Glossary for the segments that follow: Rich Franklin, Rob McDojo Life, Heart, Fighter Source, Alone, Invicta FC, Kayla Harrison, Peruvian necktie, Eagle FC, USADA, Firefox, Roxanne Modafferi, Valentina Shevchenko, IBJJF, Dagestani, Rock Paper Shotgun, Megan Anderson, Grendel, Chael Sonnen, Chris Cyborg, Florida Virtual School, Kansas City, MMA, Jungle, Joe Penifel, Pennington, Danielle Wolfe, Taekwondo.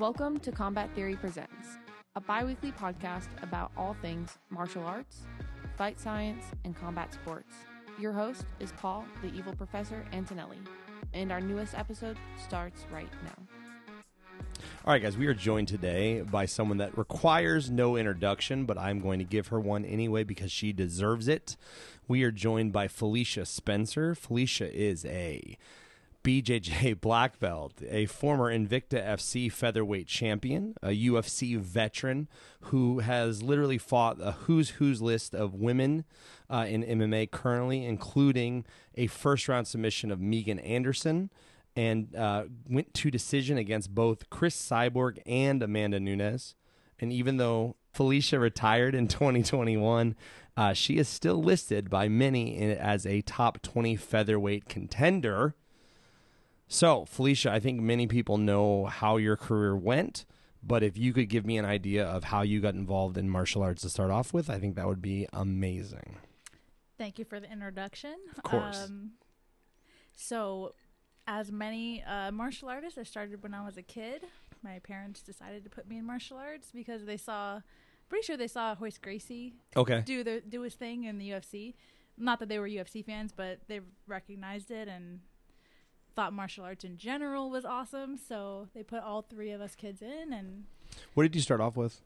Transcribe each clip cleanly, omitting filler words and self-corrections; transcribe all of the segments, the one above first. Welcome to Combat Theory Presents, a bi-weekly podcast about all things martial arts, fight science, and combat sports. Your host is Paul, the Evil Professor Antonelli, and our newest episode starts right now. All right, guys, we are joined today by someone that requires no introduction, but I'm going to give her one anyway because she deserves it. We are joined by Felicia Spencer. Felicia is a BJJ black belt, a former Invicta FC featherweight champion, a UFC veteran who has literally fought a who's who's list of women in MMA currently, including a first-round submission of Megan Anderson, and went to decision against both Chris Cyborg and Amanda Nunes. And even though Felicia retired in 2021, she is still listed by many as a top 20 featherweight contender. So, Felicia, I think many people know how your career went, but if you could give me an idea of how you got involved in martial arts to start off with, I think that would be amazing. Thank you for the introduction. Of course. As many martial artists, I started when I was a kid. My parents decided to put me in martial arts because they saw, pretty sure they saw Hoist Gracie do his thing in the UFC. Not that they were UFC fans, but they recognized it and thought martial arts in general was awesome. So they put all three of us kids in. And what did you start off with?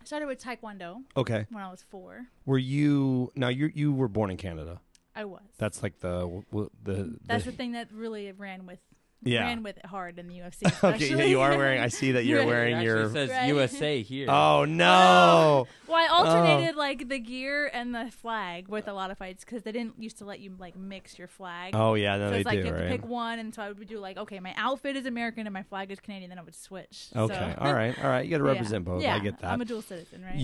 I started with Taekwondo. Okay. When I was 4. Were you? Now you were born in Canada. I was. That's like the that's the thing that really ran with it hard in the UFC. Okay, yeah, you are wearing. I see that you're wearing your. It says USA here. Oh no! Well, I alternated like the gear and the flag with a lot of fights because they didn't used to let you like mix your flag. Oh yeah, no, so it's like you have to pick one, and so I would do like, okay, my outfit is American and my flag is Canadian, then I would switch. Okay, so. all right, you got to represent both. Yeah, I get that. I'm a dual citizen, right?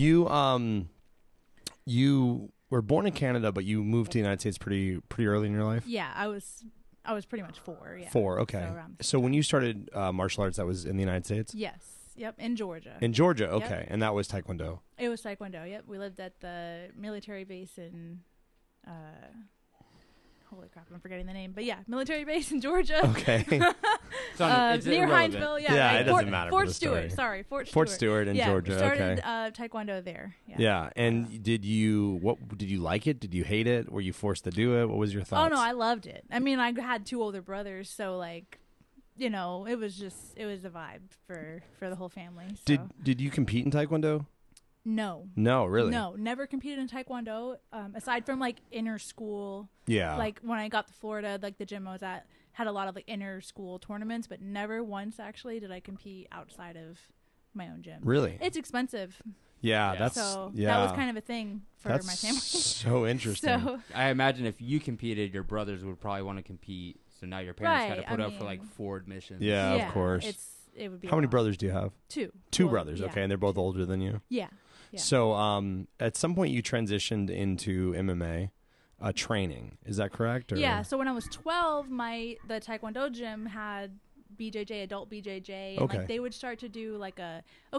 You were born in Canada, but you moved to the United States pretty early in your life? Yeah, I was pretty much 4. Yeah. 4, okay. So when you started martial arts, that was in the United States? Yes, yep, in Georgia. In Georgia, okay, yep. And that was Taekwondo? It was Taekwondo, yep. We lived at the military base in, holy crap, I'm forgetting the name, but yeah, military base in Georgia. Okay. Near Hinesville, yeah. Yeah, right? It doesn't matter. Fort Stewart, sorry. Fort Stewart in Georgia. Yeah, started Taekwondo there. Yeah. Yeah, and did you like it? Did you hate it? Were you forced to do it? What was your thoughts? Oh no, I loved it. I mean, I had 2 older brothers, so like, you know, it was a vibe for the whole family. So. Did you compete in Taekwondo? No. No, really? No, never competed in Taekwondo, aside from, like, inner school. Yeah. Like, when I got to Florida, like, the gym I was at had a lot of, like, inner school tournaments, but never once, actually, did I compete outside of my own gym. Really? It's expensive. Yeah, that's... So, that was kind of a thing for my family. So interesting. So, I imagine if you competed, your brothers would probably want to compete, so now your parents had to put up for, like, 4 admissions. Yeah, of course. It would be How many brothers do you have? 2. 2 brothers, okay, and they're both older than you? Yeah. Yeah. So at some point you transitioned into MMA training. Is that correct? Or? Yeah. So when I was 12, the Taekwondo gym had BJJ, adult BJJ. And like, they would start to do like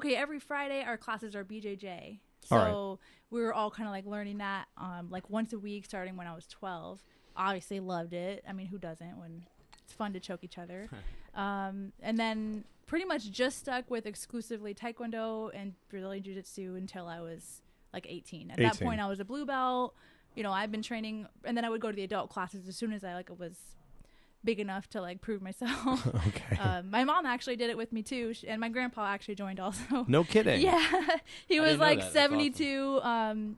every Friday our classes are BJJ. So we were all kind of like learning that like once a week starting when I was 12. Obviously loved it. I mean, who doesn't when it's fun to choke each other. And then pretty much just stuck with exclusively Taekwondo and Brazilian Jiu-Jitsu until I was like 18. At that point, I was a blue belt. You know, I've been training, and then I would go to the adult classes as soon as I like was big enough to like prove myself. Okay. My mom actually did it with me too, and my grandpa actually joined also. No kidding. Yeah, he was like 72. Awesome.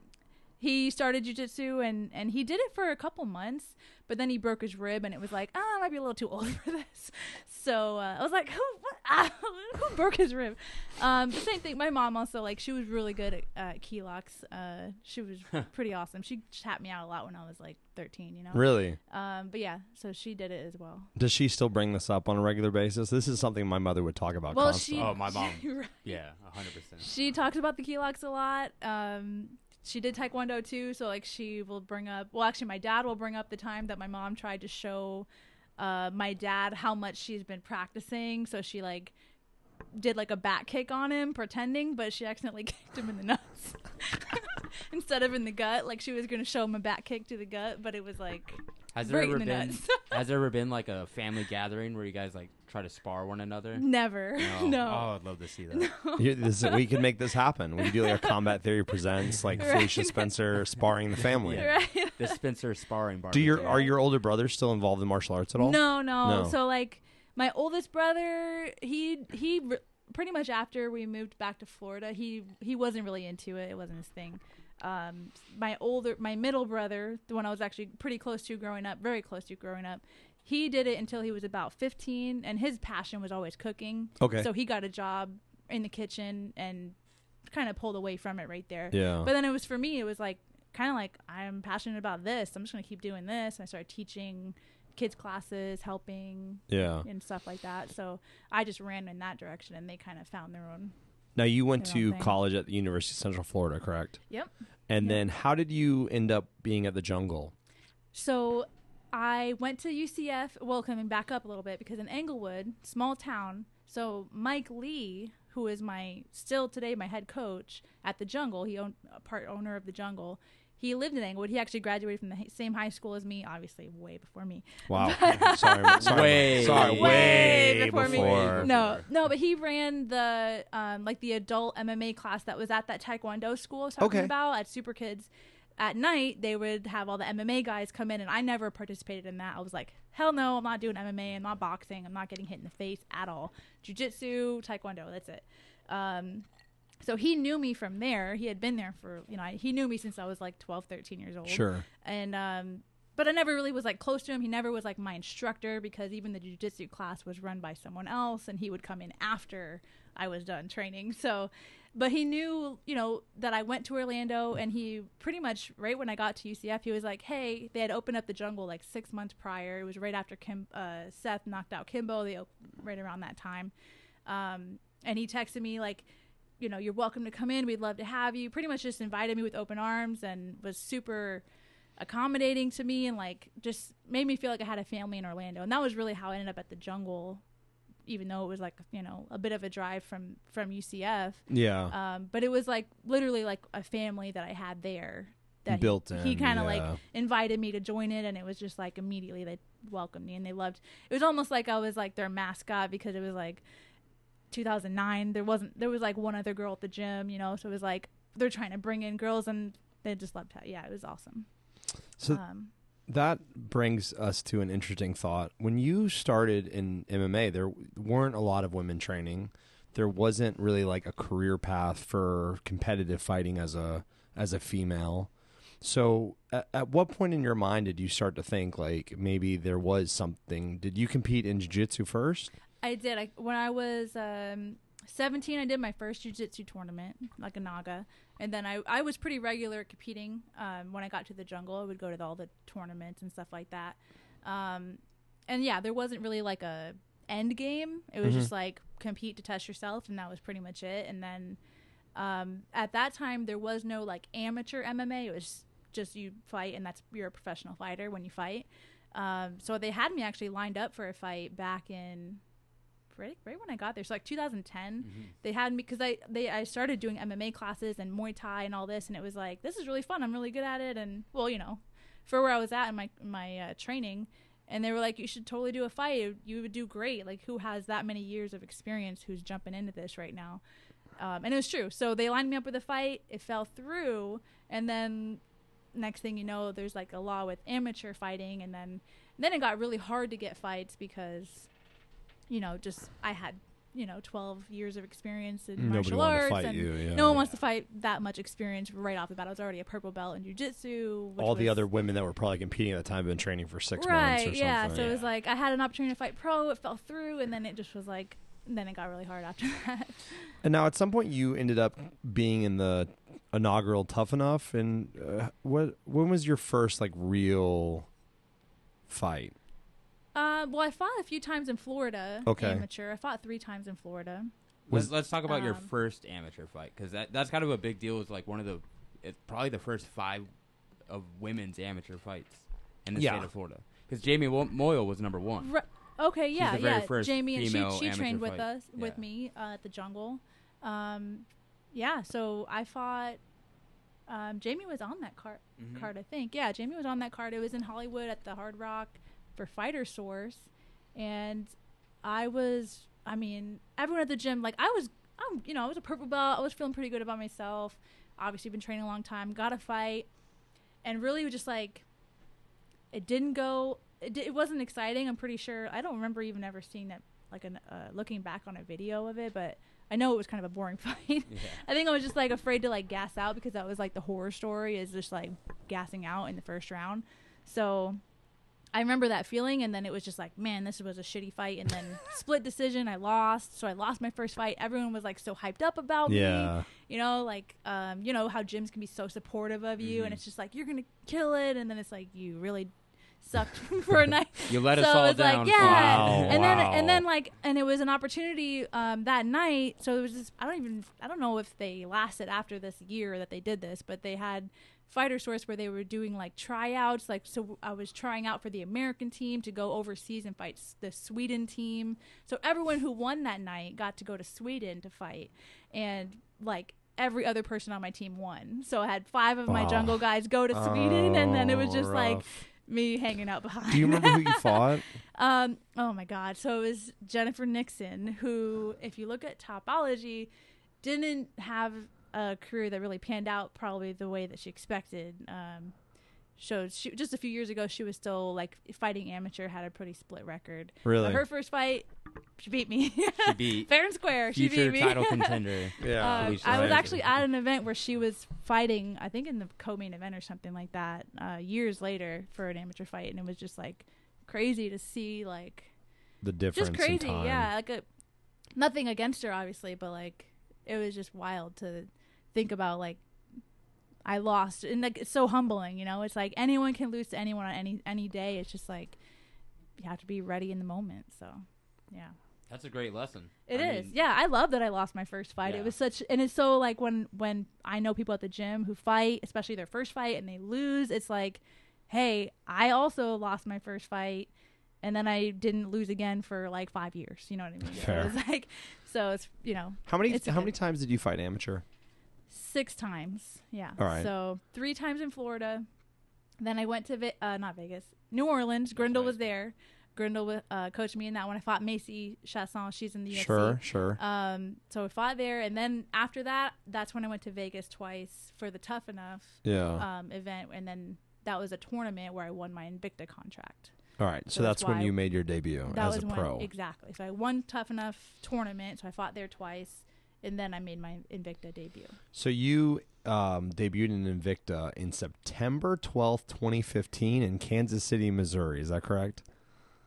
He started jiu-jitsu and he did it for a couple months, but then he broke his rib and it was like, I might be a little too old for this. So I was like, who broke his rib? The same thing. My mom also, like, she was really good at key locks. She was pretty awesome. She tapped me out a lot when I was like 13, you know? Really? But yeah, so she did it as well. Does she still bring this up on a regular basis? This is something my mother would talk about constantly. Oh, my mom. Right. Yeah, 100%. She talks about the key locks a lot. She did Taekwondo too, so like she will bring up. Well, actually, my dad will bring up the time that my mom tried to show my dad how much she's been practicing. So she like did like a back kick on him, pretending, but she accidentally kicked him in the nuts instead of in the gut. Like she was gonna show him a back kick to the gut, but it was like has there ever been like a family gathering where you guys like try to spar one another? Never. No. Oh, I'd love to see that. No. We can make this happen. We can do like a Combat Theory Presents, like right. Felicia Spencer sparring the family. Yeah. Right. The Spencer sparring barbecue. Are your older brothers still involved in martial arts at all? No. So like my oldest brother, he pretty much after we moved back to Florida, he wasn't really into it. It wasn't his thing. My middle brother, the one I was actually pretty close to growing up, very close to growing up, he did it until he was about 15, and his passion was always cooking. Okay. So he got a job in the kitchen and kind of pulled away from it right there. Yeah. But then it was for me, it was like kind of like, I'm passionate about this, I'm just going to keep doing this. And I started teaching kids classes, helping and stuff like that. So I just ran in that direction, and they kind of found their own. Now, you went to college at the University of Central Florida, correct? Yep. And then how did you end up being at the Jungle? So I went to UCF, well, coming back up a little bit, because in Englewood, small town, so Mike Lee, who is still today my head coach at the Jungle, he owned a part owner of the Jungle, he lived in Englewood. He actually graduated from the same high school as me, obviously way before me. Wow. Sorry, way before me. No, but he ran the like the adult MMA class that was at that Taekwondo school I was talking about at Super Kids. At night, they would have all the MMA guys come in, and I never participated in that. I was like, hell no, I'm not doing MMA. I'm not boxing. I'm not getting hit in the face at all. Jiu-jitsu, Taekwondo, that's it. So he knew me from there. He had been there for, he knew me since I was like 12, 13 years old. Sure. And, but I never really was like close to him. He never was like my instructor, because even the jiu-jitsu class was run by someone else, and he would come in after I was done training. So, but he knew, that I went to Orlando, and he pretty much right when I got to UCF, he was like, hey, they had opened up the Jungle like 6 months prior. It was right after Seth knocked out Kimbo. They opened right around that time. And he texted me like, you're welcome to come in. We'd love to have you. Pretty much just invited me with open arms and was super accommodating to me, and like just made me feel like I had a family in Orlando. And that was really how I ended up at the Jungle, even though it was like, a bit of a drive from UCF. Yeah. But it was like literally like a family that I had there that built in. He kind of like invited me to join it, and it was just like immediately they welcomed me and they loved. It was almost like I was like their mascot, because it was like 2009, there was like one other girl at the gym, so it was like they're trying to bring in girls, and they just loved how it was awesome. So that brings us to an interesting thought. When you started in MMA, there weren't a lot of women training. There wasn't really like a career path for competitive fighting as a female. So at what point in your mind did you start to think like maybe there was something? Did you compete in jiu-jitsu first? I did. When I was 17, I did my first jiu-jitsu tournament, like a Naga. And then I was pretty regular at competing. When I got to the Jungle, I would go to all the tournaments and stuff like that. And yeah, there wasn't really like a end game. It was just like compete to test yourself, and that was pretty much it. And then at that time, there was no like amateur MMA. It was just you fight, and you're a professional fighter when you fight. So they had me actually lined up for a fight back in... Right when I got there, so like 2010, they had me, because I started doing MMA classes and Muay Thai and all this, and it was like, this is really fun, I'm really good at it, and well, for where I was at in my training, and they were like, you should totally do a fight, you would do great, like who has that many years of experience who's jumping into this right now, and it was true. So they lined me up with a fight, it fell through, and then next thing you know, there's like a law with amateur fighting, and then it got really hard to get fights, because I had, 12 years of experience in martial arts. No one wants to fight that much experience right off the bat. I was already a purple belt in jiu-jitsu. All the other women that were probably competing at the time had been training for 6 months or something. Yeah, so it was like I had an opportunity to fight pro. It fell through, and then it just was like, then it got really hard after that. And now at some point you ended up being in the inaugural Tough Enough. And when was your first like real fight? Well, I fought a few times in Florida. Amateur. I fought 3 times in Florida. Let's talk about your first amateur fight, because that's kind of a big deal. It's like probably the first 5 of women's amateur fights in the state of Florida, because Jamie Moyle was number 1. First Jamie, and she trained with us with me at the Jungle. So I fought. Jamie was on that card, I think. Yeah, Jamie was on that card. It was in Hollywood at the Hard Rock for Fighter Source, and I mean, everyone at the gym, like, I was a purple belt. I was feeling pretty good about myself. Obviously, been training a long time. Got a fight. And really just, like, it didn't go – it wasn't exciting, I'm pretty sure. I don't remember even ever seeing that, like, looking back on a video of it. But I know it was kind of a boring fight. Yeah. I think I was just, like, afraid to, like, gas out because that was, like, the horror story is just, like, gassing out in the first round. So – I remember that feeling, and then it was just like, man, this was a shitty fight, and then split decision, I lost. So I lost my first fight. Everyone was, like, so hyped up about me. You know, like, you know how gyms can be so supportive of you, and it's just like, you're going to kill it, and then it's like, you really sucked for a night. You let us all down. Like, yeah. Wow, and then, like, and it was an opportunity that night. So it was just, I don't know if they lasted after this year that they did this, but they had Fighter Source where they were doing, like, tryouts. Like, so I was trying out for the American team to go overseas and fight the Sweden team. So everyone who won that night got to go to Sweden to fight, and, like, every other person on my team won. So I had 5 of my Jungle guys go to Sweden, and then it was just like me hanging out behind. Do you remember who you fought? Oh my god, so it was Jennifer Nixon, who, if you look at Topology, didn't have a career that really panned out probably the way that she expected. She just a few years ago, she was still, like, fighting amateur, had a pretty split record. Really? But her first fight, she beat me. She beat fair and square. She beat me. Future title contender. Yeah. I was actually at an event where she was fighting, I think in the co-main event or something like that, years later for an amateur fight, and it was just, like, crazy to see, like, the difference. Just crazy, in time. Yeah. Like, nothing against her, obviously, but, like, it was just wild to think about, like, I lost, and, like, it's so humbling, you know. It's like anyone can lose to anyone on any day. It's just like you have to be ready in the moment. So yeah, that's a great lesson. I mean, yeah, I love that I lost my first fight. Yeah. It was such, and it's so, like, when I know people at the gym who fight, especially their first fight, and they lose, it's like, hey, I also lost my first fight, and then I didn't lose again for, like, 5 years. You know what I mean? Fair. It was like, so it's, you know, how many times did you fight amateur? 6 times, yeah. All right. So 3 times in Florida. Then I went to New Orleans. Grendel was there. Grendel coached me in that one. I fought Macy Chasson. She's in the UFC. Sure. So I fought there, and then after that, that's when I went to Vegas twice for the Tough Enough event, and then that was a tournament where I won my Invicta contract. All right, so that's when you made your debut as a pro. Exactly. So I won Tough Enough tournament. So I fought there twice. And then I made my Invicta debut. So you debuted in Invicta in September 12th, 2015 in Kansas City, Missouri. Is that correct?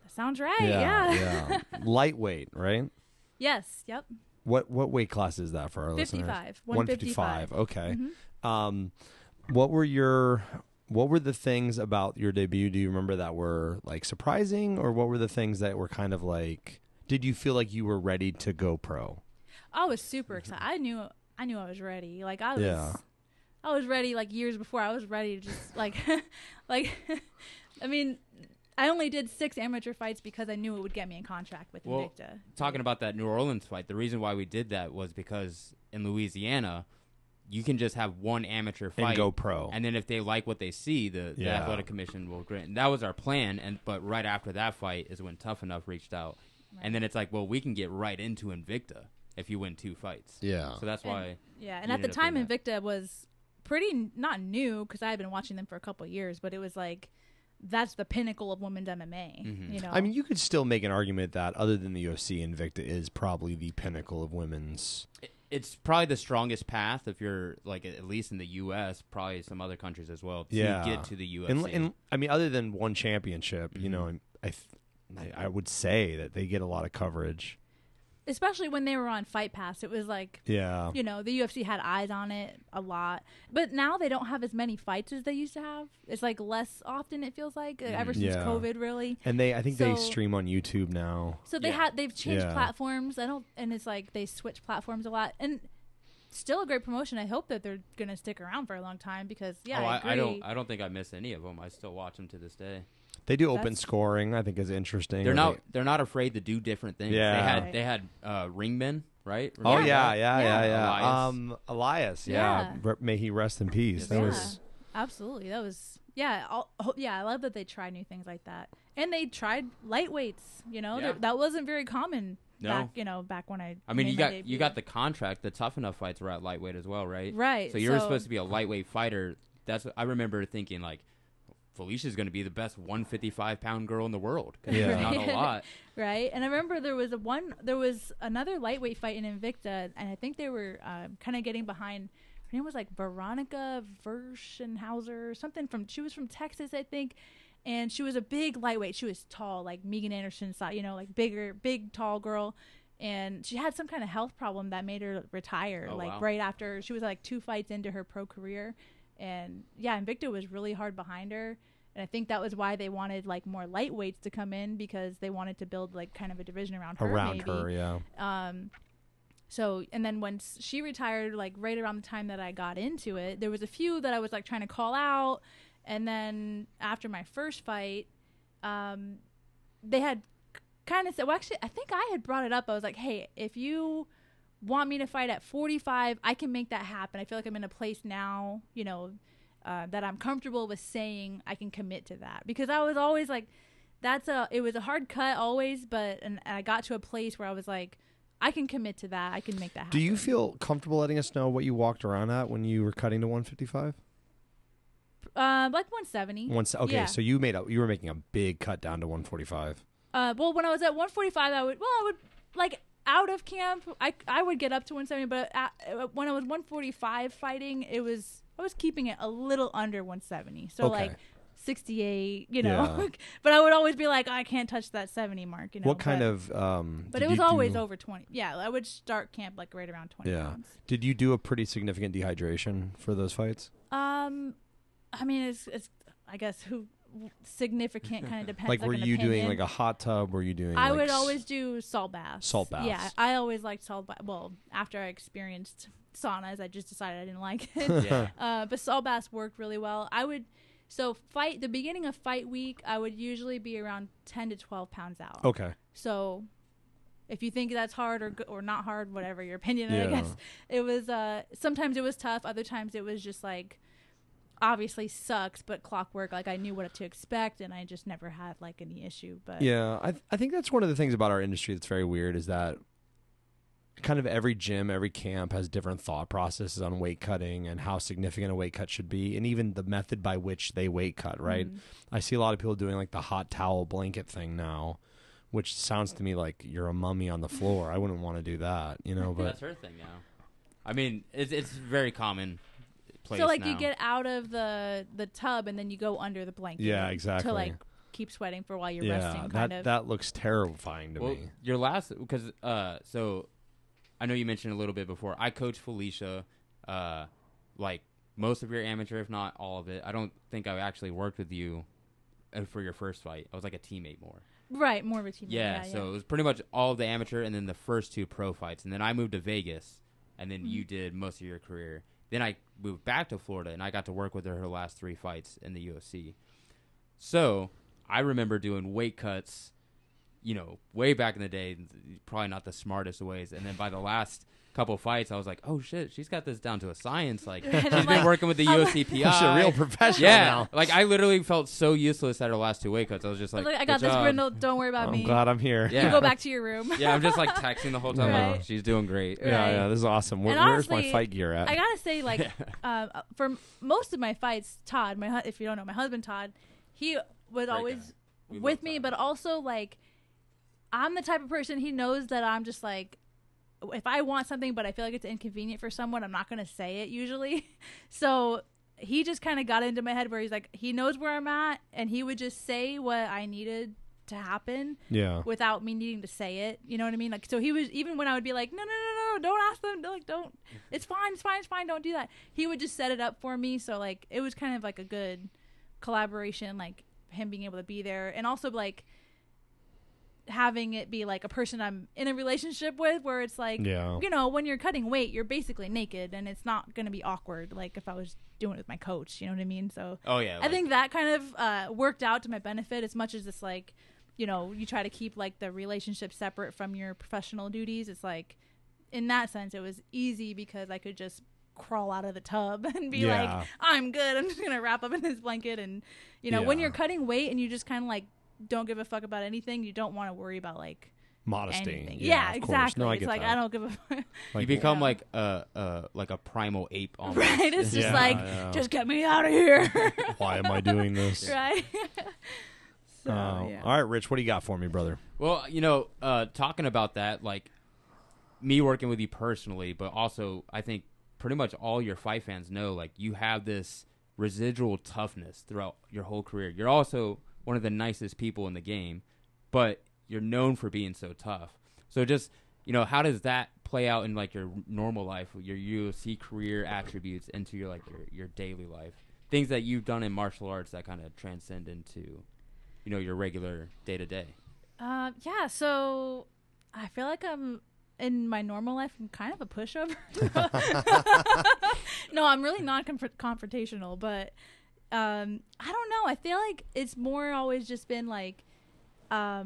That sounds right, yeah. Lightweight, right? Yes, yep. What weight class is that for our listeners? 155. 155, okay. Mm-hmm. What were the things about your debut, do you remember, that were, like, surprising? Or what were the things that were kind of like, did you feel like you were ready to go pro? I was super excited. I knew I was ready. Like, I was ready, like, years before. I was ready to just, like, I mean, I only did 6 amateur fights because I knew it would get me in contract with Invicta. Talking about that New Orleans fight, the reason why we did that was because in Louisiana, you can just have one amateur fight and go pro. And then if they like what they see, the athletic commission will grant. And that was our plan. But right after that fight is when Tough Enough reached out. Right. And then it's like, well, we can get right into Invicta if you win 2 fights. Yeah. So that's why. Yeah. And at the time, Invicta was pretty not new because I had been watching them for a couple of years, but it was like, that's the pinnacle of women's MMA. Mm-hmm. You know? I mean, you could still make an argument that other than the UFC, Invicta is probably the pinnacle of women's. It's probably the strongest path if you're, like, at least in the U.S., probably some other countries as well, to get to the UFC. And I mean, other than one championship, you know, I would say that they get a lot of coverage. Especially when they were on Fight Pass, it was like, you know, the UFC had eyes on it a lot. But now they don't have as many fights as they used to have. It's, like, less often, it feels like, ever since COVID, really. And I think they stream on YouTube now. So they've changed platforms. And it's like they switch platforms a lot. And still a great promotion. I hope that they're gonna stick around for a long time because I don't think I miss any of them. I still watch them to this day. They do open scoring, I think, is interesting. They're not afraid to do different things. Yeah. They had ringmen, right? Remember Elias. May he rest in peace. Yes, that was Absolutely. That was, yeah. I love that they try new things like that. And they tried lightweights, you know, that wasn't very common. No. Back when I mean, you got the contract. The Tough Enough fights were at lightweight as well, right? Right. So you were supposed to be a lightweight fighter. That's what I remember thinking, like, Felicia's going to be the best 155-pound girl in the world. Yeah. Not a lot. Right. And I remember there was another lightweight fight in Invicta, and I think they were kind of getting behind. Her name was like Veronica Verschenhauser or something. She was from Texas, I think. And she was a big lightweight. She was tall, like Megan Anderson, like big, tall girl. And she had some kind of health problem that made her retire, right after. She was like 2 fights into her pro career. And yeah, Invicta was really hard behind her. And I think that was why they wanted like more lightweights to come in, because they wanted to build like kind of a division around her. So, and then once she retired, like right around the time that I got into it, there was a few that I was like trying to call out. And then after my first fight, they had kind of said, well, actually, I think I had brought it up. I was like, hey, if you want me to fight at 45, I can make that happen. I feel like I'm in a place now, that I'm comfortable with saying I can commit to that. Because I was always like, it was a hard cut always, and I got to a place where I was like, I can commit to that. I can make that happen. Do you feel comfortable letting us know what you walked around at when you were cutting to 155? Like 170. Okay, yeah. So you were making a big cut down to 145. Well, when I was at 145, I would like out of camp, I would get up to 170, but when I was 145 fighting, I was keeping it a little under 170. So like 68, but I would always be like, oh, I can't touch that 70 mark, What kind of but it was always over 20. Yeah, I would start camp like right around 20 pounds. Did you do a pretty significant dehydration for those fights? I mean, it's I guess who significant kind of depends. Like, were you doing like a hot tub? Were you doing? I would always do salt baths. Yeah, I always liked salt baths. Well, after I experienced saunas, I just decided I didn't like it. But salt baths worked really well. The beginning of fight week, I would usually be around 10 to 12 pounds out. Okay. So, if you think that's hard or not hard, whatever your opinion, I guess it was. Sometimes it was tough. Other times it was just like, obviously sucks, but clockwork. Like, I knew what to expect, and I just never had like any issue. But yeah, I think that's one of the things about our industry that's very weird, is that kind of every gym, every camp has different thought processes on weight cutting and how significant a weight cut should be, and even the method by which they weight cut. Right? I see a lot of people doing like the hot towel blanket thing now, which sounds to me like you're a mummy on the floor. I wouldn't want to do that, But that's her thing now. I mean, it's very common. So like now, you get out of the tub and then you go under the blanket. Yeah, exactly. To like keep sweating for while you're resting. That looks terrifying to me. Your last, because so I know you mentioned a little bit before. I coach Felicia, like most of your amateur, if not all of it. I don't think I actually worked with you for your first fight. I was like a teammate more. Right, more of a teammate. Yeah, so it was pretty much all of the amateur and then the first 2 pro fights, and then I moved to Vegas, and then you did most of your career. Then I moved back to Florida, and I got to work with her last 3 fights in the UFC. So I remember doing weight cuts, way back in the day, probably not the smartest ways. And then by the last couple fights, I was like, oh, shit, she's got this down to a science. Like, she's been working with the UFC PI. She's a real professional now. Like, I literally felt so useless at her last 2 weight cuts. I was just like, I got this, Grendel. Don't worry about me. I'm glad I'm here. Yeah. You go back to your room. Yeah, I'm just, like, texting the whole time. Right. Like, she's doing great. Right. Yeah, this is awesome. Where's my fight gear at? I got to say, like, for most of my fights, Todd, if you don't know, my husband, Todd, he was always with me, but also, like, I'm the type of person, he knows that I'm just, like, if I want something but I feel like it's inconvenient for someone, I'm not going to say it usually. So he just kind of got into my head where he's like, he knows where I'm at, and he would just say what I needed to happen without me needing to say it. You know what I mean? Like, so he was, even when I would be like, no, don't ask them. Like, don't, it's fine. Don't do that. He would just set it up for me. So like, it was kind of like a good collaboration, like him being able to be there. And also like, having it be like a person I'm in a relationship with, where it's like, when you're cutting weight, you're basically naked, and it's not going to be awkward. Like if I was doing it with my coach, you know what I mean? So I think that kind of worked out to my benefit, as much as it's like, you try to keep like the relationship separate from your professional duties. It's like, in that sense, it was easy because I could just crawl out of the tub and be like, I'm good. I'm just going to wrap up in this blanket. And, you know, when you're cutting weight and you just kind of like don't give a fuck about anything, you don't want to worry about like modesty. Yeah, exactly. No, it's like, I don't give a fuck. Like, you become like a primal ape almost. Right. It's just like, just get me out of here. Why am I doing this? Right. So, all right, Rich, what do you got for me, brother? Well, you know, talking about that, like me working with you personally, but also I think pretty much all your fight fans know, like you have this residual toughness throughout your whole career. You're also one of the nicest people in the game, but you're known for being so tough. So just, you know, how does that play out in like your normal life, your UFC career attributes into your, like your daily life, things that you've done in martial arts that kind of transcend into, you know, your regular day to day? Yeah. So I feel like I'm in my normal life, I'm kind of a pushover. No, I'm really not confrontational, but I don't know. I feel like it's more always just been like, I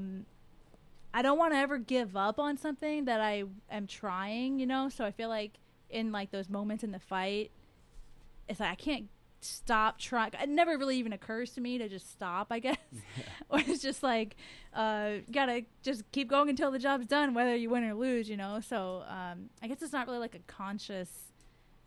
don't want to ever give up on something that I am trying, you know? So I feel like in like those moments in the fight, it's like I can't stop trying. It never really even occurs to me to just stop, I guess. Yeah. Or it's just like, got to just keep going until the job's done, whether you win or lose, you know? So I guess it's not really like a conscious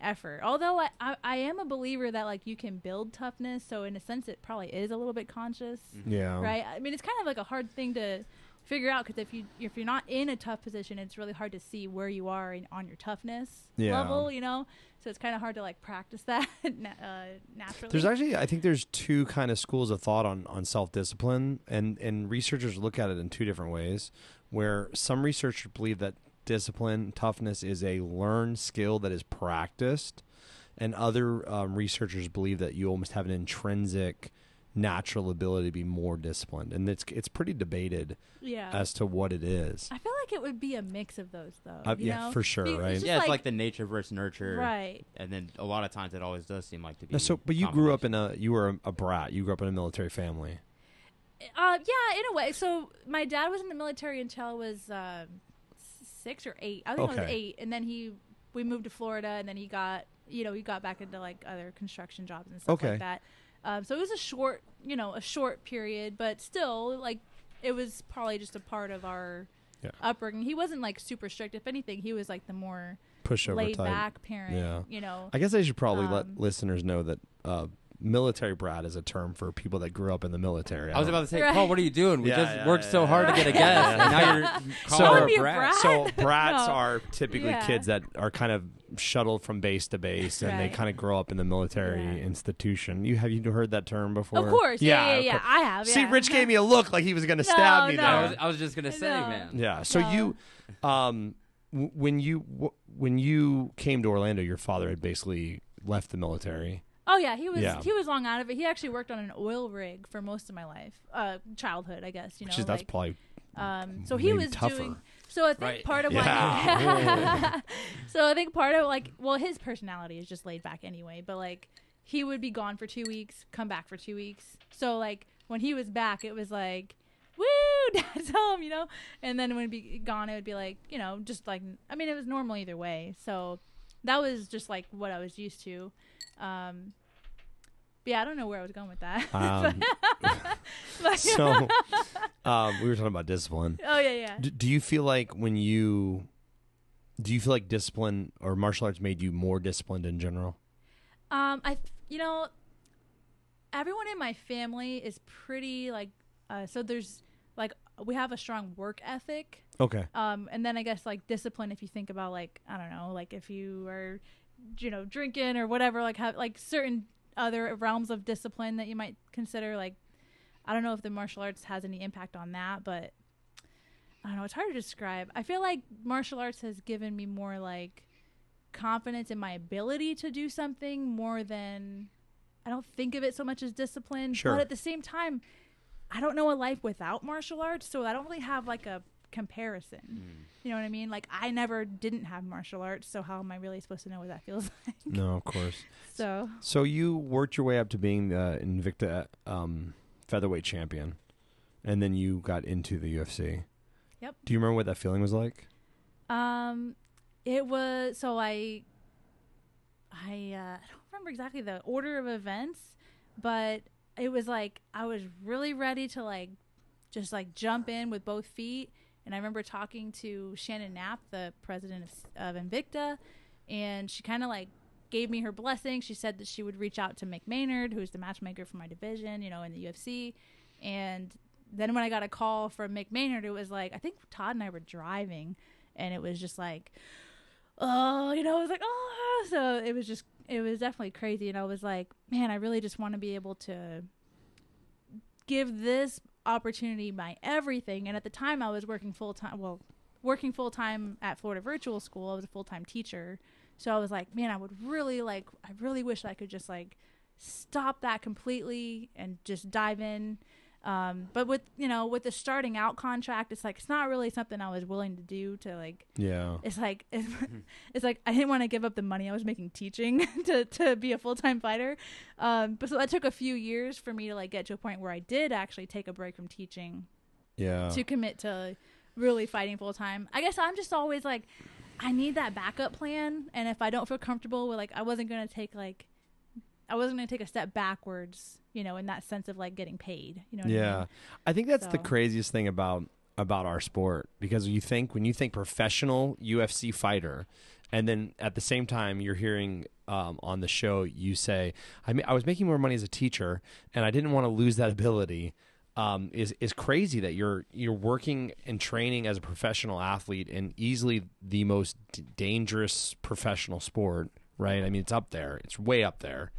effort. Although I am a believer that like you can build toughness. So in a sense, it probably is a little bit conscious. Yeah. Right? I mean, it's kind of like a hard thing to figure out, because if you're not in a tough position, it's really hard to see where you are on your toughness level, you know? So it's kind of hard to like practice that naturally. There's actually, I think there's two kind of schools of thought on self-discipline, and researchers look at it in two different ways, where some researchers believe that discipline, toughness is a learned skill that is practiced, and other researchers believe that you almost have an intrinsic natural ability to be more disciplined, and it's pretty debated as to what it is. I feel like it would be a mix of those, though. You know? For sure, right? It's like the nature versus nurture, right? And then a lot of times it always does seem like to be. No, so, but you grew up in you were a brat. You grew up in a military family. Yeah, in a way. So my dad was in the military until I was 6 or 8. I think I was 8, and then we moved to Florida, and then he got back into like other construction jobs and stuff like that. So it was a short period, but still, like, it was probably just a part of our upbringing. He wasn't, like, super strict. If anything, he was, like, the more laid-back parent, you know. I guess I should probably let listeners know that military brat is a term for people that grew up in the military. I was about to say, Paul, what are you doing? We just worked so hard to get a guest, and now you're calling her a brat. So brats are typically kids that are kind of shuttled from base to base, and they kind of grow up in the military institution. Have you heard that term before? Of course. Yeah. I have. Yeah. See, Rich gave me a look like he was going to stab me there. I was just going to say, man. Yeah. So you, when you came to Orlando, your father had basically left the military. Oh, yeah, he was long out of it. He actually worked on an oil rig for most of my life, childhood, I guess. You know, that's probably so he was tougher. So I think part of like, well, his personality is just laid back anyway. But like, he would be gone for 2 weeks, come back for 2 weeks. So like, when he was back, it was like, woo, dad's home, you know. And then when he'd be gone, it would be like, you know, just like, I mean, it was normal either way. So that was just like what I was used to. Yeah, I don't know where I was going with that. We were talking about discipline. Oh yeah. Do you feel like discipline or martial arts made you more disciplined in general? You know, everyone in my family is pretty like, so there's like, we have a strong work ethic. Okay. And then I guess like discipline, if you think about like, I don't know, like if you are, you know, drinking or whatever, like have like certain other realms of discipline that you might consider, like, I don't know if the martial arts has any impact on that, but I don't know, it's hard to describe. I feel like martial arts has given me more like confidence in my ability to do something more than, I don't think of it so much as discipline, but at the same time, I don't know a life without martial arts, so I don't really have like a comparison. You know what I mean? Like, I never didn't have martial arts, so how am I really supposed to know what that feels like? No, of course. So you worked your way up to being the Invicta featherweight champion, and then you got into the UFC. Yep. Do you remember what that feeling was like? It was, so I I don't remember exactly the order of events, but it was like I was really ready to like just like jump in with both feet. And I remember talking to Shannon Knapp, the president of Invicta, and she kind of like gave me her blessing. She said that she would reach out to Mick Maynard, who's the matchmaker for my division, you know, in the UFC. And then when I got a call from Mick Maynard, it was like, I think Todd and I were driving, and it was just like, oh, you know, it was like, oh, so it was definitely crazy. And I was like, man, I really just want to be able to give this opportunity my everything. And at the time I was working full time at Florida Virtual School. I was a full-time teacher. So I was like, man, I really wish I could just like stop that completely and just dive in. But with the starting out contract, it's like, it's not really something I was willing to do to like, yeah, it's like I didn't want to give up the money I was making teaching to be a full-time fighter. But so that took a few years for me to like get to a point where I did actually take a break from teaching, yeah, to commit to really fighting full-time. I guess I'm just always like, I need that backup plan. And if I don't feel comfortable with like, I wasn't going to take a step backwards, you know, in that sense of like getting paid, you know what I mean? I think that's the craziest thing about our sport, because when you think professional UFC fighter, and then at the same time you're hearing on the show, you say, I was making more money as a teacher and I didn't want to lose that ability. Is crazy that you're working and training as a professional athlete in easily the most dangerous professional sport, right? I mean, it's up there. It's way up there.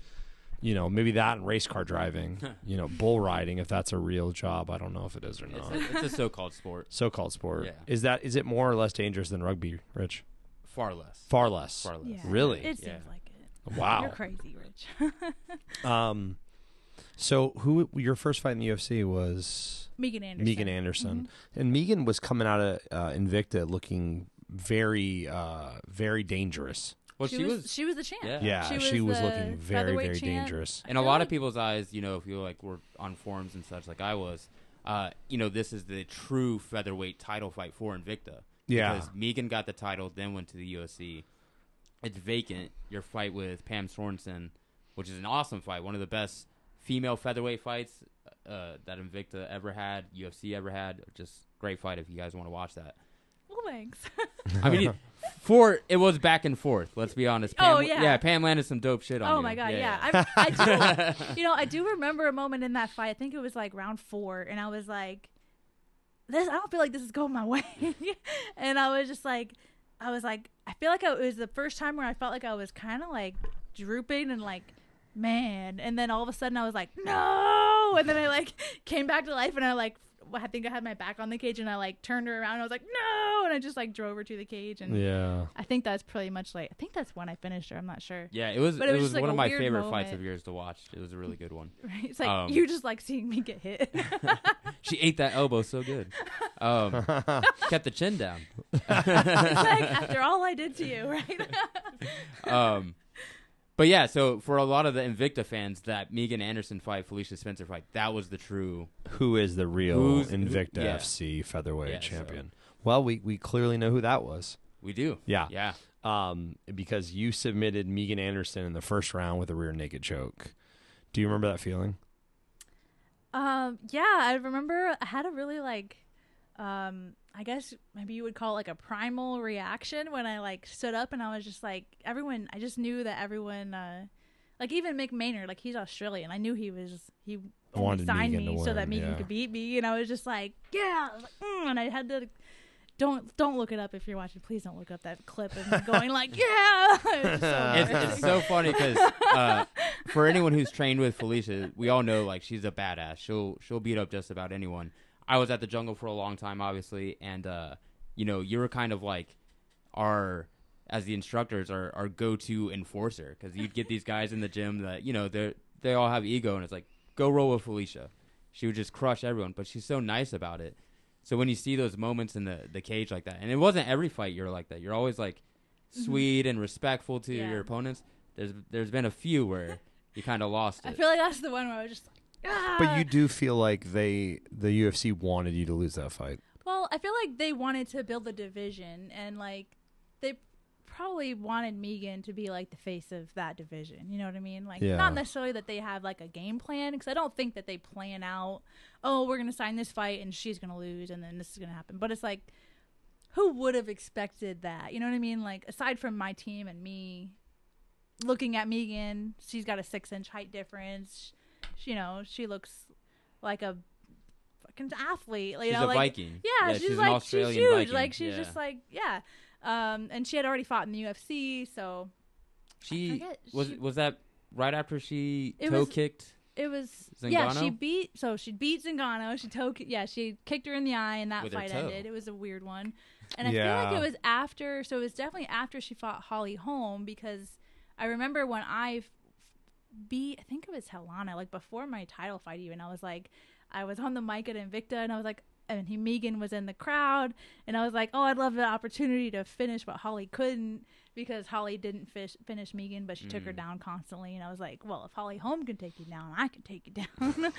You know, maybe that and race car driving, you know, bull riding, if that's a real job. I don't know if it is or not. It's a so-called sport. So-called sport. Yeah. Is it more or less dangerous than rugby, Rich? Far less. Far less. Far less. Yeah. Really? It seems like it. Wow. You're crazy, Rich. So who your first fight in the UFC was? Megan Anderson. Megan Anderson. Mm-hmm. And Megan was coming out of Invicta looking very, very dangerous. Well, she was the champ. Yeah, she was looking very, very dangerous. In a lot of people's eyes, you know, if you like were on forums and such, like I was, you know, this is the true featherweight title fight for Invicta. Yeah, because Megan got the title, then went to the UFC. It's vacant. Your fight with Pam Sorensen, which is an awesome fight, one of the best female featherweight fights that Invicta ever had, UFC ever had. Just great fight if you guys want to watch that. Well, thanks. I mean, it was back and forth. Let's be honest. Pam, Pam landed some dope shit on you. Oh my god, yeah. I do, you know, I do remember a moment in that fight. I think it was like round 4, and I was like, "This, I don't feel like this is going my way." And I was like, I feel like it was the first time where I felt like I was kind of like drooping and like, man. And then all of a sudden I was like, no. And then I like came back to life, and I like, I think I had my back on the cage, and I like turned her around, and I was like, no, and I just like drove her to the cage. And yeah, I think that's pretty much like, I think that's when I finished her. I'm not sure. Yeah, it was like one of my favorite fights of yours to watch. It was a really good one. Right? It's like you just like seeing me get hit. She ate that elbow so good. Kept the chin down. It's like, after all I did to you, right? But yeah, so for a lot of the Invicta fans, that Megan Anderson fight, Felicia Spencer fight, that was the true... Who is the real Invicta FC featherweight champion? So. Well, we clearly know who that was. We do. Yeah. Yeah. Because you submitted Megan Anderson in the first round with a rear naked choke. Do you remember that feeling? Yeah, I remember I had a really like... I guess maybe you would call it like a primal reaction when I like stood up, and I was just like, everyone, I just knew that everyone, like even Mick Maynard, like he's Australian. I knew he wanted signed me so that Megan could beat me. And I was just like, yeah. I was like, and I had to, don't look it up if you're watching, please don't look up that clip of me going like, yeah. It's so funny because for anyone who's trained with Felicia, we all know like she's a badass. She'll beat up just about anyone. I was at the Jungle for a long time, obviously, and you know, you were kind of like our go-to enforcer, because you'd get these guys in the gym that, you know, they all have ego, and it's like, go roll with Felicia. She would just crush everyone, but she's so nice about it. So when you see those moments in the cage like that, and it wasn't every fight you're like that. You're always like sweet and respectful to your opponents. There's been a few where you kind of lost it. I feel like that's the one where I was just like, but you do feel like the UFC wanted you to lose that fight. Well, I feel like they wanted to build a division, and like they probably wanted Megan to be like the face of that division. You know what I mean? Like, yeah. Not necessarily that they have like a game plan, because I don't think that they plan out, oh, we're going to sign this fight and she's going to lose and then this is going to happen. But it's like, who would have expected that? You know what I mean? Like, aside from my team and me looking at Megan, she's got a 6-inch height difference. She, you know, she looks like a fucking athlete. You she's know, a like, Viking. Yeah, she's like, Australian she's huge. Viking. Like, she's just like, yeah. And she had already fought in the UFC, so was that right after she toe kicked? It was Zingano? Yeah. She beat Zingano. She kicked her in the eye, and that with fight ended. It was a weird one, and yeah. I feel like it was after. So it was definitely after she fought Holly Holm, because I remember when I beat, I think it was Helena, like before my title fight even. I was like, I was on the mic at Invicta, and I was like. And Megan was in the crowd, and I was like, oh, I'd love the opportunity to finish, but Holly couldn't, because Holly didn't finish Megan, but she took her down constantly. And I was like, well, if Holly Holm can take you down, I can take you down.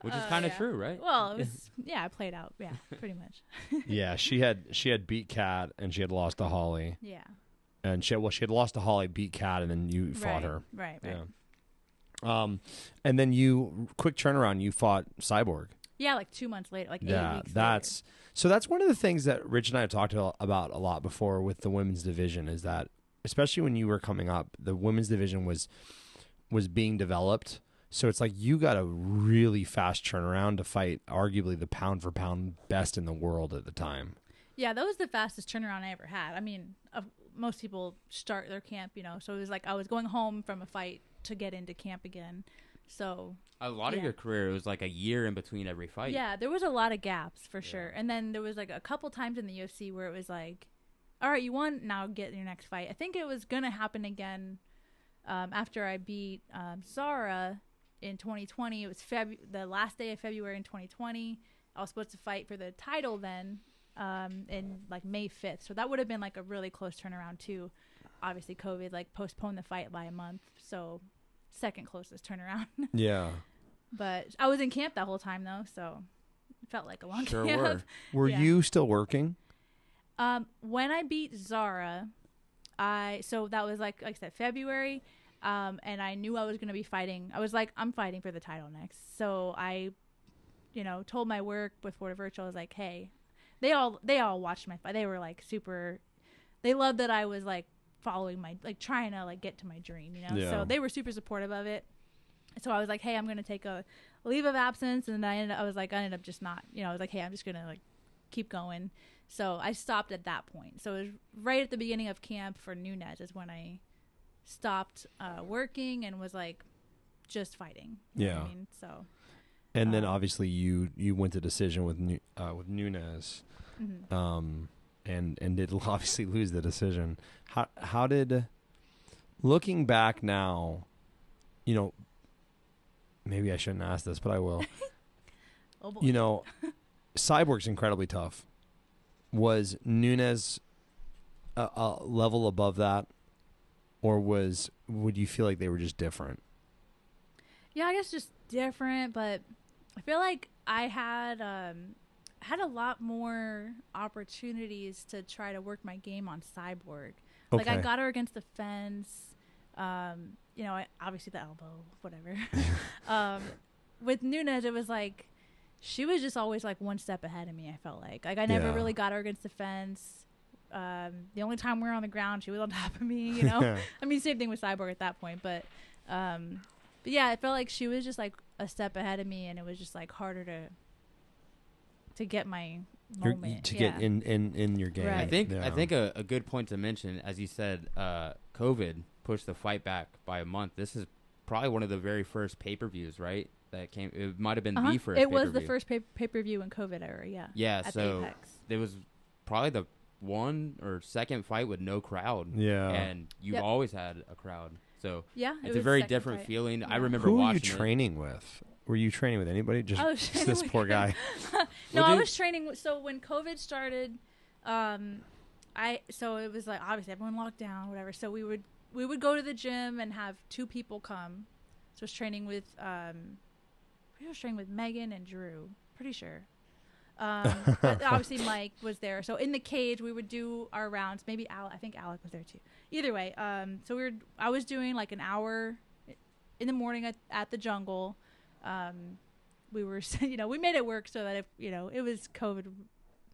Which is kind of true, right? Well, it was, yeah, I played out, yeah, pretty much. Yeah, she had beat Kat, and she had lost to Holly. Yeah. And she had lost to Holly, beat Kat, and then you fought her. Right. Yeah. And then you fought Cyborg. Yeah, like 2 months later, like 8 weeks later. So that's one of the things that Rich and I have talked about a lot before with the women's division, is that, especially when you were coming up, the women's division was being developed. So it's like you got a really fast turnaround to fight arguably the pound-for-pound best in the world at the time. Yeah, that was the fastest turnaround I ever had. I mean, most people start their camp, you know, so it was like I was going home from a fight to get into camp again. So a lot of your career, it was like a year in between every fight. Yeah, there was a lot of gaps for sure. And then there was like a couple times in the UFC where it was like, all right, you won, now get your next fight. I think it was going to happen again after I beat Zara in 2020. It was the last day of February in 2020. I was supposed to fight for the title then in like May 5th. So that would have been like a really close turnaround too. Obviously COVID like postponed the fight by a month. So second closest turnaround. Yeah. But I was in camp that whole time though, so it felt like a long camp. Were you still working? When I beat Zara, so that was like I said, February, and I knew I was going to be fighting. I was like, I'm fighting for the title next. So I, you know, told my work before the virtual, I was like, hey, they all watched my fight. They were like super, they loved that I was like following my, like trying to like get to my dream, you know. Yeah. So they were super supportive of it. So I was like, hey, I'm gonna take a leave of absence, and I ended up just not, you know, I was like, hey, I'm just gonna like keep going. So I stopped at that point. So it was right at the beginning of camp for Nunes is when I stopped working and was like just fighting. You know what I mean? So and then obviously you went to decision with Nunes. Mm-hmm. And did obviously lose the decision. How did, looking back now, you know, maybe I shouldn't ask this, but I will. Oh boy. You know, Cyborg's incredibly tough. Was Nunes a level above that, or would you feel like they were just different? Yeah, I guess just different, but I feel like I had a lot more opportunities to try to work my game on Cyborg. Okay. Like I got her against the fence, you know, obviously the elbow, whatever. With Nunes, it was like she was just always like one step ahead of me. I felt like I never really got her against the fence. The only time we were on the ground, she was on top of me. You know, I mean, same thing with Cyborg at that point, but yeah, I felt like she was just like a step ahead of me, and it was just like harder to get my moment. Get in your game. Right. I think a good point to mention, as you said, COVID pushed the fight back by a month. This is probably one of the very first pay-per-views, right? That came. It might have been the first. It was the first pay-per-view in COVID era. Yeah. Yeah. At so the Apex. There was probably the one or second fight with no crowd. Yeah. And you've always had a crowd, so yeah, it's a very different feeling. Yeah. I remember. Who watching. Who are you training with? Were you training with anybody? Just this poor guy. No, I was training. So when COVID started, so it was like obviously everyone locked down, whatever. So we would go to the gym and have two people come. So I was training with Megan and Drew, pretty sure. But obviously Mike was there. So in the cage, we would do our rounds. Maybe Alec, I think Alec was there too. Either way, so I was doing like an hour in the morning at the Jungle. We were, we made it work so that if, it was COVID.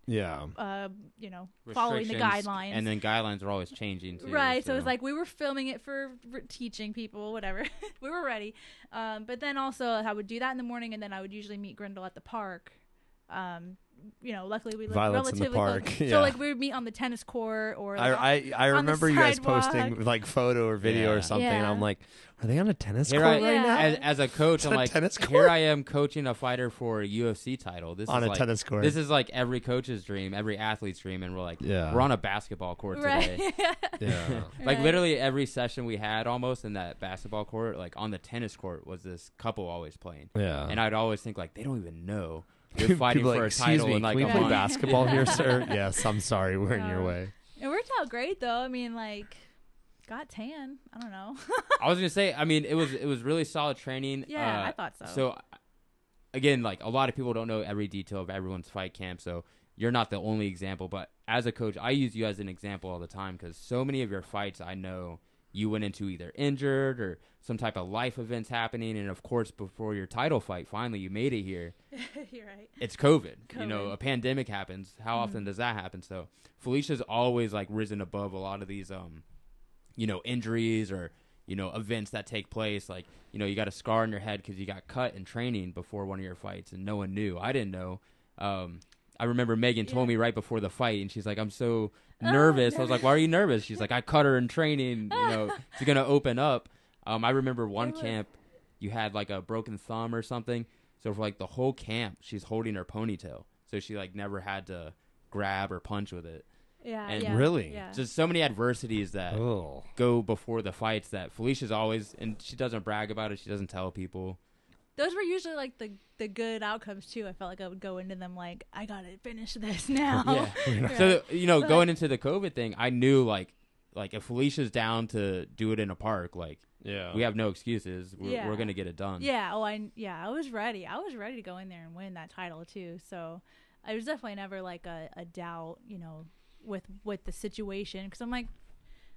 Yeah. Following the guidelines. And then guidelines are always changing too. Right. So it was like we were filming it for teaching people, whatever. We were ready. But then also I would do that in the morning, and then I would usually meet Grendel at the park. Luckily we live relatively in the park. Yeah. So like we would meet on the tennis court or like I remember you guys posting like photo or video or something. Yeah. I'm like, are they on a tennis court right now? As a coach, I'm like, here I am coaching a fighter for a UFC title. This on is a like, tennis court. This is like every coach's dream, every athlete's dream, and we're like, we're on a basketball court today. Yeah. Like literally every session we had almost in that basketball court, like on the tennis court was this couple always playing. Yeah. And I'd always think like they don't even know. You're fighting for a title. And like, can we play basketball here, sir? Yes, I'm sorry. We're in your way. It worked out great, though. I mean, like, got tan. I don't know. I was going to say, I mean, it was really solid training. Yeah, I thought so. So, again, like, a lot of people don't know every detail of everyone's fight camp, so you're not the only example. But as a coach, I use you as an example all the time because so many of your fights I know you went into either injured or some type of life events happening. And of course, before your title fight, finally, you made it here. You're right. It's COVID. You know, a pandemic happens. How often does that happen? So Felicia's always like risen above a lot of these, injuries or, events that take place. Like, you got a scar on your head because you got cut in training before one of your fights and no one knew. I didn't know. I remember Megan told me right before the fight, and she's like, I'm so nervous. I was like, why are you nervous? She's like, I cut her in training, it's going to open up. I remember one camp, you had like a broken thumb or something. So for like the whole camp, she's holding her ponytail. So she like never had to grab or punch with it. Yeah. And really? Yeah. Just so many adversities that go before the fights that Felicia's always, and she doesn't brag about it. She doesn't tell people. Those were usually like the good outcomes too. I felt like I would go into them like, I gotta finish this now. Yeah. Right. So so going into the COVID thing, I knew like if Felicia's down to do it in a park, like we have no excuses. We're gonna get it done. Yeah. Oh, I was ready. I was ready to go in there and win that title too. So I was definitely never like a doubt, with the situation, because I'm like,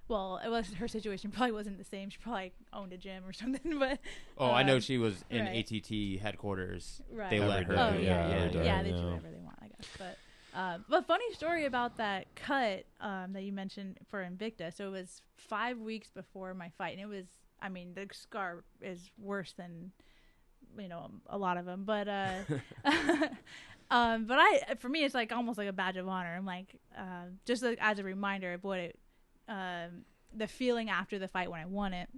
well, it was her situation probably wasn't the same. She probably owned a gym or something. But I know she was in ATT headquarters. Right. They let her. They do whatever they want, I guess. But funny story about that cut that you mentioned for Invicta. So it was 5 weeks before my fight, and it was. I mean, the scar is worse than a lot of them. But for me, it's like almost like a badge of honor. I'm like just like, as a reminder of what it. The feeling after the fight when I won it,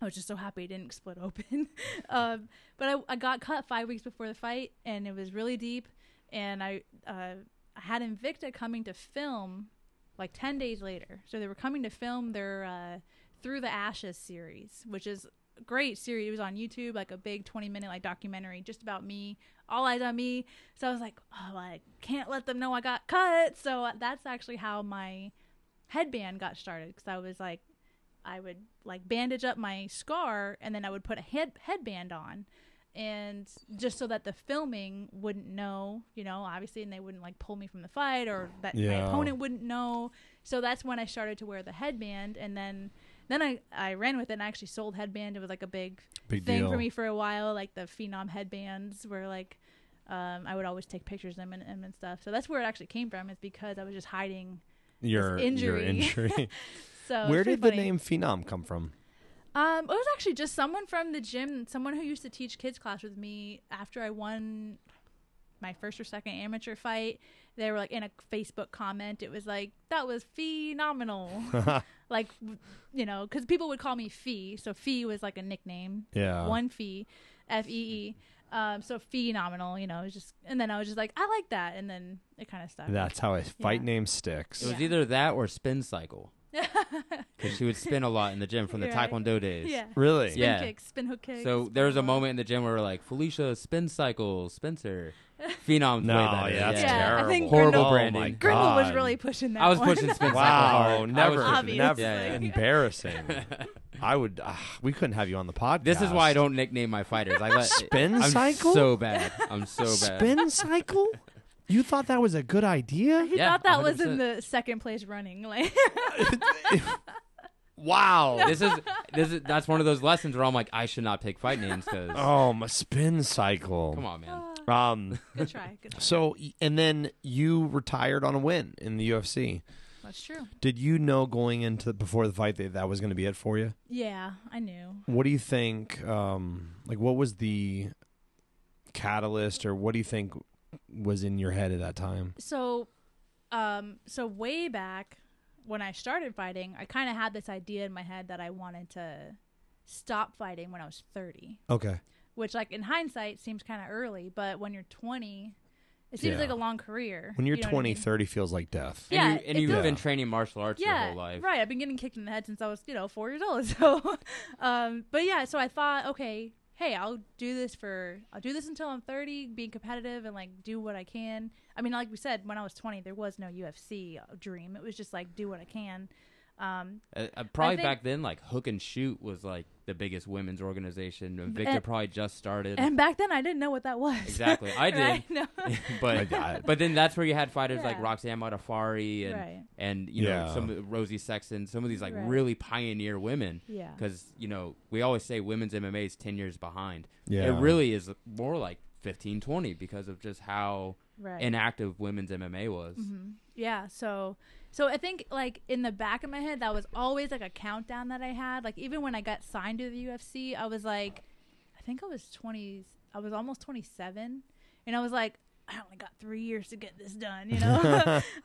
I was just so happy it didn't split open. But I got cut 5 weeks before the fight, and it was really deep. And I had Invicta coming to film like 10 days later. So they were coming to film their Through the Ashes series, which is a great series. It was on YouTube, like a big 20-minute like documentary just about me, all eyes on me. So I was like, oh, I can't let them know I got cut. So that's actually how my headband got started, because I was like, I would like bandage up my scar and then I would put a headband on, and just so that the filming wouldn't know, obviously, and they wouldn't like pull me from the fight, or that my opponent wouldn't know. So that's when I started to wear the headband, and then I ran with it, and I actually sold headband. It was like a big thing deal for me for a while. Like the Phenom headbands were like, I would always take pictures of them and stuff. So that's where it actually came from, is because I was just hiding your injury. So where did the name Phenom come from? It was actually just someone from the gym, someone who used to teach kids class with me after I won my first or second amateur fight. They were like in a Facebook comment. It was like, that was phenomenal. Like, because people would call me Fee. So Fee was like a nickname. Yeah. One Fee, F-E-E. So phenomenal, it was just, and then I was just like, I like that, and then it kind of stuck. That's how a fight name sticks. It was either that or Spin Cycle, because she would spin a lot in the gym from the Taekwondo days. Yeah, really. Spin kicks, spin hook kicks. So there was a moment in the gym where we're like, Felicia, Spin Cycle, Spencer, Phenom. No, that's terrible. I think horrible branding. Oh my God. Grendel was really pushing that. I was pushing Spin Cycle. Wow, never, embarrassing. I would. We couldn't have you on the podcast. This is why I don't nickname my fighters. Spin Cycle. I'm so bad. Spin Cycle. You thought that was a good idea? He thought that 100%. Was in the second place running. Like, wow. No. This is that's one of those lessons where I'm like, I should not pick fight names because my spin cycle. Come on, man. Good try. Good try. So, and then you retired on a win in the UFC. That's true. Did you know going into before the fight that was going to be it for you? Yeah, I knew. What do you think? What was the catalyst, or what do you think was in your head at that time? So way back when I started fighting, I kind of had this idea in my head that I wanted to stop fighting when I was 30. Okay. Which, like, in hindsight seems kind of early, but when you're 20, it seems like a long career. When you're 20, I mean? 30 feels like death. Yeah, and you've been training martial arts your whole life. Right. I've been getting kicked in the head since I was, 4 years old. So, so I thought, okay, hey, I'll do this until I'm 30, being competitive and, like, do what I can. I mean, like we said, when I was 20, there was no UFC dream. It was just, like, do what I can. Probably back then, like, Hook and Shoot was, like, the biggest women's organization. Invicta probably just started. And back then, I didn't know what that was. Exactly. I did. Right? No. But then that's where you had fighters like Roxanne Modafferi and, some Rosie Sexton, some of these, like, really pioneer women. Yeah. Because, we always say women's MMA is 10 years behind. Yeah. It really is more like 15, 20 because of just how inactive women's MMA was. Mm-hmm. Yeah. So I think, like, in the back of my head, that was always, like, a countdown that I had. Like, even when I got signed to the UFC, I was like, I think I was almost 27. And I was like, I only got 3 years to get this done,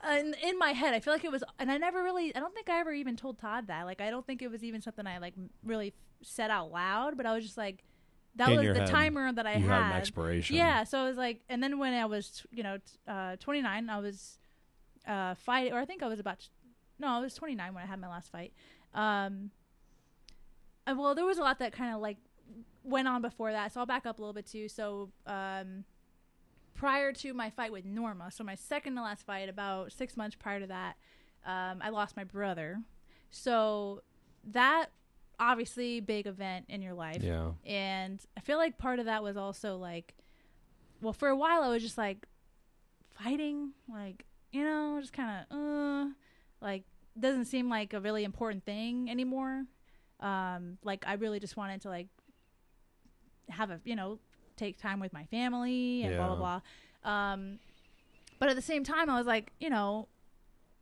And in my head, I feel like it was, and I don't think I ever even told Todd that. Like, I don't think it was even something I, like, really said out loud, but I was just like, that was the timer that I had. You had an expiration. Yeah. So I was like, and then when I was, 29, I was... I was 29 when I had my last fight. There was a lot that kind of, like, went on before that, so I'll back up a little bit too. So prior to my fight with Norma, so my second to last fight, about 6 months prior to that, I lost my brother. So that obviously big event in your life, and I feel like part of that was also like, well, for a while I was just like fighting, like, just kind of, like, doesn't seem like a really important thing anymore. Like, I really just wanted to, like, have take time with my family and blah, blah, blah. But at the same time, I was like,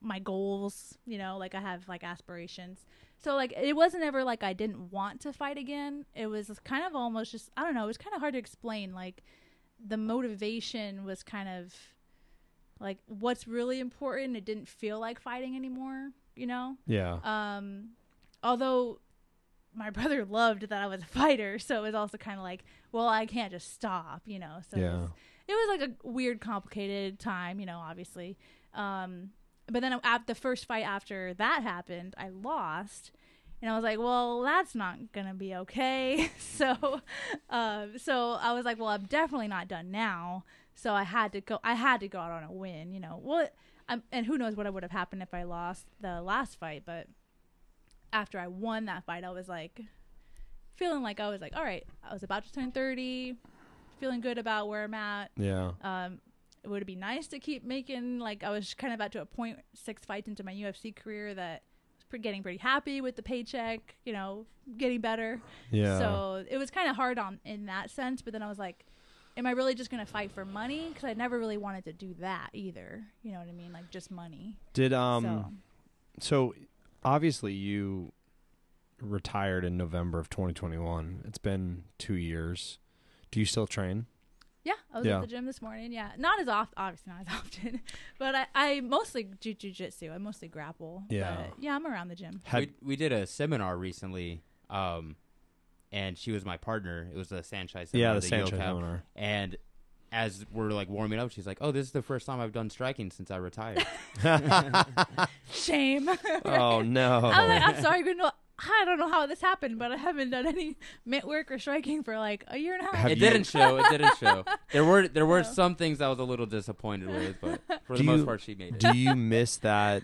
my goals, like, I have, like, aspirations. So, like, it wasn't ever like I didn't want to fight again. It was kind of almost just, I don't know, it was kind of hard to explain. Like, the motivation was kind of... like, what's really important, it didn't feel like fighting anymore, Yeah. Although my brother loved that I was a fighter, so it was also kind of like, well, I can't just stop, So it was like a weird, complicated time, obviously. But then at the first fight after that happened, I lost. And I was like, well, that's not going to be okay. So I was like, well, I'm definitely not done now. So I had to go out on a win, and who knows what would have happened if I lost the last fight. But after I won that fight, I was like feeling like, I was like, all right, I was about to turn 30, feeling good about where I'm at. Yeah. It would be nice to keep making, like, I was kind of about to a point 6 fights into my UFC career that I was getting pretty happy with the paycheck, getting better. Yeah. So it was kind of hard in that sense. But then I was like, am I really just going to fight for money? Because I never really wanted to do that either. You know what I mean? Like, just money. So obviously you retired in November of 2021. It's been 2 years. Do you still train? Yeah. I was at the gym this morning. Yeah. Not as often, but I mostly do jiu-jitsu. I mostly grapple. Yeah. But yeah, I'm around the gym. We did a seminar recently, and she was my partner. It was the Sanchez. Yeah, the Sanchez owner. And as we're, like, warming up, she's like, oh, this is the first time I've done striking since I retired. Shame. Right? Oh, no. I was like, I'm sorry, Grendel. I don't know how this happened, but I haven't done any mitt work or striking for, like, a year and a half. It didn't show. There were some things I was a little disappointed with, but for the most part, she made it. Do you miss that,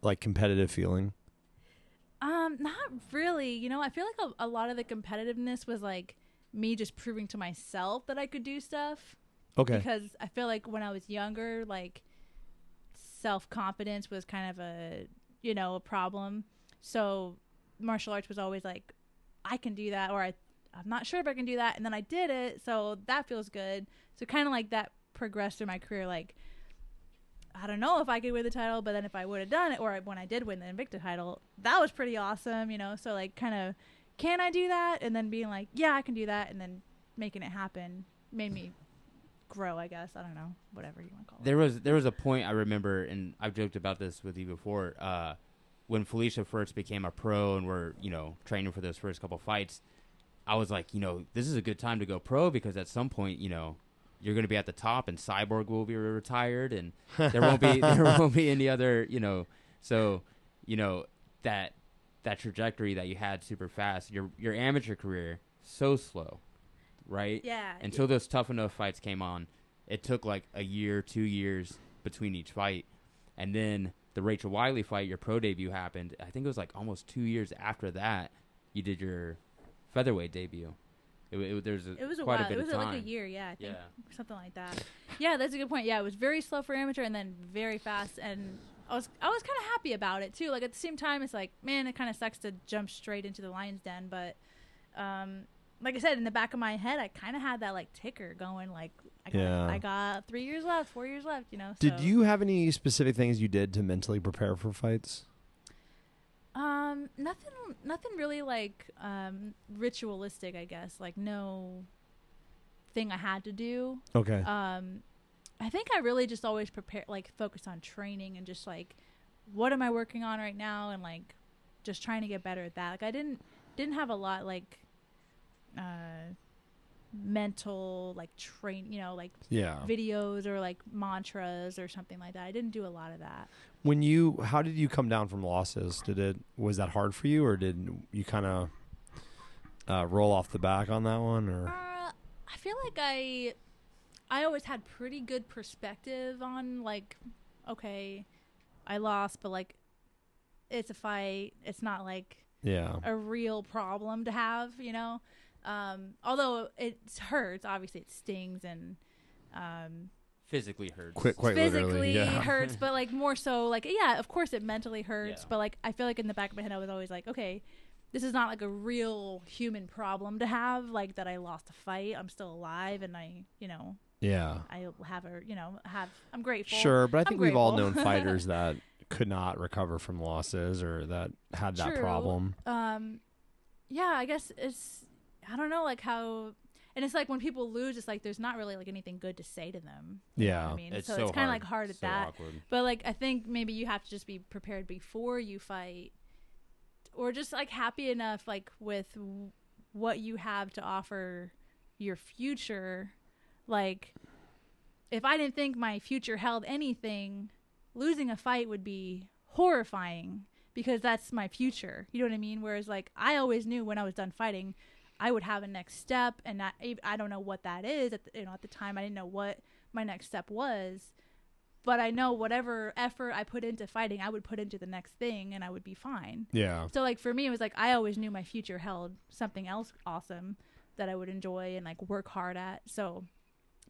like, competitive feeling? Not really. I feel like a lot of the competitiveness was like me just proving to myself that I could do stuff. Okay. Because I feel like when I was younger, like, self-confidence was kind of a, you know, a problem. So martial arts was always like, I can do that, or I'm not sure if I can do that. And then I did it, so that feels good. So kind of like that progressed through my career. Like, I don't know if I could win the title, but then if I would have done it, or when I did win the Invicta title, that was pretty awesome, you know? So like, kind of, can I do that? And then being like, yeah, I can do that. And then making it happen made me grow, I guess. I don't know, whatever you want to call it. There was a point I remember, and I've joked about this with you before, when Felicia first became a pro and we're, you know, training for those first couple fights, I was like, you know, this is a good time to go pro, because at some point, you know, you're going to be at the top, and Cyborg will be retired, and there won't be any other, you know. So, you know, that trajectory that you had super fast, your amateur career, so slow, right? Yeah. Until those Tough Enough fights came on, it took like a year, 2 years between each fight, and then the Rachel Wiley fight, your pro debut happened. I think it was like almost 2 years after that you did your featherweight debut. It was quite a bit of time. Like a year, yeah, I think. Yeah. Something like that. Yeah, that's a good point. Yeah, it was very slow for amateur and then very fast, and I was kind of happy about it too. Like, at the same time, it's like, man, it kind of sucks to jump straight into the lion's den, but like I said, in the back of my head, I kind of had that like ticker going, like, I got 3 years left, 4 years left, you know. So. Did you have any specific things you did to mentally prepare for fights? Nothing really like ritualistic, I guess. Like, no thing I had to do. Okay. I think I really just always prepare, like, focused on training and just like, what am I working on right now, and like, just trying to get better at that. Like, I didn't have a lot like. Mental like train, you know, like videos or like mantras or something like that. I didn't do a lot of that. How did you come down from losses? Was that hard for you, or did you kind of roll off the back on that one? Or I feel like I always had pretty good perspective on like, okay, I lost, but like, it's a fight. It's not like a real problem to have, you know. Although it hurts, obviously it stings, and physically hurts. Quite physically hurts, but like more so like, yeah, of course it mentally hurts, but like, I feel like in the back of my head I was always like, okay, this is not like a real human problem to have, like that I lost a fight, I'm still alive, and I, you know, I have a, you know, I'm grateful. Sure, but I think we've all known fighters that could not recover from losses, or that had that problem. Yeah, I guess it's, I don't know, like how, and it's like when people lose, it's like there's not really like anything good to say to them. Yeah, you know I mean, so it's kind of like hard at that. Awkward. But like, I think maybe you have to just be prepared before you fight, or just like happy enough like with what you have to offer your future. Like, if I didn't think my future held anything, losing a fight would be horrifying, because that's my future. You know what I mean? Whereas like, I always knew when I was done fighting, I would have a next step, and that, I don't know what that is. At the time, I didn't know what my next step was, but I know whatever effort I put into fighting, I would put into the next thing, and I would be fine. Yeah. So like, for me, it was like, I always knew my future held something else awesome that I would enjoy and like work hard at. So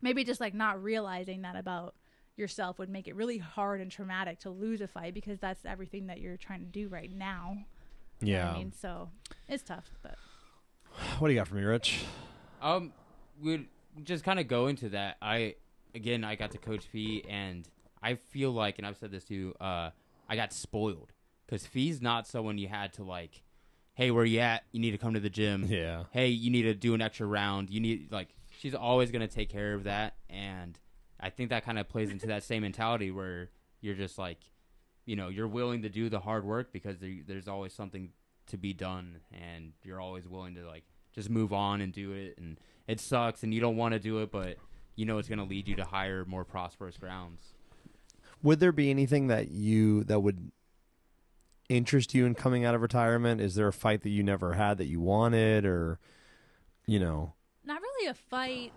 maybe just like not realizing that about yourself would make it really hard and traumatic to lose a fight, because that's everything that you're trying to do right now. You know what I mean? So it's tough, but. What do you got for me, Rich? We'd just kind of go into that. I got to coach Fee, and I feel like, and I've said this too, I got spoiled, because Fee's not someone you had to like, hey, where you at? You need to come to the gym. Yeah. Hey, you need to do an extra round. You need, like, she's always going to take care of that. And I think that kind of plays into that same mentality, where you're just like, you know, you're willing to do the hard work, because there's always something to be done, and you're always willing to like just move on and do it, and it sucks and you don't want to do it, but you know it's going to lead you to higher, more prosperous grounds. Would there be anything that would interest you in coming out of retirement? Is there a fight that you never had that you wanted, or, you know? Not really a fight.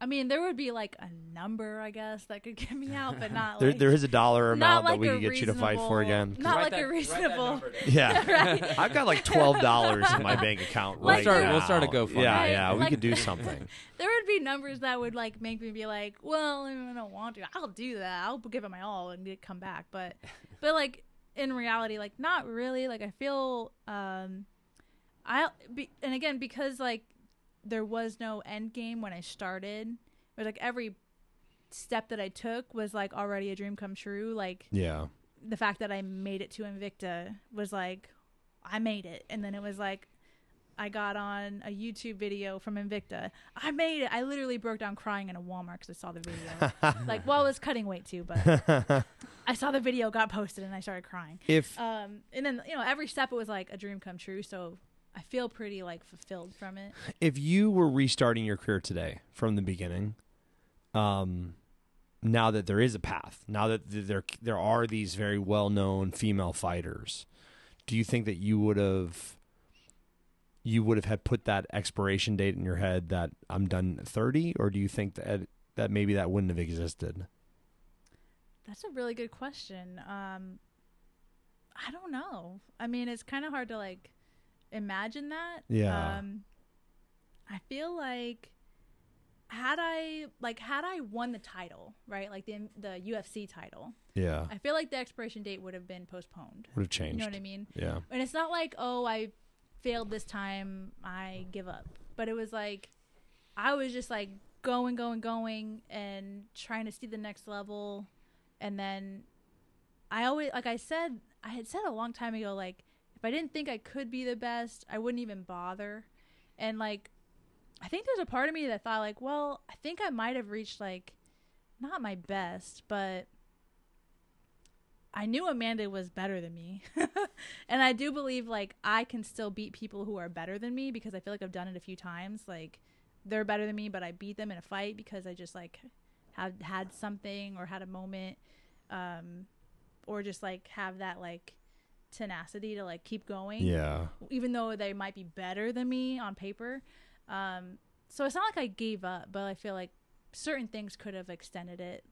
I mean, there would be like a number, I guess, that could get me out, but not like... There is a dollar amount that we could get you to fight for again. Not like a reasonable... Yeah. Right? I've got like $12 in my bank account right now. We'll start a GoFundMe. Yeah, we could do something. There would be be numbers that would like make me be like, well, I don't want to. I'll do that. I'll give it my all and come back. But like in reality, like not really. Like I feel, and again because like there was no end game when I started. But like every step that I took was like already a dream come true. Like yeah, the fact that I made it to Invicta was like I made it, and then it was like. I got on a YouTube video from Invicta. I made it. I literally broke down crying in a Walmart because I saw the video. Like, well, I was cutting weight too, but I saw the video got posted and I started crying. And then, you know, every step it was like a dream come true. So I feel pretty like fulfilled from it. If you were restarting your career today from the beginning, now that there is a path, now that there are these very well-known female fighters, do you think that you would have had put that expiration date in your head that I'm done at 30, or do you think that maybe that wouldn't have existed? That's a really good question. I don't know. I mean, it's kind of hard to like imagine that. Yeah. I feel like had I won the title, right? Like the UFC title. Yeah. I feel like the expiration date would have been postponed. Would have changed. You know what I mean? Yeah. And it's not like, oh, I failed this time, I give up. But it was like I was just like going and trying to see the next level. And then I always, like I had said a long time ago, like if I didn't think I could be the best, I wouldn't even bother. And like I think there's a part of me that thought like, well, I think I might have reached like not my best, but I knew Amanda was better than me. And I do believe like I can still beat people who are better than me because I feel like I've done it a few times. Like they're better than me, but I beat them in a fight because I just like had something or had a moment, or just like have that like tenacity to like keep going. Yeah. Even though they might be better than me on paper. So it's not like I gave up, but I feel like certain things could have extended it.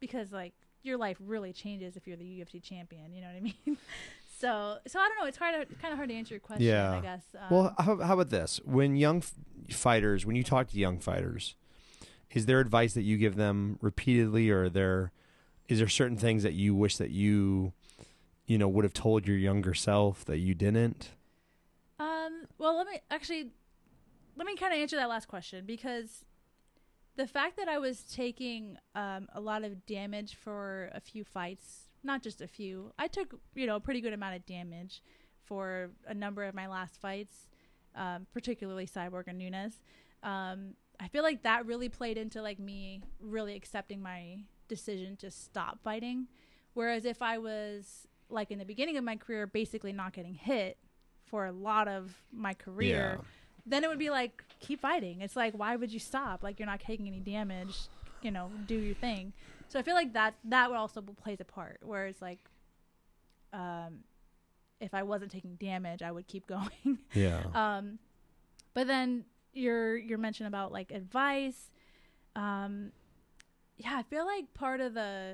Because like, your life really changes if you're the UFC champion. You know what I mean? So I don't know. It's kind of hard to answer your question, yeah. I guess. Well, how about this? When when you talk to young fighters, is there advice that you give them repeatedly, or is there certain things that you wish that you know, would have told your younger self that you didn't? Well, let me kind of answer that last question, because the fact that I was taking a lot of damage for a few fights, not just a few, I took, you know, a pretty good amount of damage for a number of my last fights, particularly Cyborg and Nunes. I feel like that really played into like me really accepting my decision to stop fighting. Whereas if I was like in the beginning of my career, basically not getting hit for a lot of my career, yeah, then it would be like, keep fighting. It's like, why would you stop? Like, you're not taking any damage, you know, do your thing. So I feel like that would also plays a part, where it's like, if I wasn't taking damage, I would keep going. Yeah. But then your mention about like advice. Yeah, I feel like part of I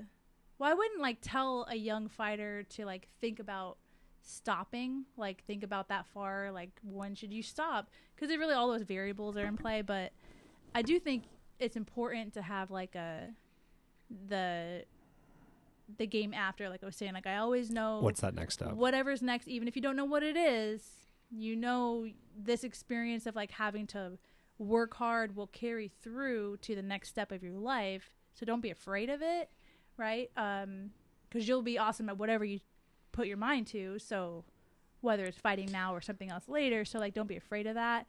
wouldn't like tell a young fighter to like think about stopping, like think about that far, like when should you stop, because it really, all those variables are in play. But I do think it's important to have like the game after, like I was saying, like I always know what's that next step, whatever's next, even if you don't know what it is. You know, this experience of like having to work hard will carry through to the next step of your life, so don't be afraid of it, right? Because you'll be awesome at whatever you put your mind to, so whether it's fighting now or something else later. So like, don't be afraid of that,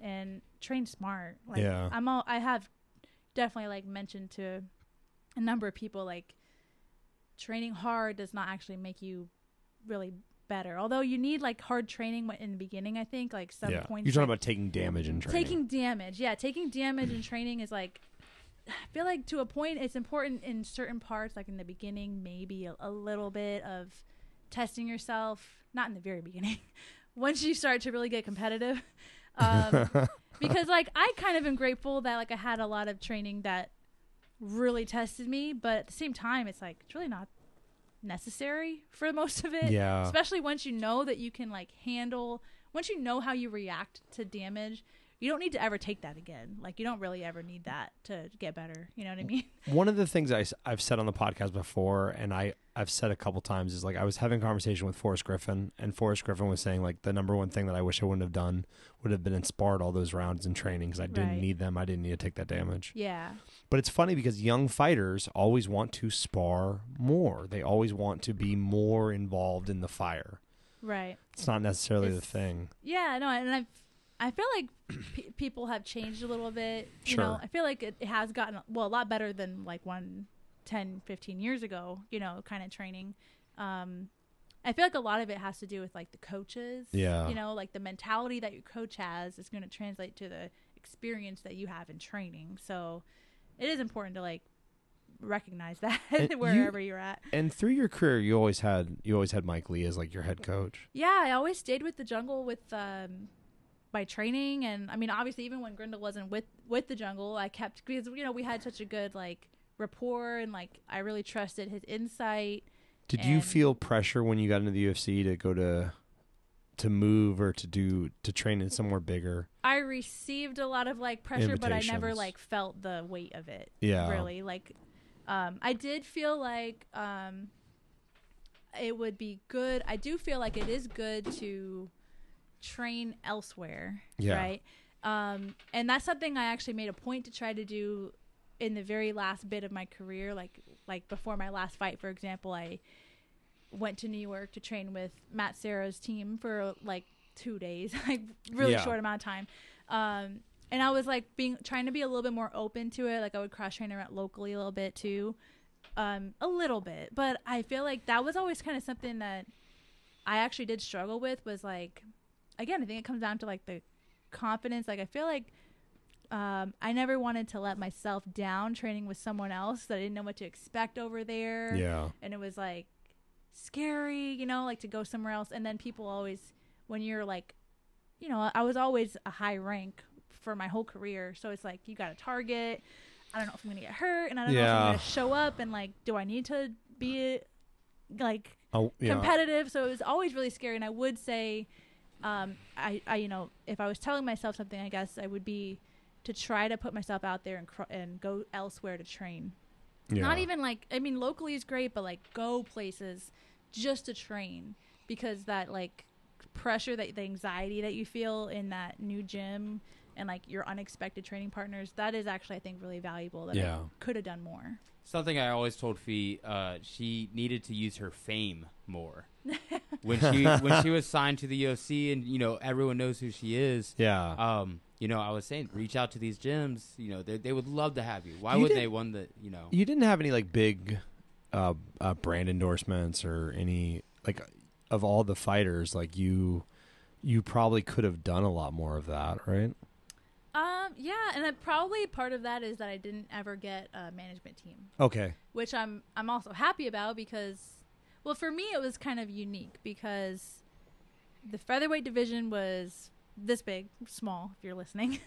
and train smart. Like, yeah. I have definitely like mentioned to a number of people, like training hard does not actually make you really better, although you need like hard training in the beginning. I think like some, yeah, points you're talking about taking damage and training. Taking damage and training is like, I feel like to a point it's important in certain parts, like in the beginning, maybe a little bit of testing yourself, not in the very beginning, once you start to really get competitive, because like I kind of am grateful that like I had a lot of training that really tested me, but at the same time it's like it's really not necessary for most of it. Yeah, especially once you know that you can like handle, once you know how you react to damage, you don't need to ever take that again. Like, you don't really ever need that to get better. You know what I mean? One of the things I've said on the podcast before, and I've said a couple times, is like, I was having a conversation with Forrest Griffin, and Forrest Griffin was saying, like, the number one thing that I wish I wouldn't have done would have been in sparred all those rounds in training, because I didn't need them. I didn't need to take that damage. Yeah. But it's funny because young fighters always want to spar more. They always want to be more involved in the fire. Right. It's not necessarily the thing. Yeah, no, and I feel like people have changed a little bit. Sure. You know, I feel like it has gotten, well, a lot better than like 10, 15 years ago, you know, kind of training. I feel like a lot of it has to do with like the coaches. Yeah. You know, like the mentality that your coach has is going to translate to the experience that you have in training. So it is important to like recognize that wherever you're at. And through your career, you always had Mike Lee as like your head coach. Yeah, I always stayed with the Jungle with my training, and I mean, obviously, even when Grendel wasn't with the Jungle, I kept, because you know, we had such a good like rapport, and like I really trusted his insight. Did you feel pressure when you got into the UFC to go to move or to train in somewhere bigger? I received a lot of like pressure, but I never like felt the weight of it. Yeah, really. Like, I did feel like it would be good. I do feel like it is good to train elsewhere. Yeah. Right. And that's something I actually made a point to try to do in the very last bit of my career, like before my last fight, for example, I went to New York to train with Matt Serra's team for like 2 days, like really short amount of time. And I was like trying to be a little bit more open to it. Like I would cross train around locally a little bit too, a little bit, but I feel like that was always kind of something that I actually did struggle with, was like, again, I think it comes down to like the confidence. Like I feel like, I never wanted to let myself down training with someone else that I didn't know what to expect over there. Yeah. And it was like scary, you know, like to go somewhere else. And then people always, when you're like, you know, I was always a high rank for my whole career. So it's like, you got a target. I don't know if I'm going to get hurt, and I don't know if I'm going to show up, and like, do I need to be like competitive? So it was always really scary. And I would say, I, you know, if I was telling myself something, I guess I would be to try to put myself out there and go elsewhere to train. Yeah. Not even like, I mean, locally is great, but like go places just to train, because that like pressure, that the anxiety that you feel in that new gym and like your unexpected training partners, that is actually, I think, really valuable that I could have done more. Something I always told Fee, she needed to use her fame more. when she was signed to the UFC, and, you know, everyone knows who she is. Yeah. You know, I was saying, reach out to these gyms. You know, they would love to have you. Why would they want the, you know? You didn't have any, like, big brand endorsements or any, like, of all the fighters, like, you probably could have done a lot more of that, right? Yeah, and probably part of that is that I didn't ever get a management team. Okay. Which I'm also happy about, because, well, for me, it was kind of unique because the featherweight division was this big, small, if you're listening.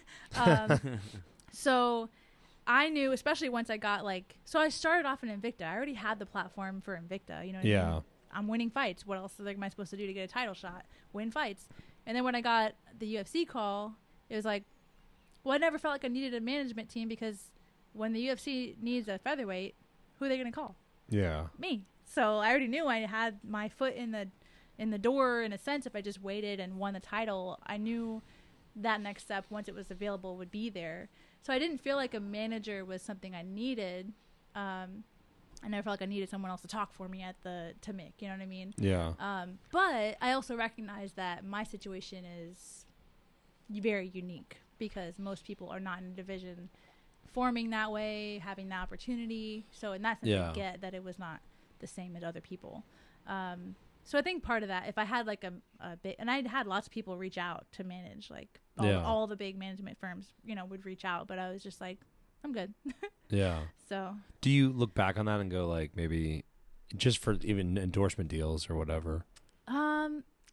So I knew, especially once I got like, so I started off in Invicta. I already had the platform for Invicta. You know what I mean? I'm winning fights. What else am I supposed to do to get a title shot? Win fights. And then when I got the UFC call, it was like, well, I never felt like I needed a management team, because when the UFC needs a featherweight, who are they going to call? Yeah. Me. So I already knew I had my foot in the door, in a sense. If I just waited and won the title, I knew that next step, once it was available, would be there. So I didn't feel like a manager was something I needed. I never felt like I needed someone else to talk for me to Mick, you know what I mean? Yeah. But I also recognize that my situation is very unique, because most people are not in a division forming that way, having that opportunity. So in that sense, I get that it was not the same as other people. So I think part of that, if I had like a bit, and I'd had lots of people reach out to manage, like all the big management firms, you know, would reach out, but I was just like, I'm good. Yeah. So do you look back on that and go like, maybe just for even endorsement deals or whatever?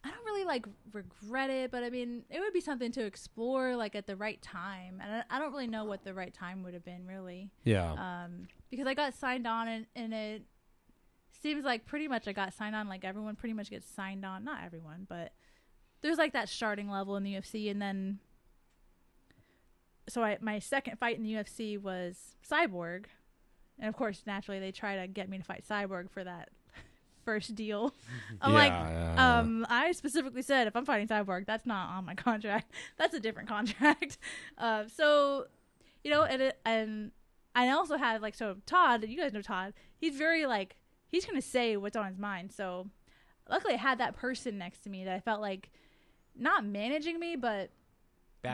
I don't really like regret it, but I mean, it would be something to explore like at the right time. And I don't really know what the right time would have been, really. Yeah. Because I got signed on and it seems like pretty much I got signed on, like everyone pretty much gets signed on. Not everyone, but there's like that starting level in the UFC, and then my second fight in the UFC was Cyborg. And of course, naturally, they try to get me to fight Cyborg for that first deal. I specifically said, if I'm fighting Cyborg, that's not on my contract. That's a different contract. And I also had Todd, you guys know Todd, he's very he's going to say what's on his mind. So luckily I had that person next to me that I felt like not managing me, but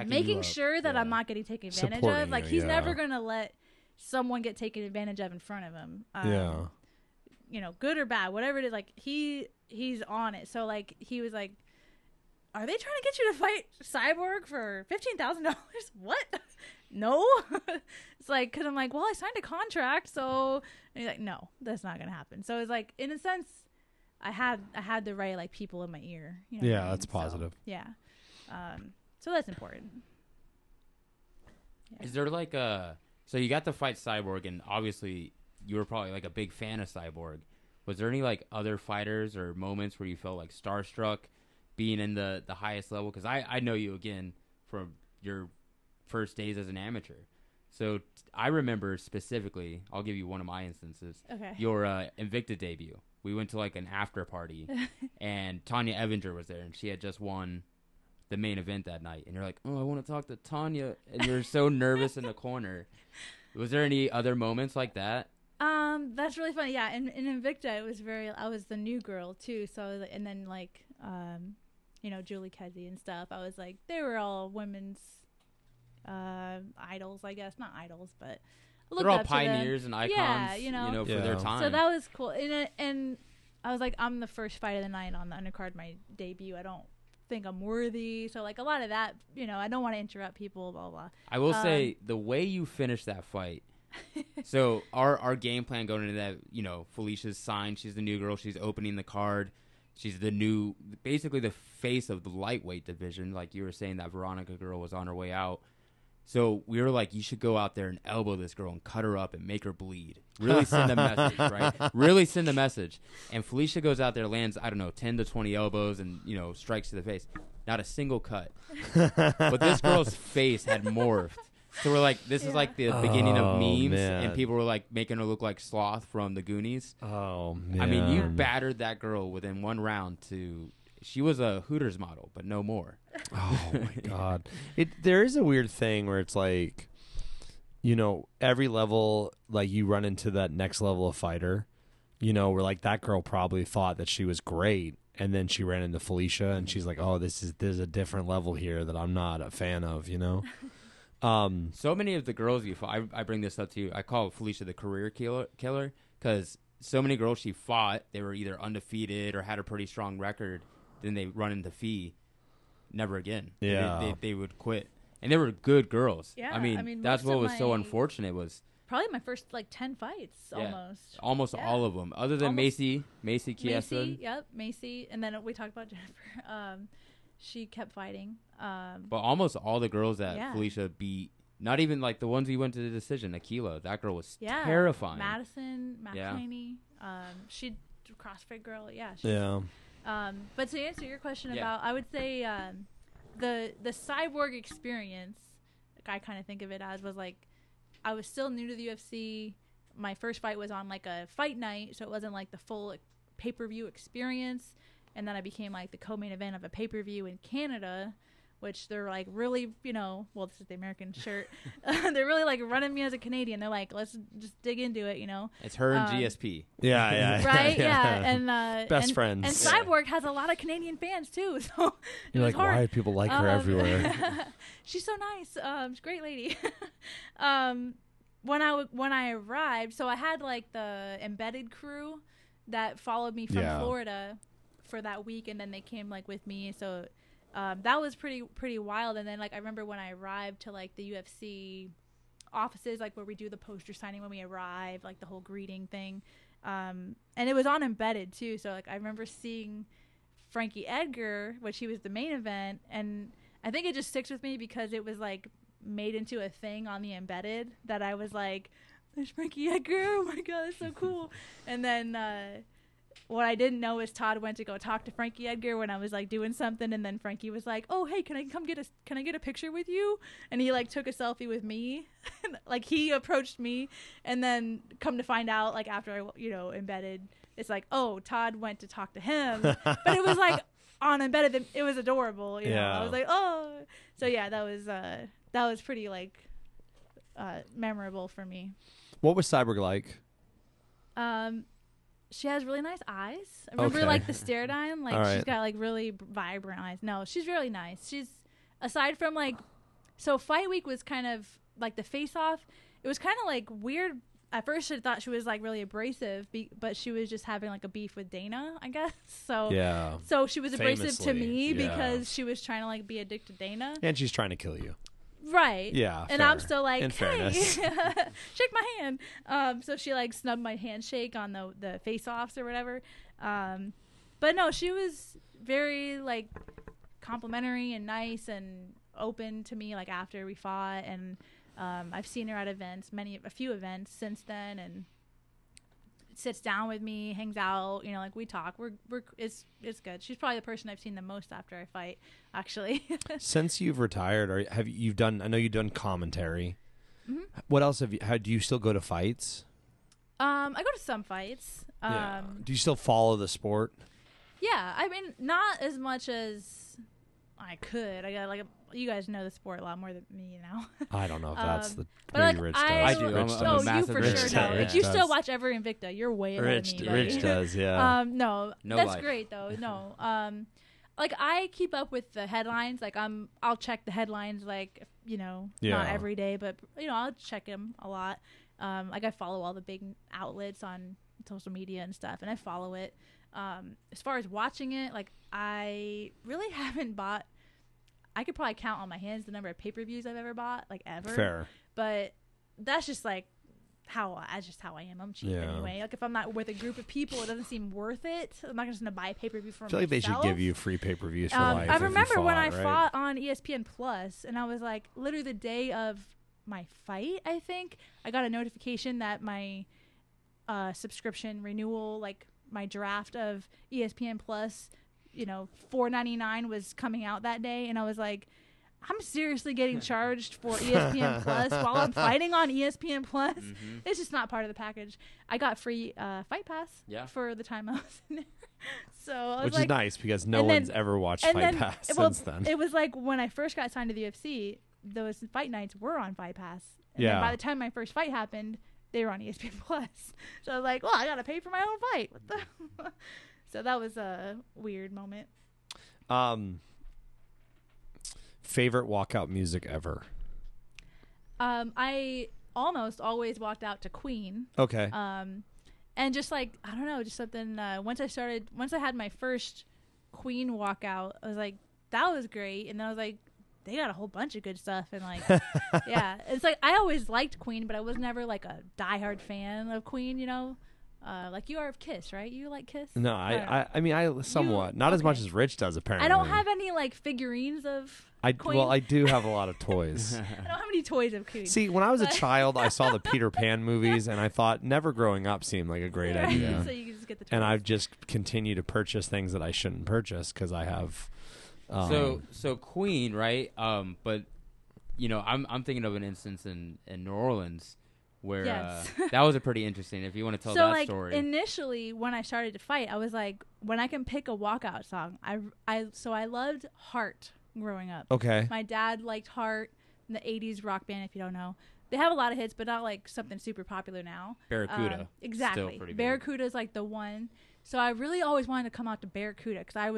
making sure that I'm not getting taken advantage of. He's never going to let someone get taken advantage of in front of him. Good or bad, whatever it is, he's on it. So he was like, are they trying to get you to fight Cyborg for $15,000? What? No. It's because I'm like, well, I signed a contract. So, and he's like, no, that's not going to happen. So it's in a sense, I had the right, people in my ear. You know what I mean? That's positive. So, yeah. So that's important. Yeah. Is there so you got to fight Cyborg, and obviously you were probably a big fan of Cyborg. Was there any other fighters or moments where you felt starstruck being in the highest level? Because I know you again from your first days as an amateur. So I remember specifically, I'll give you one of my instances. Okay. Your Invicta debut. We went to an after party and Tanya Evinger was there and she had just won the main event that night. And you're like, oh, I want to talk to Tanya. And you're so nervous in the corner. Was there any other moments like that? That's really funny. Yeah. And in Invicta, it was I was the new girl too. So, and then Julie Kedzie and stuff. I was they were all women's idols, I guess. Not idols, but they're all pioneers and icons, for their time. So that was cool. And I was I'm the first fight of the night on the undercard, my debut. I don't think I'm worthy. So a lot of that, I don't want to interrupt people, blah, blah. I will say the way you finished that fight. So our game plan going into that, Felicia's signed. She's the new girl. She's opening the card. She's basically the face of the lightweight division. Like you were saying, that Veronica girl was on her way out. So we were like, you should go out there and elbow this girl and cut her up and make her bleed. Really send a message, right? Really send a message. And Felicia goes out there, lands, 10 to 20 elbows and, strikes to the face. Not a single cut. But this girl's face had morphed. So we're like, this is the beginning of memes, man. And people were making her look like Sloth from the Goonies. Oh, man. I mean, you battered that girl within one round to... She was a Hooters model, but no more. Oh, my God. There is a weird thing where it's every level, you run into that next level of fighter, where that girl probably thought that she was great. And then she ran into Felicia and she's like, oh, there's a different level here that I'm not a fan of, So many of the girls you fought, I bring this up to you. I call Felicia the career killer because so many girls she fought, they were either undefeated or had a pretty strong record. Then they run into Fee, never again. Yeah, they would quit, and they were good girls. Yeah, I mean that's what was so unfortunate was probably my first 10 fights almost yeah. all of them, other than Macy Chasson. Yep, Macy, and then we talked about Jennifer. She kept fighting. But almost all the girls that Felicia beat, not even the ones who went to the decision, Akilah, that girl was terrifying. Madison, McElhaney, she CrossFit girl, yeah. But to answer your question about, I would say the Cyborg experience, I kind of think of it as, was I was still new to the UFC. My first fight was on a fight night, so it wasn't the full pay-per-view experience. And then I became the co-main event of a pay-per-view in Canada, which they're really, this is the American shirt. They're really running me as a Canadian. They're let's just dig into it, It's her and GSP. Yeah. Right? Yeah. And best friends. And Cyborg has a lot of Canadian fans too. So you're why people like her everywhere? She's so nice. She's a great lady. When I arrived, so I had the embedded crew that followed me from Florida for that week, and then they came with me, so that was pretty wild. And then I remember when I arrived to the UFC offices, where we do the poster signing when we arrive, the whole greeting thing, and it was on embedded too, so I remember seeing Frankie Edgar, which he was the main event, and I think it just sticks with me because it was made into a thing on the embedded that I was there's Frankie Edgar, oh my God, that's so cool. And then What I didn't know is Todd went to go talk to Frankie Edgar when I was like doing something, and then Frankie was like, "Oh, hey, can I get a picture with you?" And he like took a selfie with me, like he approached me, and then come to find out, like after I embedded, it's like, oh, Todd went to talk to him, but it was like on embedded, it was adorable. I was like, oh, so yeah, that was pretty memorable for me. What was Cyborg like? She has really nice eyes. I remember like the Steradyne, like she's got like really vibrant eyes. No, she's really nice. She's aside from like, so fight week was kind of like the face off. It was kind of like weird. At first I thought she was like really abrasive, but she was just having like a beef with Dana, I guess. So yeah. So she was abrasive to me because she was trying to like be a dick to Dana. And she's trying to kill you. Right. Yeah. And fair. I'm still like, in hey, shake my hand. So she like snubbed my handshake on the face-offs or whatever. But no, she was very like complimentary and nice and open to me like after we fought. And I've seen her at events, a few events since then, and sits down with me, hangs out, like we talk. It's good. She's probably the person I've seen the most after I fight, actually. Since you've retired, or I know you've done commentary. Mm-hmm. What else do you still go to fights? I go to some fights. Yeah. Do you still follow the sport? Yeah, I mean, not as much as I could. I got like you guys know the sport a lot more than me now. I don't know if that's the Rich does. I do. I'm a massive Rich. You still watch every Invicta. You're way ahead of me. Rich does, yeah. No, that's life. Great though. No, like I keep up with the headlines. Like I'll check the headlines. Like not every day, but I'll check them a lot. Like I follow all the big outlets on social media and stuff, and I follow it. As far as watching it, like I really haven't bought. I could probably count on my hands the number of pay-per-views I've ever bought, like ever. Fair. But that's just like how I am. I'm cheap anyway. Like if I'm not with a group of people, it doesn't seem worth it. I'm not just going to buy a pay-per-view for myself. I feel like they should give you free pay-per-views for life. I remember when I fought on ESPN Plus, and I was like, literally the day of my fight, I think, I got a notification that my subscription renewal, like my draft of ESPN Plus, $4.99 was coming out that day, and I was like, I'm seriously getting charged for ESPN Plus while I'm fighting on ESPN Plus. Mm-hmm. It's just not part of the package. I got free Fight Pass for the time I was in there. So which is nice because no one's ever watched Fight Pass since then. It was like when I first got signed to the UFC, those fight nights were on Fight Pass. And then by the time my first fight happened, they were on ESPN Plus. So I was like, well, I got to pay for my own fight. What the So that was a weird moment. Favorite walkout music ever? I almost always walked out to Queen. Okay. And just like, I don't know, just something. Once I had my first Queen walkout, I was like, that was great. And then I was like, they got a whole bunch of good stuff. And like, yeah, it's like, I always liked Queen, but I was never like a diehard fan of Queen, like you are of Kiss, right? You like Kiss? No, I mean, somewhat. Not as much as Rich does, apparently. I don't have any, like, figurines of Queen. Well, I do have a lot of toys. I don't have any toys of Queen. See, when I was a child, I saw the Peter Pan movies, and I thought never growing up seemed like a great idea. So you can just get the toys. And I've just continued to purchase things that I shouldn't purchase because I have... So Queen, right? But, I'm thinking of an instance in New Orleans where that was a pretty interesting if you want to tell that story. So initially when I started to fight, I was like, when I can pick a walkout song, I loved Heart growing up. Okay. My dad liked Heart, in the 80s rock band, if you don't know. They have a lot of hits, but not like something super popular now. Barracuda. Exactly. Barracuda is like the one. So I really always wanted to come out to Barracuda because I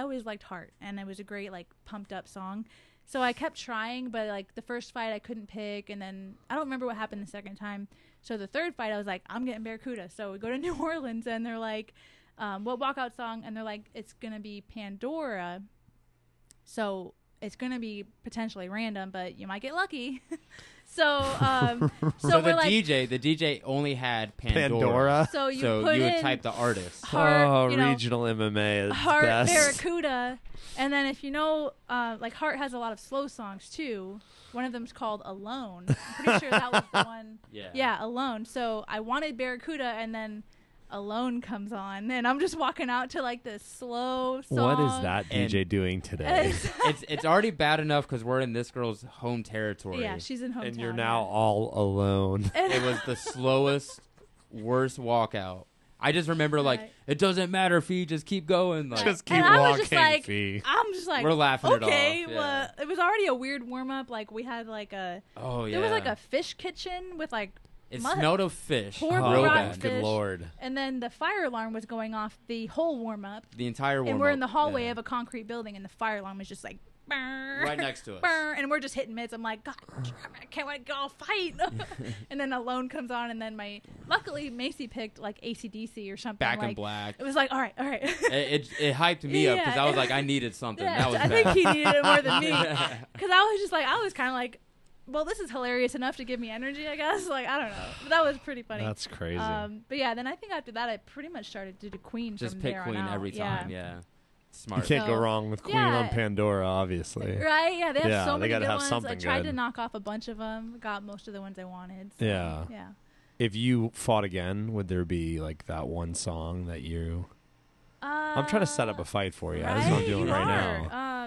always liked Heart, and it was a great like pumped up song. So I kept trying, but like the first fight I couldn't pick, and then I don't remember what happened the second time. So the third fight I was like, I'm getting Barracuda. So we go to New Orleans, and they're like, what walkout song? And they're like, it's going to be Pandora. So it's going to be potentially random, but you might get lucky. So we're like, the DJ only had Pandora. So you would type the artist. Heart, regional MMA is Heart, best. Barracuda. And then if like Heart has a lot of slow songs too. One of them's called Alone. I'm pretty sure that was the one. Yeah, Alone. So I wanted Barracuda, and then Alone comes on, and I'm just walking out to like this slow song. What is that DJ and doing today? It's already bad enough because we're in this girl's home territory. Yeah, she's in home territory. And you're now all alone. It was the slowest, worst walkout. I just remember, like, it doesn't matter, Fee. Just keep going. Like, just keep walking, Fee. I'm just like, we're laughing at all. Okay, well, it was already a weird warm-up. Like, we had, like, a... Oh, yeah. There was, like, a fish kitchen with, like... It smelled of fish. Real bad. Good Lord. And then the fire alarm was going off the whole warm-up. The entire warm-up. And we're in the hallway of a concrete building, and the fire alarm was just, like... right next to us. And we're just hitting mitts. I'm like, God, I can't wait to go fight. And then Alone comes on, and then luckily Macy picked like AC/DC or something. Back in Black. It was like, all right. it hyped me up because I was like, I needed something. Yeah, that was I think he needed it more than me because I was just like, I was kind of like, well, this is hilarious enough to give me energy, I guess. Like, I don't know. But that was pretty funny. That's crazy. But yeah, then I think after that, I pretty much started to do Queen. Just pick Queen every time. Yeah. Smart. You can't go wrong with Queen on Pandora, obviously. Right? Yeah, they have so many good ones. I tried to knock off a bunch of them. Got most of the ones I wanted. So, yeah. If you fought again, would there be like that one song that you? I'm trying to set up a fight for you. Right? That's what I'm doing right now.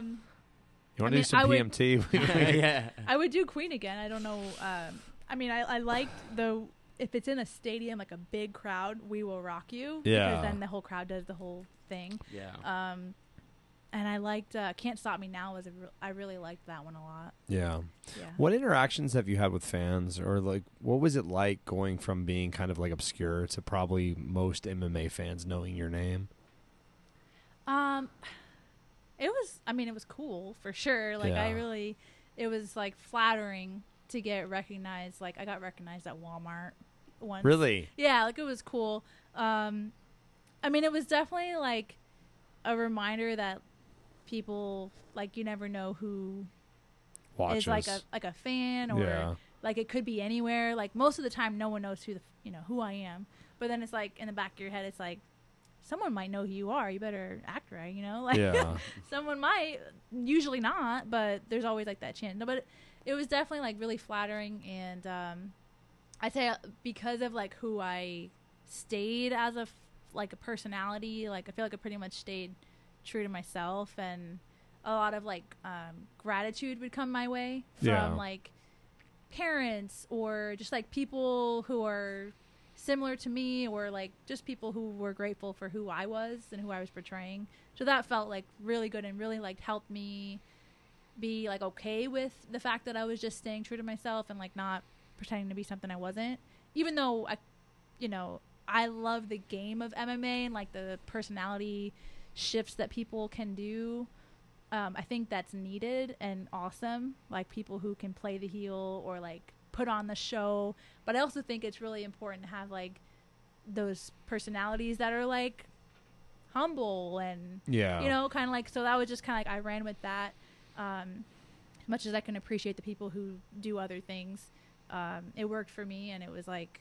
You want to do some PMT? Yeah. I would do Queen again. I don't know. I mean, I liked the. If it's in a stadium, like a big crowd, We Will Rock You. Yeah. Because then the whole crowd does the whole thing. Yeah. And I liked Can't Stop Me Now. I really liked that one a lot. Yeah. What interactions have you had with fans? Or like, what was it like going from being kind of like obscure to probably most MMA fans knowing your name? It was cool for sure. Like it was like flattering to get recognized. Like I got recognized at Walmart once. Really? Yeah. Like it was cool. It was definitely like a reminder that people, like, you never know who watches. Is like a fan, or like it could be anywhere. Like most of the time, no one knows who I am. But then it's like in the back of your head, it's like someone might know who you are. You better act right, Like someone might, usually not, but there's always like that chance. No, but it was definitely like really flattering, and I'd say because of like who I stayed as a personality, like I feel like I pretty much stayed true to myself, and a lot of like gratitude would come my way from like parents, or just like people who are similar to me, or like just people who were grateful for who I was and who I was portraying. So that felt like really good, and really like helped me be like okay with the fact that I was just staying true to myself and like not pretending to be something I wasn't, even though I love the game of MMA and like the personality shifts that people can do. I think that's needed and awesome, like people who can play the heel or like put on the show. But I also think it's really important to have like those personalities that are like humble and kind of like, so that was just kind of like I ran with that. As much as I can appreciate the people who do other things, it worked for me, and it was like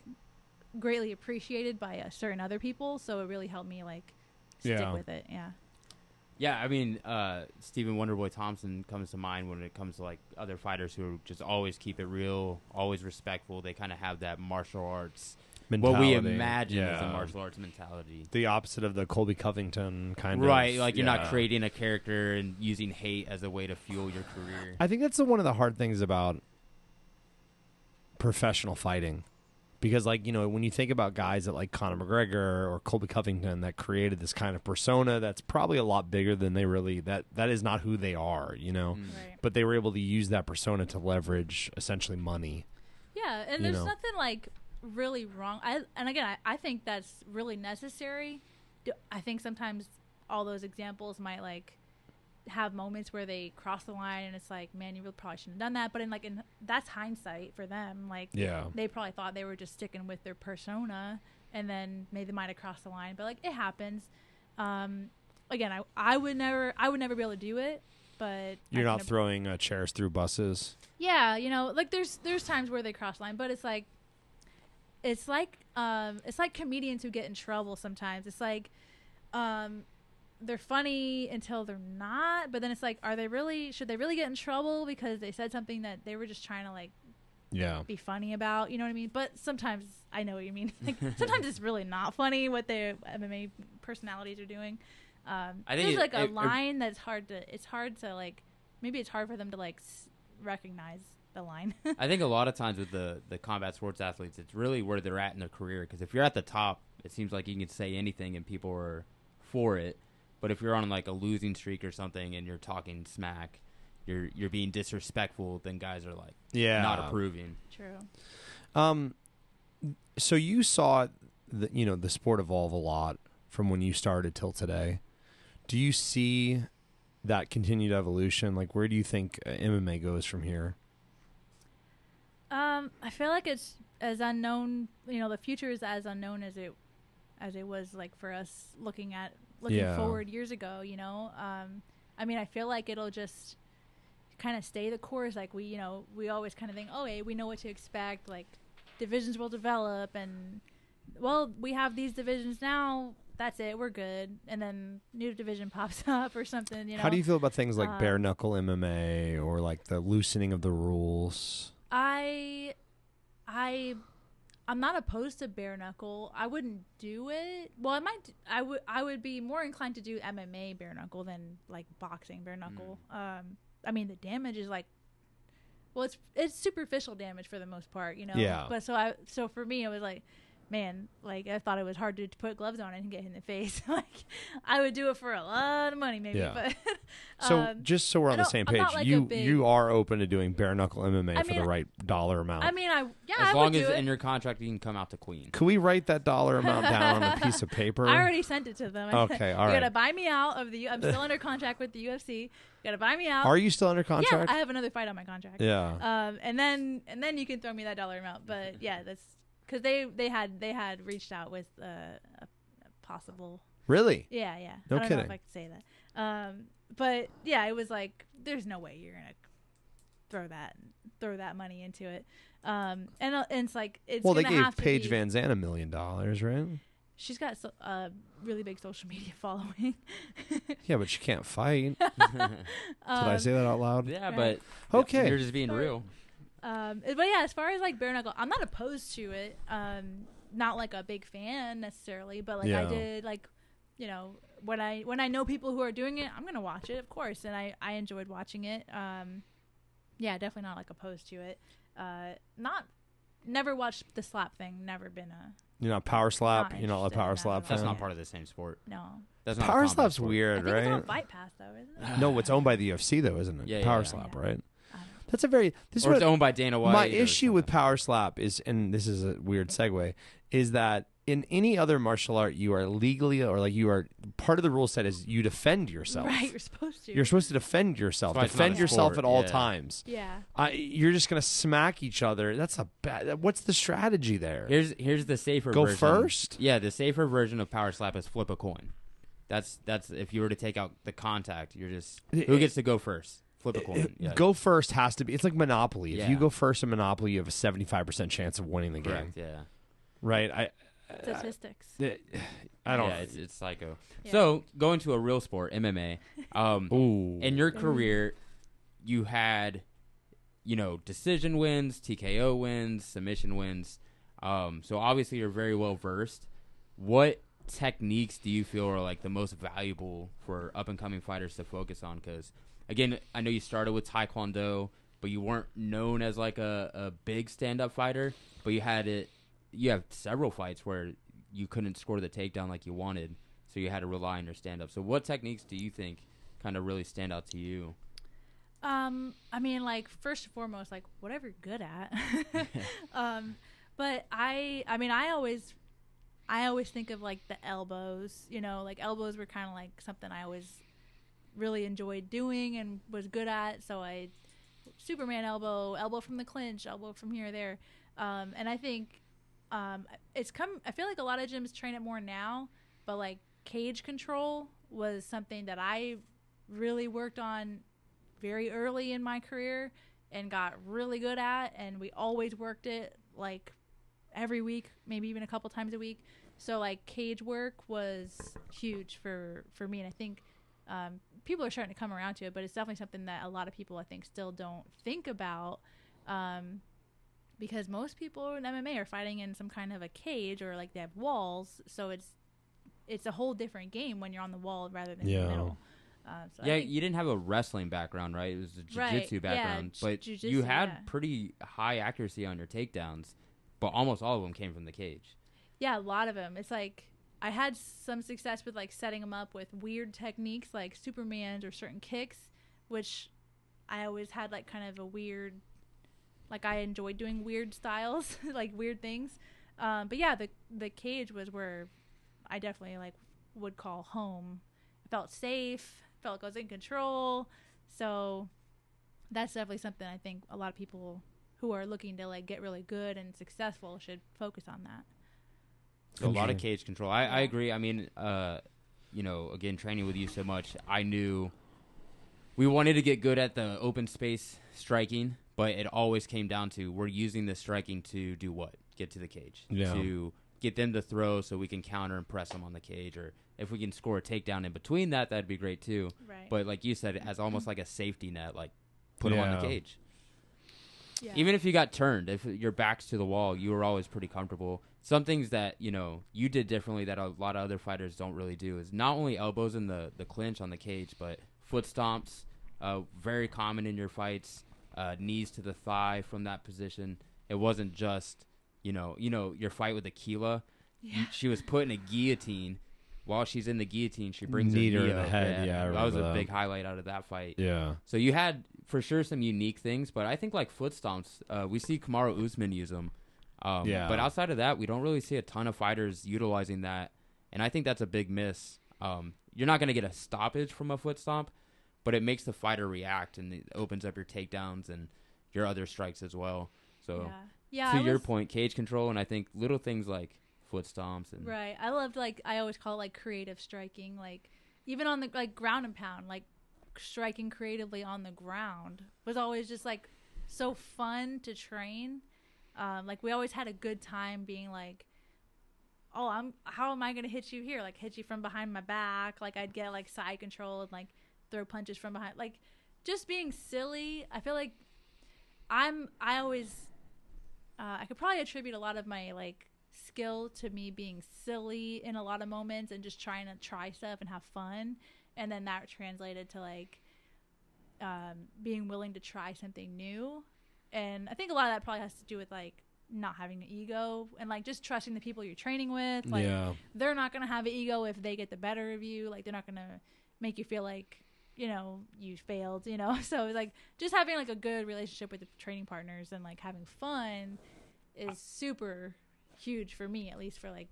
greatly appreciated by certain other people, so it really helped me like stick with it. Stephen Wonderboy Thompson comes to mind when it comes to like other fighters who just always keep it real, always respectful. They kind of have that martial arts mentality. What we imagine is a martial arts mentality. The opposite of the Colby Covington kind of. Right, like you're not creating a character and using hate as a way to fuel your career. I think that's one of the hard things about professional fighting. Because, like, when you think about guys that like Conor McGregor or Colby Covington that created this kind of persona that's probably a lot bigger than they really, that is not who they are, Right. But they were able to use that persona to leverage essentially money. Yeah, and there's nothing like really wrong. I think that's really necessary. I think sometimes all those examples might like have moments where they cross the line, and it's like, man, you really probably shouldn't have done that. But in that's hindsight for them. Like, they probably thought they were just sticking with their persona, and then maybe they might have crossed the line. But like, it happens. I would never be able to do it. But you're not throwing chairs through buses. Yeah, like there's times where they cross the line, but it's like. It's like comedians who get in trouble sometimes. It's like they're funny until they're not, but then it's like, should they really get in trouble because they said something that they were just trying to like yeah, be funny about, you know what I mean? But sometimes I know what you mean. Like sometimes it's really not funny what their MMA personalities are doing. I think there's like a line that's hard to, it's hard to like, maybe it's hard for them to like recognize the line. I think a lot of times with the combat sports athletes, it's really where they're at in their career. Because if you're at the top, it seems like you can say anything and people are for it. But if you're on like a losing streak or something and you're talking smack, you're being disrespectful, then guys are like, yeah, not approving. True. So you saw the, you know, the sport evolve a lot from when you started till today. Do you see that continued evolution? Like, where do you think MMA goes from here? I feel like it's as unknown, you know, the future is as unknown as it was like for us looking yeah. forward years ago, you know? I mean, I feel like it'll just kind of stay the course. Like we, you know, we always kind of think, oh, hey, we know what to expect. Like divisions will develop and, well, we have these divisions now. That's it. We're good. And then new division pops up or something, you know? How do you feel about things like bare knuckle MMA or like the loosening of the rules? I'm not opposed to bare knuckle. I wouldn't do it. Well, I might. I would be more inclined to do MMA bare knuckle than like boxing bare knuckle. I mean, the damage is like, well, it's superficial damage for the most part, you know. Yeah. But so for me, it was like, man, like I thought it was hard to put gloves on and get hit in the face. Like, I would do it for a lot of money, maybe. Yeah. But so just so we're on the same page, like you are open to doing bare knuckle MMA for the right dollar amount. I mean, as long as in your contract you can come out to Queen. Can we write that dollar amount down on a piece of paper? I already sent it to them. Okay, all right. You gotta buy me out of the. I'm still under contract with the UFC. You gotta buy me out. Are you still under contract? Yeah, I have another fight on my contract. Yeah. And then you can throw me that dollar amount. But yeah, that's. Because they had reached out with a possible... Really? Yeah, yeah. No kidding. I don't know if I could say that. But, yeah, it was like, there's no way you're going to throw that money into it. And it's like... It's well, they gave Paige Van Zandt $1 million, right? She's got a really big social media following. Yeah, but she can't fight. Did I say that out loud? Yeah, right. But... Okay. You're just being real. But yeah, as far as like bare knuckle, I'm not opposed to it. Not like a big fan necessarily, but like yeah. I did like, you know, when I know people who are doing it, I'm gonna watch it, of course, and I enjoyed watching it. Yeah, definitely not like opposed to it. Never watched the slap thing. Never been a. You're not power slap. You're not a power slap. That's not part of the same sport. No. That's not power slap's sport. Weird, I think right? It's on Fight Pass though, isn't it? No, it's owned by the UFC though, isn't it? Yeah, power slap, yeah. Right? That's a very. This or is it's owned by Dana White. My issue with power slap is, and this is a weird segue, is that in any other martial art, you are legally or like you are part of the rule set is you defend yourself. Right, you're supposed to. You're supposed to defend yourself. Defend yourself at all times. Yeah. You're just gonna smack each other. That's a bad. What's the strategy there? Here's the safer. Go version. First. Yeah, the safer version of power slap is flip a coin. That's if you were to take out the contact, you're just who gets to go first. Flip a coin. Yeah. Go first has to be. It's like Monopoly. Yeah. If you go first in Monopoly, you have a 75% chance of winning the game. Correct, yeah. Right. Statistics. I don't. Yeah, it's psycho. Yeah. So going to a real sport, MMA. In your career, you had, you know, decision wins, TKO wins, submission wins. So obviously you're very well versed. What techniques do you feel are like the most valuable for up and coming fighters to focus on? Because again, I know you started with Taekwondo, but you weren't known as like a big stand-up fighter, but you have several fights where you couldn't score the takedown like you wanted, so you had to rely on your stand-up. So what techniques do you think kind of really stand out to you? I mean, like, first and foremost, like, whatever you're good at. But I always think of, like, the elbows, you know, like, elbows were kind of like something I always really enjoyed doing and was good at, so I Superman elbow from the clinch, elbow from here or there, and I think I feel like a lot of gyms train it more now, but like cage control was something that I really worked on very early in my career and got really good at, and we always worked it like every week, maybe even a couple times a week. So like cage work was huge for me, and I think people are starting to come around to it, but it's definitely something that a lot of people I think still don't think about. because most people in MMA are fighting in some kind of a cage or like they have walls, so it's a whole different game when you're on the wall rather than in the middle. Yeah, you didn't have a wrestling background, right? It was a jiu-jitsu background, but jiu-jitsu, you had pretty high accuracy on your takedowns, but almost all of them came from the cage. Yeah, a lot of them. It's like I had some success with like setting them up with weird techniques like Superman's or certain kicks, which I always had like kind of a weird, like I enjoyed doing weird styles, like weird things. But yeah, the cage was where I definitely like would call home. I felt safe, felt like I was in control. So that's definitely something I think a lot of people who are looking to like get really good and successful should focus on that. So a lot of cage control. I agree. I mean, you know, again, training with you so much, I knew we wanted to get good at the open space striking, but it always came down to we're using the striking to do what? Get to the cage. Yeah. To get them to throw so we can counter and press them on the cage. Or if we can score a takedown in between that, that'd be great too. Right. But like you said, as almost like a safety net, like put them on the cage. Yeah. Even if you got turned, if your back's to the wall, you were always pretty comfortable. Some things that, you know, you did differently that a lot of other fighters don't really do is not only elbows in the clinch on the cage, but foot stomps, very common in your fights, knees to the thigh from that position. It wasn't just, you know, your fight with Akilah. Yeah. She was put in a guillotine. While she's in the guillotine, she brings her knee in the head. Yeah, that was a big highlight out of that fight. Yeah. So you had, for sure, some unique things, but I think like foot stomps, we see Kamaru Usman use them. But outside of that, we don't really see a ton of fighters utilizing that, and I think that's a big miss. You're not going to get a stoppage from a foot stomp, but it makes the fighter react, and it opens up your takedowns and your other strikes as well. So to your point, cage control, and I think little things like foot stomps and I loved, like I always call it like creative striking, like even on the like ground and pound, like striking creatively on the ground was always just like so fun to train. Like we always had a good time being like, oh, how am I gonna hit you here? Like hit you from behind my back. Like I'd get like side control and like throw punches from behind. Like just being silly. I feel like I could probably attribute a lot of my like skill to me being silly in a lot of moments and just trying to try stuff and have fun, and then that translated to like being willing to try something new. And I think a lot of that probably has to do with like not having an ego and like just trusting the people you're training with. Like they're not going to have an ego if they get the better of you. Like they're not going to make you feel like, you know, you failed, you know? So like just having like a good relationship with the training partners and like having fun is super huge for me, at least for like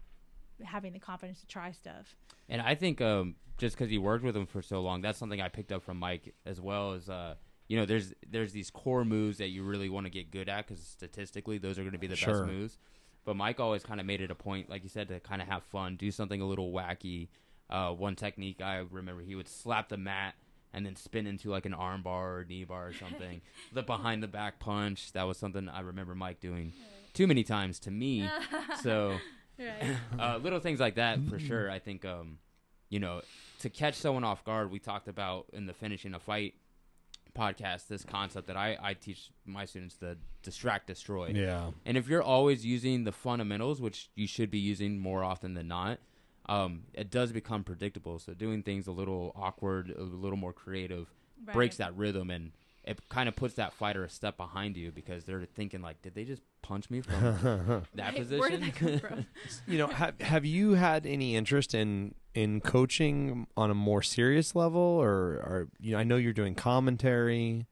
having the confidence to try stuff. And I think just because you worked with him for so long, that's something I picked up from Mike as well, as you know, there's these core moves that you really want to get good at because statistically those are going to be the best moves. But Mike always kind of made it a point, like you said, to kind of have fun, do something a little wacky. One technique I remember, he would slap the mat and then spin into like an arm bar or knee bar or something. The behind the back punch, that was something I remember Mike doing too many times to me. So little things like that for sure. I think, you know, to catch someone off guard, we talked about in the Finishing a Fight podcast this concept that I teach my students, the distract, destroy. Yeah. And if you're always using the fundamentals, which you should be using more often than not, it does become predictable. So doing things a little awkward, a little more creative, breaks that rhythm, and it kind of puts that fighter a step behind you because they're thinking like, did they just punch me from that position? Where did that come from? You know, have you had any interest in coaching on a more serious level, or you know, I know you're doing commentary.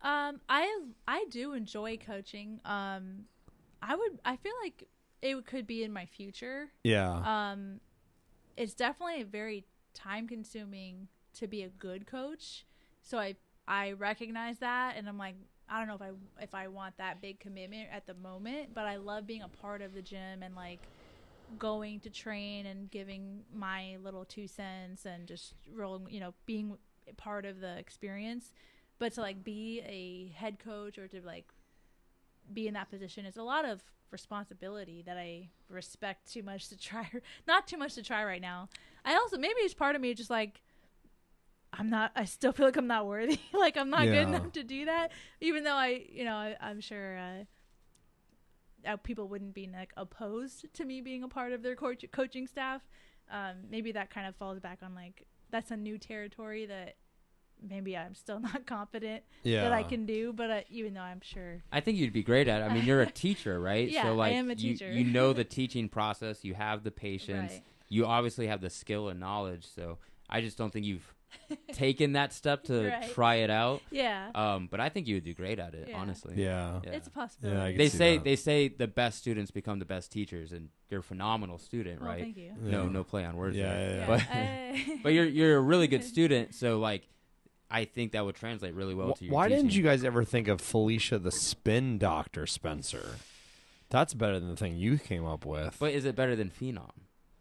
I do enjoy coaching. I feel like it could be in my future. Yeah. It's definitely very time consuming to be a good coach. So I recognize that, and I'm like, I don't know if I want that big commitment at the moment, but I love being a part of the gym and like going to train and giving my little 2 cents and just rolling, you know, being part of the experience. But to like be a head coach or to like be in that position is a lot of responsibility that I respect too much to try, not too much to try right now. I also, maybe it's part of me just like, I still feel like I'm not worthy. Like I'm not good enough to do that, even though I'm sure people wouldn't be like opposed to me being a part of their coaching staff. Maybe that kind of falls back on like that's a new territory that maybe I'm still not confident that I can do, but even though I'm sure I think you'd be great at it. I mean, you're a teacher, right? Yeah, so like I am a teacher. You know the teaching process, you have the patience, right. You obviously have the skill and knowledge, so I just don't think you've taken that step to try it out. Yeah. But I think you would do great at it, honestly. Yeah. It's a possibility. Yeah, they say the best students become the best teachers, and you're a phenomenal student, right? Thank you. Yeah. No play on words. Yeah. But you're a really good student, so like I think that would translate really well to your Why teaching. Didn't you guys ever think of Felicia the Spin Doctor Spencer? That's better than the thing you came up with. But is it better than Phenom?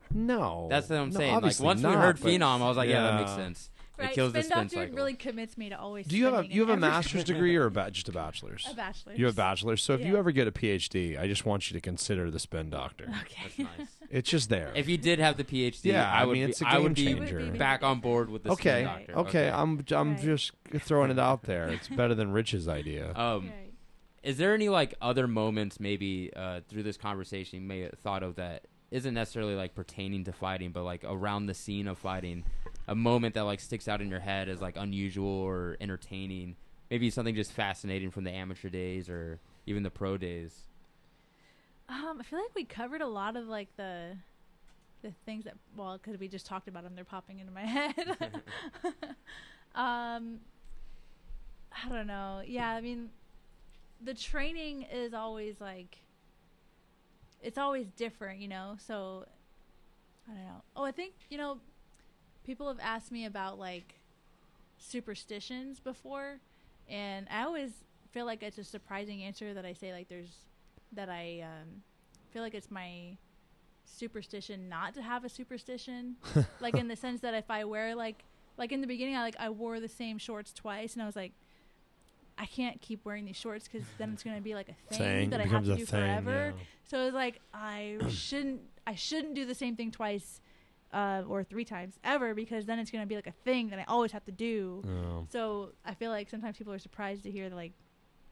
No. That's what I'm saying. Like once we heard Phenom, I was like, yeah, that makes sense. Right. It kills spin the spin doctor cycle. Really commits me to always. Do you have a master's degree or just a bachelor's? A bachelor's. You have a bachelor's. So if you ever get a PhD, I just want you to consider the Spin Doctor. Okay. That's nice. It's just there. If you did have the PhD, I would be a game changer. Would be back on board with the Spin Doctor. Okay. I'm just throwing it out there. It's better than Rich's idea. Is there any like other moments maybe through this conversation you may have thought of that isn't necessarily like pertaining to fighting, but like around the scene of fighting? A moment that like sticks out in your head as like unusual or entertaining, maybe something just fascinating from the amateur days or even the pro days. I feel like we covered a lot of like the things that, well, because we just talked about them, they're popping into my head. I don't know. Yeah, I mean, the training is always like it's always different, you know. So I don't know. Oh, I think you know. People have asked me about like superstitions before, and I always feel like it's a surprising answer that I say like I feel like it's my superstition not to have a superstition, like in the sense that if I wear like in the beginning I wore the same shorts twice, and I was like, I can't keep wearing these shorts because then it's going to be like a thing that I have to do forever. Yeah. So it was like I shouldn't do the same thing twice. Or three times ever, because then it's going to be like a thing that I always have to do. Oh. So I feel like sometimes people are surprised to hear that like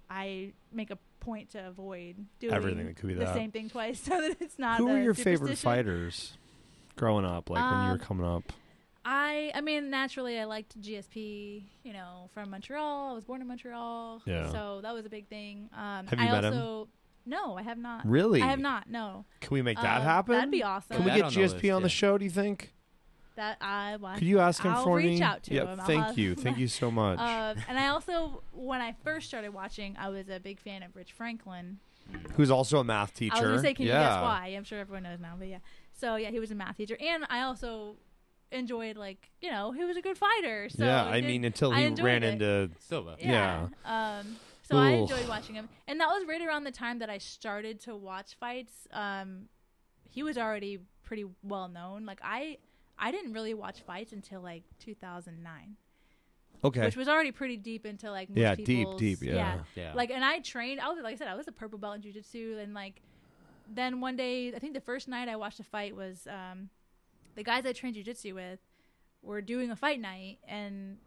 I make a point to avoid doing everything that could be the same thing twice, so that it's not. Who were your favorite fighters growing up? Like when you were coming up, I mean, naturally I liked GSP. You know, from Montreal. I was born in Montreal, so that was a big thing. Have you met him? No, I have not. Really? I have not, no. Can we make that happen? That'd be awesome. Can we get GSP on the show, do you think? Could you ask him for me? I'll reach out to him. Thank you. Thank you so much. And I also, when I first started watching, I was a big fan of Rich Franklin. Who's also a math teacher. I was going to say, can you guess why? I'm sure everyone knows now, but yeah. So, yeah, he was a math teacher. And I also enjoyed, like, you know, he was a good fighter. So yeah, until he ran into Silva. Yeah. So I enjoyed watching him. And that was right around the time that I started to watch fights. He was already pretty well known. Like I didn't really watch fights until like 2009. Okay. Which was already pretty deep into like most people's. Yeah, deep. Like, and I trained. I was, like I said, I was a purple belt in jiu-jitsu. And like then one day, I think the first night I watched a fight was the guys I trained jiu-jitsu with were doing a fight night. And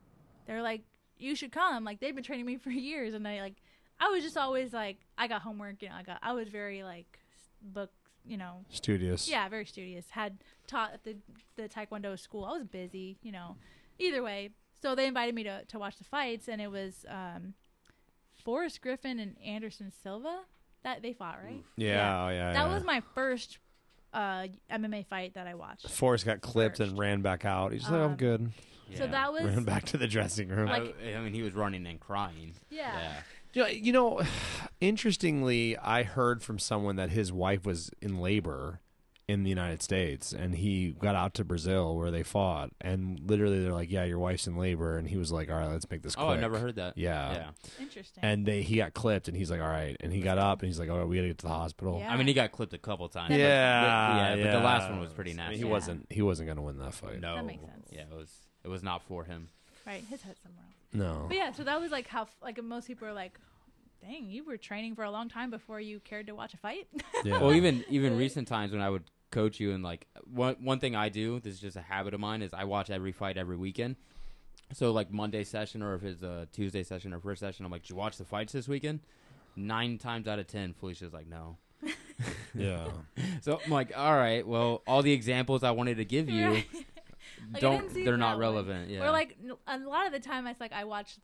they're like, you should come. Like, they've been training me for years. And I was just always like, I got homework. You know, I was very like book, you know. Studious. Yeah, very studious. Had taught at the Taekwondo school. I was busy, you know, either way. So they invited me to watch the fights. And it was Forrest Griffin and Anderson Silva that they fought, right? Yeah. That was my first MMA fight that I watched. Forrest got clipped and ran back out. He's like, I'm good. Yeah. So that was ran back to the dressing room. Like, I mean, he was running and crying. Yeah. You know, interestingly, I heard from someone that his wife was in labor in the United States, and he got out to Brazil where they fought, and literally they're like, "Yeah, your wife's in labor," and he was like, "All right, let's make this quick." Oh, I never heard that. Yeah. Interesting. And he got clipped, and he's like, "All right," and he got up, and he's like, "All right, we gotta get to the hospital." Yeah. I mean, he got clipped a couple times. Yeah. But the last one was pretty nasty. I mean, he wasn't gonna win that fight. No, that makes sense. Yeah, it was not for him. Right, his head's somewhere else. No. But yeah, so that was like how like most people are like, "Dang, you were training for a long time before you cared to watch a fight." Yeah. Well, even recent times when I would coach you, and like one thing I do, this is just a habit of mine, is I watch every fight every weekend. So like Monday session, or if it's a Tuesday session or first session, I'm like, "Did you watch the fights this weekend?" 9 times out of 10, Felicia's like, "No." Yeah. So I'm like, all right, well, all the examples I wanted to give you, like, they're not relevant. Yeah. Or like a lot of the time, it's like I watch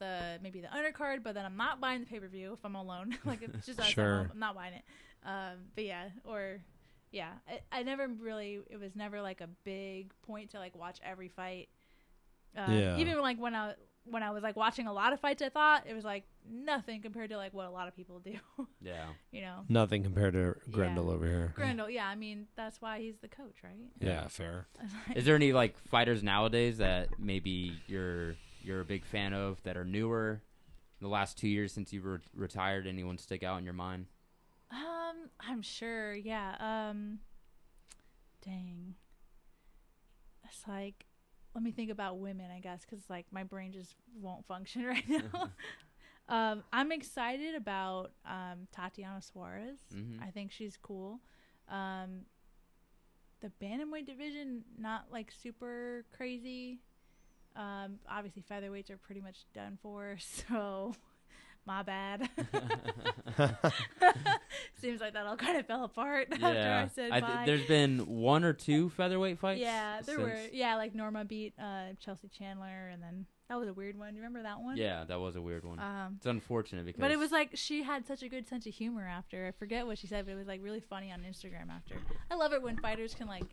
maybe the undercard, but then I'm not buying the pay-per-view if I'm alone. Like it's just sure. I'm not buying it. But yeah, or yeah, I never really. It was never like a big point to like watch every fight. Yeah. Even like when I was like watching a lot of fights, I thought it was like nothing compared to like what a lot of people do. Yeah. You know. Nothing compared to Grendel over here. Grendel, yeah. I mean, that's why he's the coach, right? Yeah, fair. Is there any like fighters nowadays that maybe you're a big fan of that are newer in the last 2 years since you were retired? Anyone stick out in your mind? I'm sure. Yeah. Dang. It's like, let me think about women, I guess, because like my brain just won't function right now. I'm excited about Tatiana Suarez. Mm-hmm. I think she's cool. The bantamweight division, not like super crazy. Obviously, featherweights are pretty much done for, so my bad. Seems like that all kind of fell apart after I said bye. There's been one or two featherweight fights. Yeah, there were. Yeah, like Norma beat Chelsea Chandler, and then that was a weird one. Do you remember that one? Yeah, that was a weird one. It's unfortunate because. But it was like she had such a good sense of humor after. I forget what she said, but it was like really funny on Instagram after. I love it when fighters can like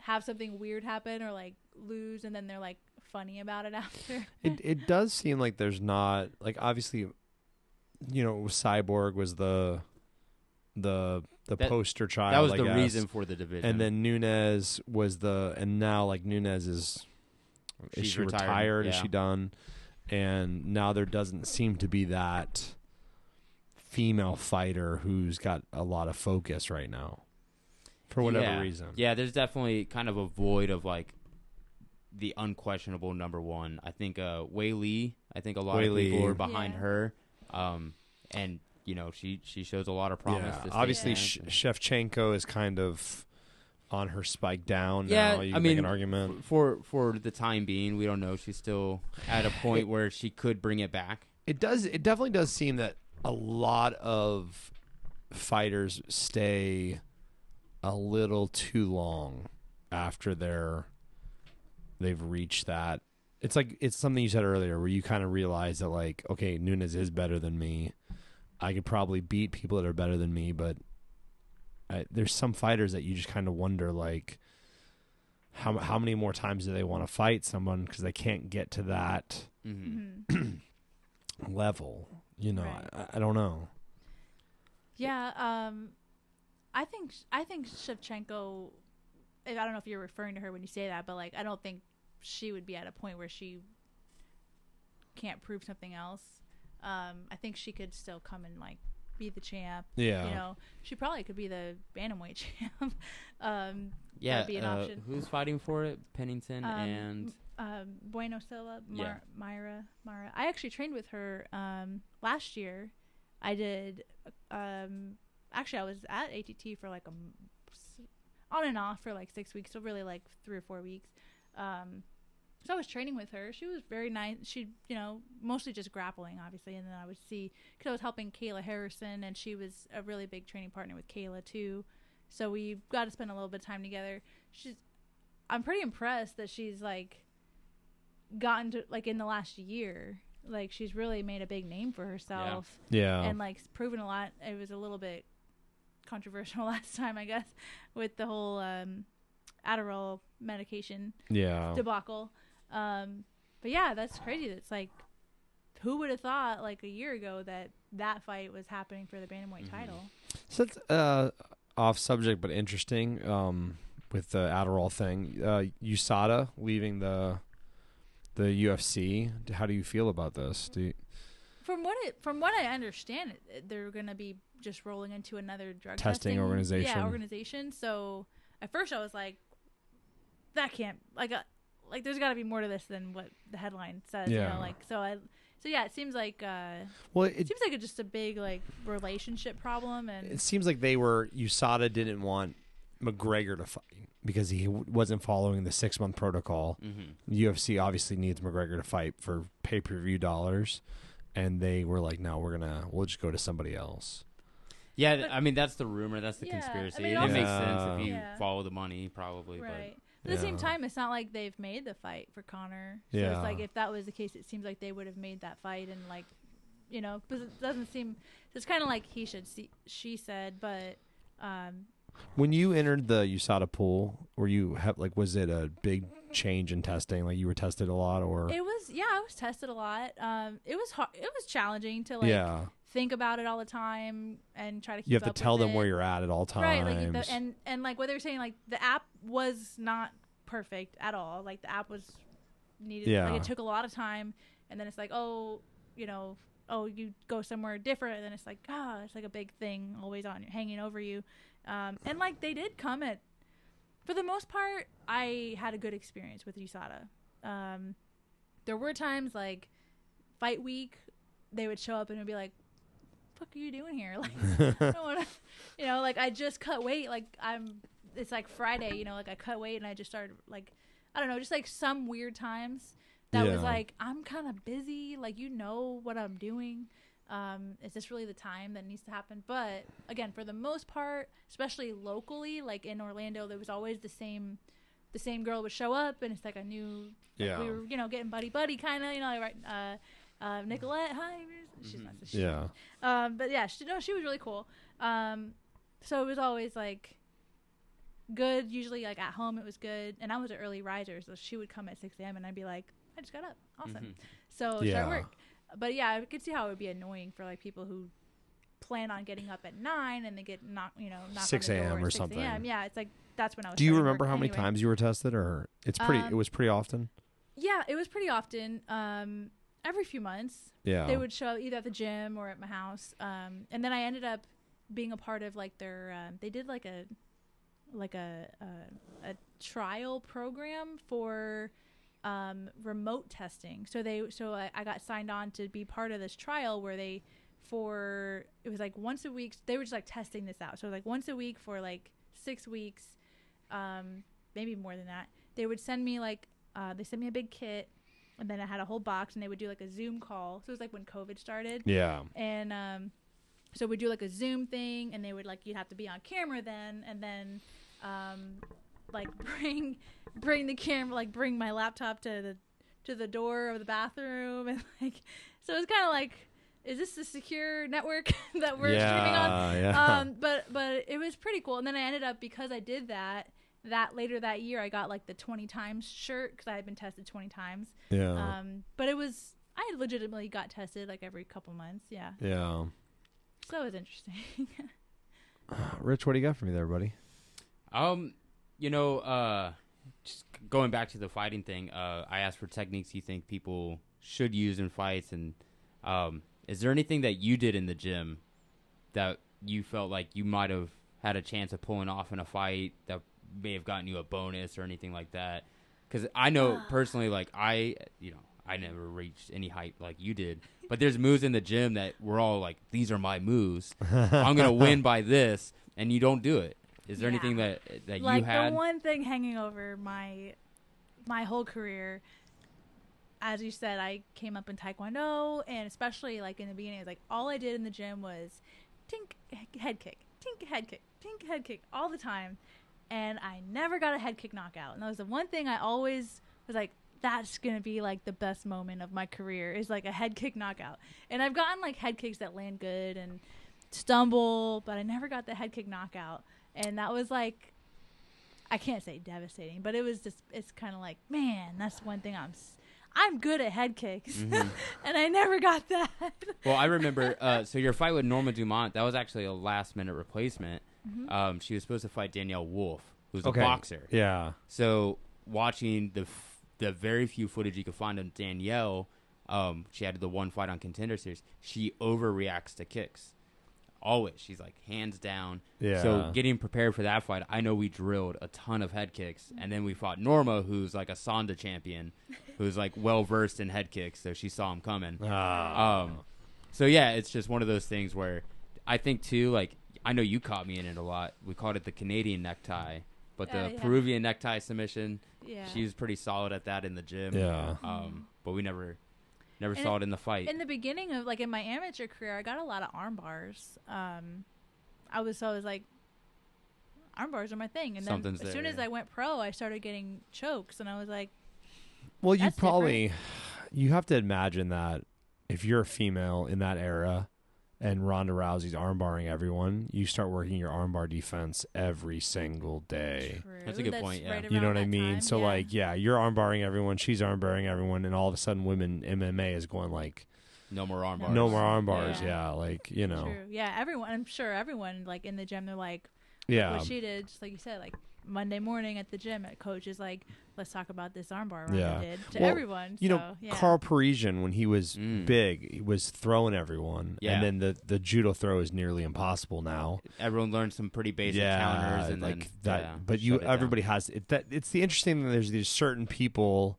have something weird happen or like lose, and then they're like funny about it after. It does seem like there's not like obviously. You know, Cyborg was the poster child. That was the reason for the division. And then Nunes was and now like Nunes is she retired? Yeah. Is she done? And now there doesn't seem to be that female fighter who's got a lot of focus right now for whatever reason. Yeah, there's definitely kind of a void of like the unquestionable number one. I think Wei Lee. I think a lot of people are behind her. And you know she shows a lot of promise. Yeah, obviously, Shevchenko is kind of on her spike down. Yeah, now. You can make an argument for the time being. We don't know. She's still at a point where she could bring it back. It does. It definitely does seem that a lot of fighters stay a little too long after they've reached that. It's like it's something you said earlier where you kind of realize that like, okay, Nunes is better than me. I could probably beat people that are better than me, but there's some fighters that you just kind of wonder like how many more times do they want to fight someone because they can't get to that level. You know, right. I don't know. Yeah, I think Shevchenko. I don't know if you're referring to her when you say that, but like I don't think she would be at a point where she can't prove something else. I think she could still come and like be the champ. Yeah, you know, she probably could be the bantamweight champ. Yeah, that'd be an option. Who's fighting for it? Pennington and Bueno Silva, Myra. I actually trained with her last year. I did. Actually, I was at ATT for like on and off for like 6 weeks, so really like 3 or 4 weeks. So I was training with her. She was very nice. She, you know, mostly just grappling, obviously. And then I would see, because I was helping Kayla Harrison, and she was a really big training partner with Kayla too. So we got to spend a little bit of time together. I'm pretty impressed that she's like gotten to like in the last year, like she's really made a big name for herself. Yeah. And like proven a lot. It was a little bit controversial last time, I guess, with the whole Adderall medication debacle. But yeah, that's crazy. It's like, who would have thought like a year ago that fight was happening for the bantamweight title? So that's off subject, but interesting with the Adderall thing. USADA leaving the UFC. How do you feel about this? From what I understand, they're going to be just rolling into another drug testing organization. Yeah, organization. So at first I was like, that can't like there's got to be more to this than what the headline says. Yeah. You know, like so it seems like it seems like it's just a big like relationship problem, and it seems like USADA didn't want McGregor to fight because he wasn't following the 6-month protocol. Mm-hmm. UFC obviously needs McGregor to fight for pay-per-view dollars, and they were like, no, we'll just go to somebody else. Yeah, but, I mean, that's the rumor. That's the conspiracy. I mean, it makes sense if you follow the money, probably. Right. But at the same time, it's not like they've made the fight for Conor. So it's like if that was the case, it seems like they would have made that fight and, like, you know, because it doesn't seem – it's kind of like he should see, she said, but when you entered the USADA pool, were you like, was it a big change in testing? Like, you were tested a lot, or it was I was tested a lot. It was hard. It was challenging to like think about it all the time and try to keep up. You have to tell them where you're at all times, right? Like the, and like what they were saying, like the app was not perfect at all. Like the app was needed. Like it took a lot of time, and then it's like, oh, you know, oh, you go somewhere different, and then it's like, ah, it's like a big thing always on hanging over you. And like they did come at, for the most part, I had a good experience with USADA. There were times like fight week, they would show up and it'd be like, "What the fuck are you doing here?" Like, I don't wanna, you know, like I just cut weight. Like it's like Friday, you know, like I cut weight and I just started like, I don't know, just like some weird times that was like, I'm kind of busy. Like, you know what I'm doing. Is this really the time that needs to happen? But again, for the most part, especially locally, like in Orlando, there was always the same girl would show up, and it's like I knew we were, you know, getting buddy kind of, you know, like, Nicolette, hi, she's not so but yeah, she was really cool. So it was always like good. Usually like at home, it was good, and I was an early riser, so she would come at 6 a.m. and I'd be like, I just got up, awesome, so start work. But yeah, I could see how it would be annoying for like people who plan on getting up at 9 and they get knocked 6 a.m. or something. Yeah, it's like that's when I was. Do you remember how many times you were tested, or it's pretty? It was pretty often. Yeah, it was pretty often. Every few months. Yeah, they would show up either at the gym or at my house. And then I ended up being a part of like their. They did like a trial program for. Remote testing. So I got signed on to be part of this trial where it was like once a week. They were just like testing this out. So like once a week for like 6 weeks, maybe more than that. They would send me like, they sent me a big kit, and then I had a whole box, and they would do like a Zoom call. So it was like when COVID started. Yeah. And, so we'd do like a Zoom thing, and they would like, you'd have to be on camera then. And then, like bring the camera, like bring my laptop to the door of the bathroom, and like so it's kind of like, is this the secure network that we're streaming on? But it was pretty cool. And then I ended up, because I did that later that year, I got like the 20 times shirt because I had been tested 20 times. But it was, I legitimately got tested like every couple months. So it was interesting. Rich, what do you got for me there, buddy? You know, just going back to the fighting thing, I asked for techniques you think people should use in fights, and is there anything that you did in the gym that you felt like you might have had a chance of pulling off in a fight that may have gotten you a bonus or anything like that? Because I know personally, like I never reached any height like you did, but there's moves in the gym that we're all like, these are my moves. I'm gonna win by this, and you don't do it. Is there anything that you had? Like the one thing hanging over my whole career, as you said, I came up in Taekwondo, and especially like in the beginning, it was like all I did in the gym was tink, head kick all the time. And I never got a head kick knockout. And that was the one thing I always was like, that's going to be like the best moment of my career is like a head kick knockout. And I've gotten like head kicks that land good and stumble, but I never got the head kick knockout. And that was like, I can't say devastating, but it was just, it's kind of like, man, that's one thing I'm good at head kicks. And I never got that. Well, I remember, so your fight with Norma Dumont, that was actually a last minute replacement. She was supposed to fight Danielle Wolfe, who's a boxer. Yeah. So watching the very few footage you could find on Danielle, she had the one fight on Contender Series, she overreacts to kicks. Always. She's like hands down. Yeah. So getting prepared for that fight, I know we drilled a ton of head kicks, and then we fought Norma, who's like a Sonda champion, who's like well versed in head kicks, so she saw him coming. So yeah, it's just one of those things where I think too, like I know you caught me in it a lot. We called it the Canadian necktie, but the Peruvian necktie submission. Yeah. She was pretty solid at that in the gym. Yeah. But we never saw it in the fight. In the beginning of like in my amateur career, I got a lot of arm bars. I was like, arm bars are my thing. And then as soon as I went pro, I started getting chokes, and I was like, well, you probably you have to imagine that if you're a female in that era and Ronda Rousey's armbarring everyone, you start working your armbar defense every single day. True. That's a good point. Yeah. Right, you know what I mean? Time, so yeah. Like, yeah, you're armbarring everyone, she's armbarring everyone, and all of a sudden women MMA is going like, no more arm bars. No more arm bars, yeah. Like, you know. True. Yeah, everyone, I'm sure everyone, like, in the gym, they're like, yeah, what she did, just like you said, like, Monday morning at the gym, at coach is like, let's talk about this arm bar did to everyone. You know, yeah. Carl Parisian, when he was big, he was throwing everyone. Yeah. And then the judo throw is nearly impossible now. Everyone learned some pretty basic counters. And like then, but everybody has it. It's the interesting thing that there's these certain people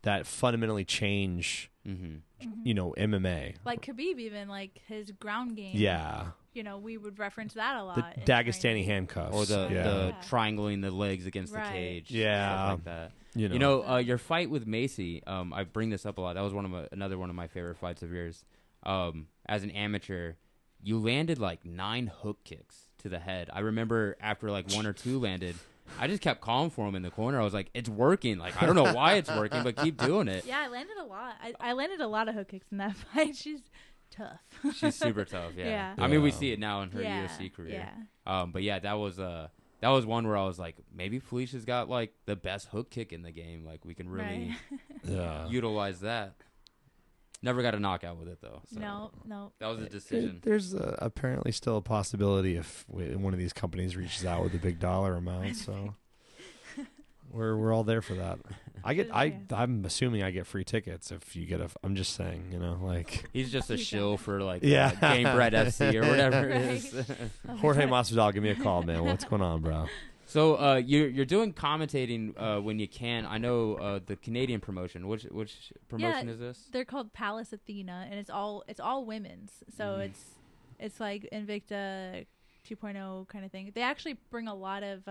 that fundamentally change, you know, MMA. Like Khabib, even, like his ground game. Yeah. You know, we would reference that a lot. The Dagestani handcuffs. Or the triangling the legs against the cage. Yeah. Stuff like that. You know your fight with Macy, I bring this up a lot. That was one of another one of my favorite fights of yours. As an amateur, you landed like 9 hook kicks to the head. I remember after like 1 or 2 landed, I just kept calling for him in the corner. I was like, it's working. Like, I don't know why it's working, but keep doing it. Yeah, I landed a lot. I landed a lot of hook kicks in that fight. She's tough. She's super tough, yeah. I mean, we see it now in her UFC career. Yeah. But yeah, that was one where I was like, maybe Felicia's got like the best hook kick in the game. Like, we can really utilize that. Never got a knockout with it, though. So no. That was a decision. There's apparently still a possibility if one of these companies reaches out with a big dollar amount. So we're all there for that. I'm assuming I get free tickets if you get a. I'm just saying, you know, like he's just a shill for like Game Bread FC or whatever it is. Jorge Masvidal, give me a call, man. What's going on, bro? So you're doing commentating when you can. I know the Canadian promotion. Which promotion is this? They're called Palace Athena, and it's all women's. So it's like Invicta 2.0 kind of thing. They actually bring a lot of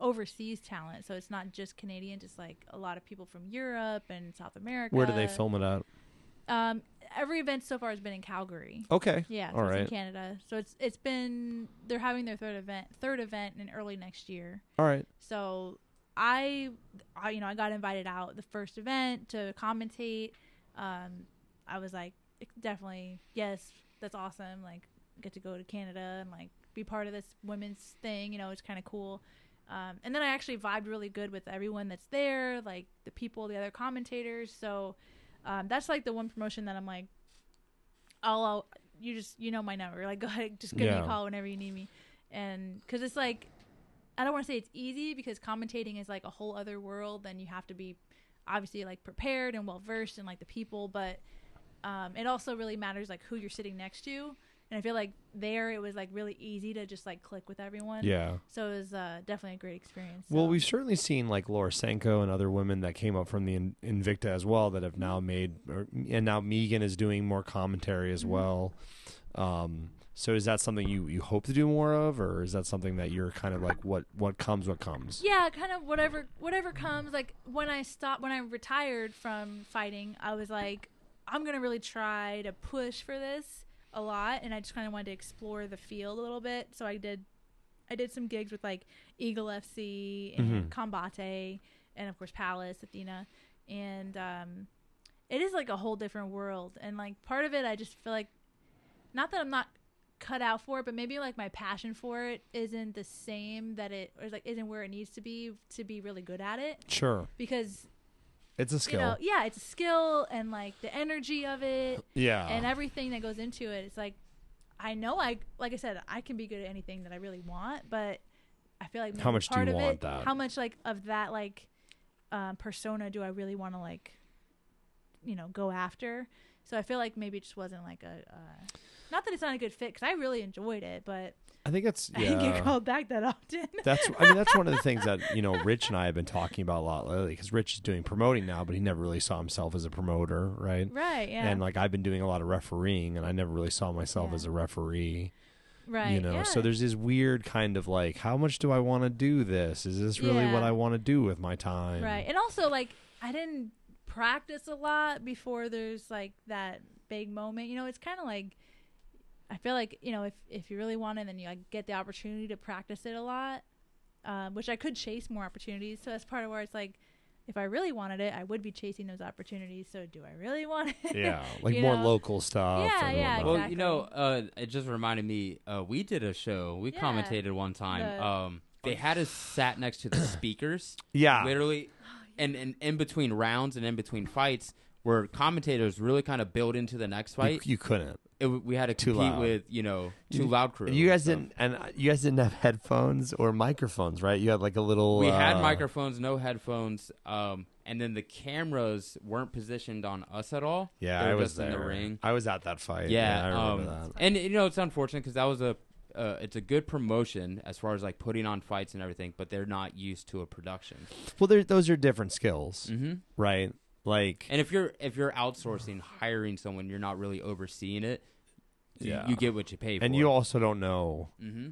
overseas talent. So it's not just Canadian. It's like a lot of people from Europe and South America. Where do they film it at? Every event so far has been in Calgary. Okay. Yeah, so it's in Canada. So it's been, they're having their third event in early next year. All right. So I you know, I got invited out the first event to commentate. I was like, definitely, yes, that's awesome. Like, get to go to Canada and like be part of this women's thing, you know, it's kind of cool. And then I actually vibed really good with everyone that's there, like the people, the other commentators. So that's like the one promotion that I'm like, I'll you just, you know, my number, like, go ahead, just give me a call whenever you need me. And because it's like, I don't want to say it's easy, because commentating is like a whole other world, and you have to be obviously like prepared and well versed in like the people, but it also really matters like who you're sitting next to. And I feel like there it was like really easy to just like click with everyone. Yeah. So it was definitely a great experience. So. Well, we've certainly seen like Laura Senko and other women that came up from the Invicta as well that have now now Megan is doing more commentary as well. So is that something you hope to do more of, or is that something that you're kind of like what comes? Yeah, kind of whatever comes. Like when I retired from fighting, I was like, I'm gonna really try to push for this a lot, and I just kind of wanted to explore the field a little bit. So I did some gigs with like Eagle FC and Combate, and of course Palace Athena, and it is like a whole different world. And like part of it, I just feel like, not that I'm not cut out for it, but maybe like my passion for it isn't the same, that it or like isn't where it needs to be really good at it. Sure. Because it's a skill. You know, yeah, it's a skill, and like the energy of it, yeah, and everything that goes into it. It's like, I know, like I said, I can be good at anything that I really want, but I feel like how much part do you of want it, that? How much like of that like persona do I really want to like, you know, go after? So I feel like maybe it just wasn't like a not that it's not a good fit, because I really enjoyed it, but I think that's I didn't get called back that often. That's one of the things that, you know, Rich and I have been talking about a lot lately, because Rich is doing promoting now, but he never really saw himself as a promoter, right? Right, yeah. And like I've been doing a lot of refereeing, and I never really saw myself as a referee. Right. You know, so there's this weird kind of like, how much do I want to do this? Is this really what I want to do with my time? Right. And also like I didn't practice a lot before there's like that big moment. You know, it's kind of like I feel like, you know, if you really want it, then you like, get the opportunity to practice it a lot, which I could chase more opportunities. So that's part of where it's like, if I really wanted it, I would be chasing those opportunities. So do I really want it? Yeah, like more local stuff. Yeah, yeah, exactly. Well, you know, it just reminded me, we did a show. We commentated one time. They had us sat next to the speakers. Yeah. Literally. And in between rounds and in between fights where commentators really kind of build into the next fight. You couldn't. We had to compete with, you know, Too Loud crew. You guys didn't, and you guys didn't have headphones or microphones, right? You had like a little. We had microphones, no headphones, and then the cameras weren't positioned on us at all. Yeah, I was there. In the ring. I was at that fight. Yeah, I remember that. And you know, it's unfortunate because that was a, it's a good promotion as far as like putting on fights and everything, but they're not used to a production. Well, those are different skills, right? Like, and if you're outsourcing, hiring someone, you're not really overseeing it. You get what you pay for. And you also don't know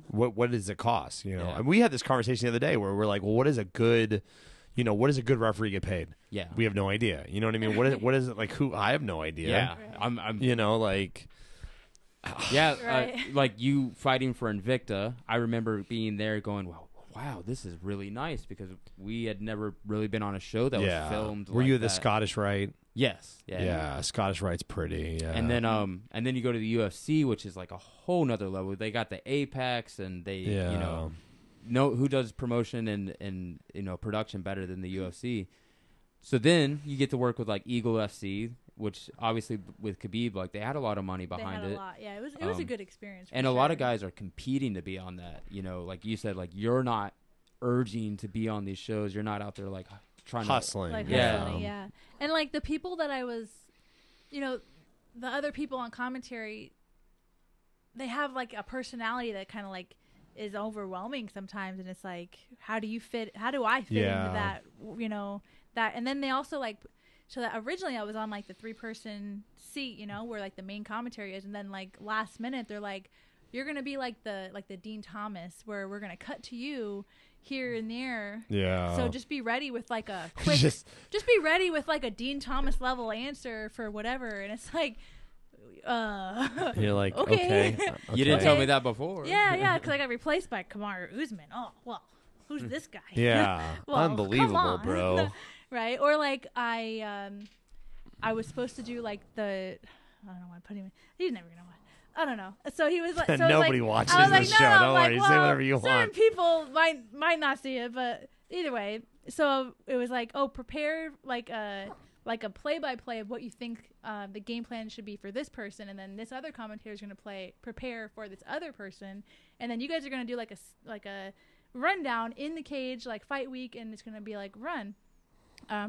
what does it cost, you know? Yeah. And we had this conversation the other day where we're like, well, what does a good referee get paid? Yeah. We have no idea. You know what I mean? What is it like who I have no idea. Yeah. Right. I'm you know, like yeah, right. Like you fighting for Invicta, I remember being there going, wow, this is really nice because we had never really been on a show that was filmed. Were like you the that. Scottish Rite? Yes. Yeah. Yeah. Scottish Rite's pretty. Yeah. And then you go to the UFC, which is like a whole nother level. They got the Apex, and they, you know who does promotion and you know production better than the UFC. So then you get to work with like Eagle FC, which obviously with Khabib, like they had a lot of money behind it. They had a lot. Yeah, it was a good experience. And a lot of guys are competing to be on that. You know, like you said, like you're not urging to be on these shows. You're not out there like trying hustling. Yeah. And like the people that I was, you know, the other people on commentary, they have like a personality that kind of like is overwhelming sometimes. And it's like, how do I fit into that, you know, that. And then they also like, so that originally I was on like the 3-person seat, you know, where like the main commentary is. And then like last minute, they're like, you're going to be like the Dean Thomas where we're going to cut to you here and there. Yeah. So just be ready with like a quick, just be ready with like a Dean Thomas level answer for whatever. And it's like, you're like, okay. You didn't tell me that before. Yeah. Cause I got replaced by Kamaru Usman. Oh, well, who's this guy? Yeah. Well, unbelievable, bro. Right. Or like I was supposed to do like the, I don't know why I'm putting him. He's never gonna watch. I don't know. So he was like, nobody watches this show. Don't worry, say whatever you want. Certain people might not see it, but either way. So it was like, oh, prepare like a play-by-play of what you think the game plan should be for this person, and then this other commentator is gonna prepare for this other person, and then you guys are gonna do like a rundown in the cage like fight week, and it's gonna be like run.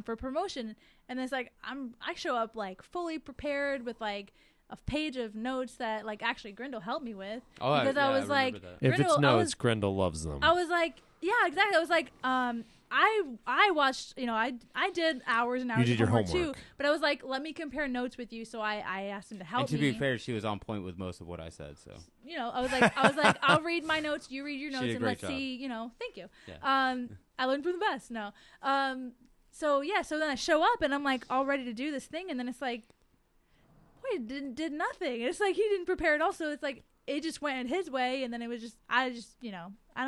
For promotion. And it's like I show up like fully prepared with like a page of notes that like actually Grendel helped me with I was like that. If it's notes, Grendel loves them. I was like, yeah, exactly. I was like, I watched, you know, I did hours and hours. You did your homework too, but I was like, let me compare notes with you. So I asked him to help me. And to be fair, she was on point with most of what I said. So you know, I was like, I'll read my notes, you read your notes, and let's see. You know, thank you. Yeah. I learned from the best. No. So then I show up and I'm like all ready to do this thing, and then it's like, boy, did nothing. It's like he didn't prepare at all. So it's like it just went his way, and then it was just you know, I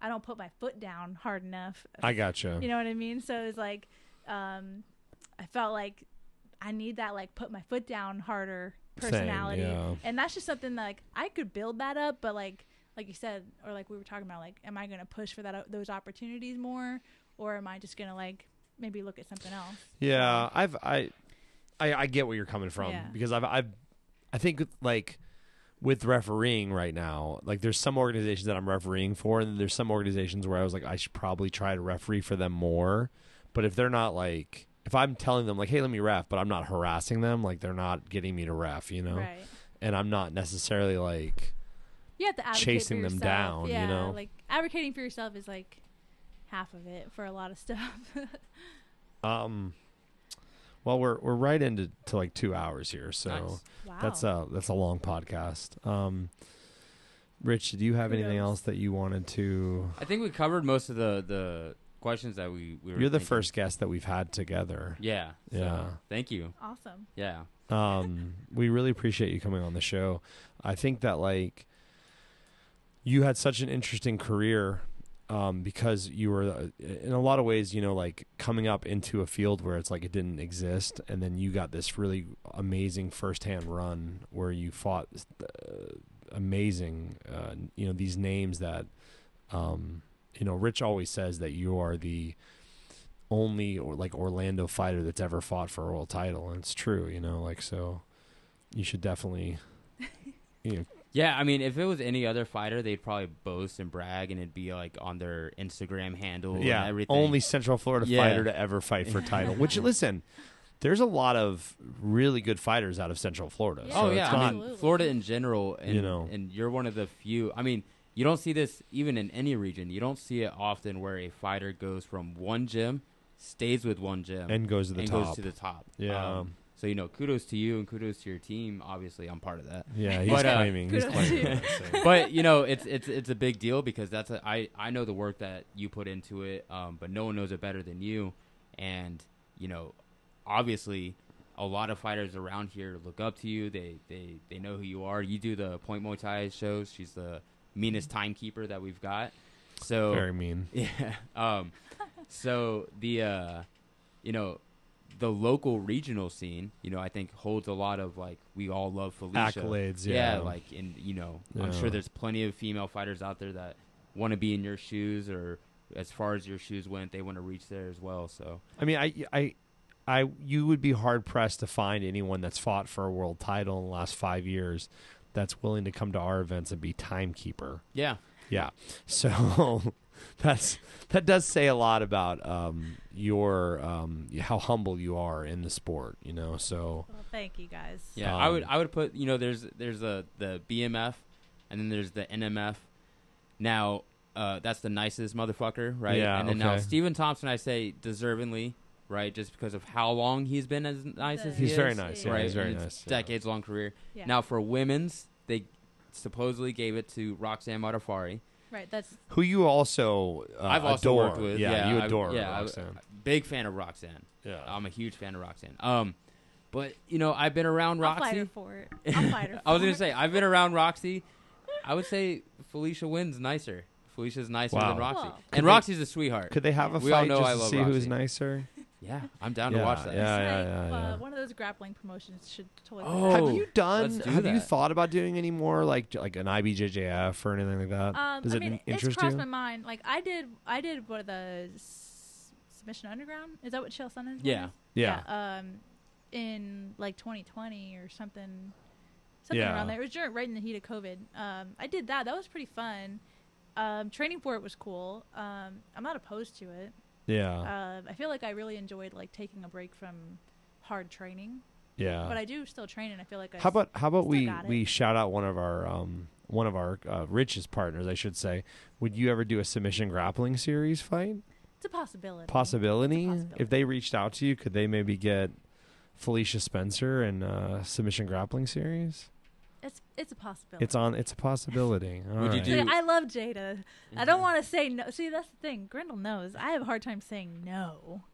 don't put my foot down hard enough. I gotcha. You know what I mean? So it's like, I felt like I need that like put my foot down harder personality. Same, yeah. And that's just something that, like I could build that up, but like you said, or like we were talking about, like am I gonna push for that those opportunities more, or am I just gonna like maybe look at something else? Yeah, I get where you're coming from, because I think like with refereeing right now, like there's some organizations that I'm refereeing for, and there's some organizations where I was like I should probably try to referee for them more. But if they're not like, if I'm telling them like, hey, let me ref, but I'm not harassing them, like they're not getting me to ref, you know, right. And I'm not necessarily like you have to advocate chasing them down, you know, like advocating for yourself is like half of it for a lot of stuff. Well, we're right into like 2 hours here, so nice. Wow. That's a long podcast. Rich, do you have anything else that you wanted to? I think we covered most of the questions that we were You're the thinking. First guest that we've had together. Yeah. So yeah. Thank you. Awesome. Yeah. We really appreciate you coming on the show. I think that like you had such an interesting career because you were in a lot of ways, you know, like coming up into a field where it's like it didn't exist. And then you got this really amazing firsthand run where you fought amazing, you know, these names that, you know, Rich always says that you are the only or like Orlando fighter that's ever fought for a world title. And it's true, you know, like, so you should definitely, you know. Yeah. I mean, if it was any other fighter, they'd probably boast and brag and it'd be like on their Instagram handle. Yeah. And everything. Only Central Florida fighter to ever fight for title, which listen, there's a lot of really good fighters out of Central Florida. Yeah. So oh yeah. It's I mean, Florida in general, and, you know, and you're one of the few, I mean, you don't see this even in any region. You don't see it often where a fighter goes from one gym, stays with one gym, and goes to the top. Yeah. So, you know, kudos to you and kudos to your team. Obviously, I'm part of that. Yeah, he's claiming. He's claiming that, so. But, you know, it's a big deal because that's a, I know the work that you put into it, but no one knows it better than you. And, you know, obviously – a lot of fighters around here look up to you. They know who you are. You do the Point Muay Thai shows. She's the meanest timekeeper that we've got. So very mean. Yeah. So the you know, the local regional scene, you know, I think holds a lot of like we all love Felicia. Accolades, yeah. Yeah, like and you know, yeah. I'm sure there's plenty of female fighters out there that want to be in your shoes, or as far as your shoes went, they want to reach there as well. So I mean, you would be hard-pressed to find anyone that's fought for a world title in the last 5 years that's willing to come to our events and be timekeeper. Yeah. Yeah. So that does say a lot about your how humble you are in the sport, you know. So well, thank you guys. Yeah, I would put, you know, there's the BMF and then there's the NMF. Now, that's the nicest motherfucker, right? Yeah, and then now Stephen Thompson, I say deservingly. Right, just because of how long he's been as nice as he is. He's very nice. Yeah, right? He's very nice. Decades-long career. Yeah. Now, for women's, they supposedly gave it to Roxanne Modafferi. Right, that's... Who you also I've also adore. Worked with. Yeah, yeah you adore Roxanne. Big fan of Roxanne. Yeah. I'm a huge fan of Roxanne. But, you know, I've been around Roxy. I'll fight her for it. I was going to say, I've been around Roxy. I would say Felicia Wynn's nicer. Felicia's nicer than Roxy. Whoa. And Roxy's a sweetheart. Could they have a fight just to see who's nicer? Yeah, I'm down to watch that. Yeah. One of those grappling promotions should totally. Oh, have you done? You thought about doing any more like an IBJJF or anything like that? Does it interest you? It's crossed my mind. Like I did what the Submission Underground. Is that what Chael Sonnen is? Yeah. Yeah. In like 2020 or something around there. It was right in the heat of COVID. I did that. That was pretty fun. Training for it was cool. I'm not opposed to it. Yeah. I feel like I really enjoyed like taking a break from hard training. Yeah. But I do still train, and I feel like I how about we shout out one of our richest partners, I should say. Would you ever do a submission grappling series fight? It's a possibility. If they reached out to you, could they maybe get Felicia Spencer and submission grappling series? It's a possibility. It's a possibility. Would you do? I love Jada. Mm-hmm. I don't want to say no. See, that's the thing. Grendel knows. I have a hard time saying no,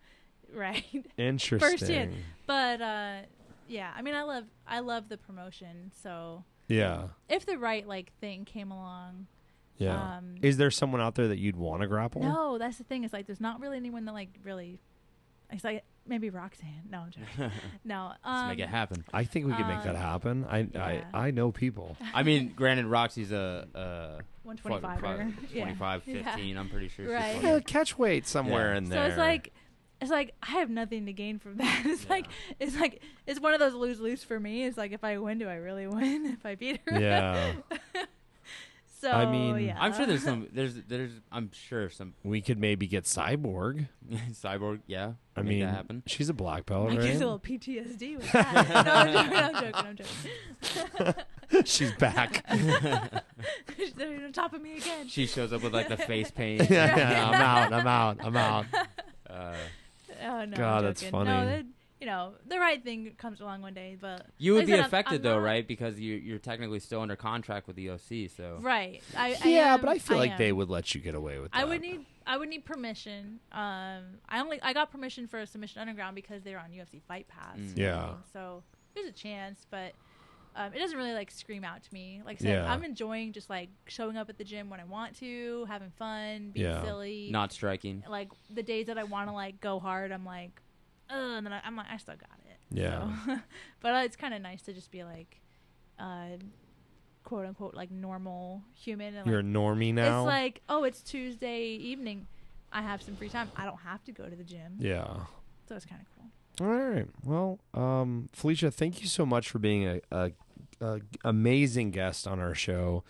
right? Interesting. Firsthand. But yeah. I mean, I love the promotion. So yeah. If the right thing came along. Yeah. Is there someone out there that you'd want to grapple? No, that's the thing. It's like there's not really anyone that really. It's like maybe Roxanne. No, I'm joking. No. Let's make it happen. I think we can make that happen. I know people. I mean, granted, Roxy's a 125er. 25, 15, yeah. I'm pretty sure. Right. Yeah, catch weight somewhere in there. So it's like I have nothing to gain from that. It's like it's one of those lose-lose for me. It's like if I win, do I really win? If I beat her? Yeah. So, I mean, I'm sure there's some. There's. I'm sure some. We could maybe get Cyborg. Cyborg, yeah. I mean, that happen. She's a black belt, right? She's a little PTSD with that. No, I'm joking. She's back. She's on top of me again. She shows up with the face paint. Yeah, I'm out. I'm out. I'm out. Oh no, God, that's funny. No, you know, the right thing comes along one day. But you would be affected though, right? Because you're technically still under contract with the UFC, so right. I feel like they would let you get away with that. I would need permission. I got permission for Submission Underground because they were on UFC Fight Pass. Mm. Yeah. So there's a chance, but it doesn't really like scream out to me. Like I said, I'm enjoying just like showing up at the gym when I want to, having fun, being silly, not striking. Like the days that I want to like go hard, I'm like, ugh, and then I'm like, I still got it. Yeah. So. But it's kind of nice to just be like, quote unquote, like normal human. And, like, you're a normie now. It's like, oh, it's Tuesday evening. I have some free time. I don't have to go to the gym. Yeah. So it's kind of cool. All right. Well, Felicia, thank you so much for being a amazing guest on our show,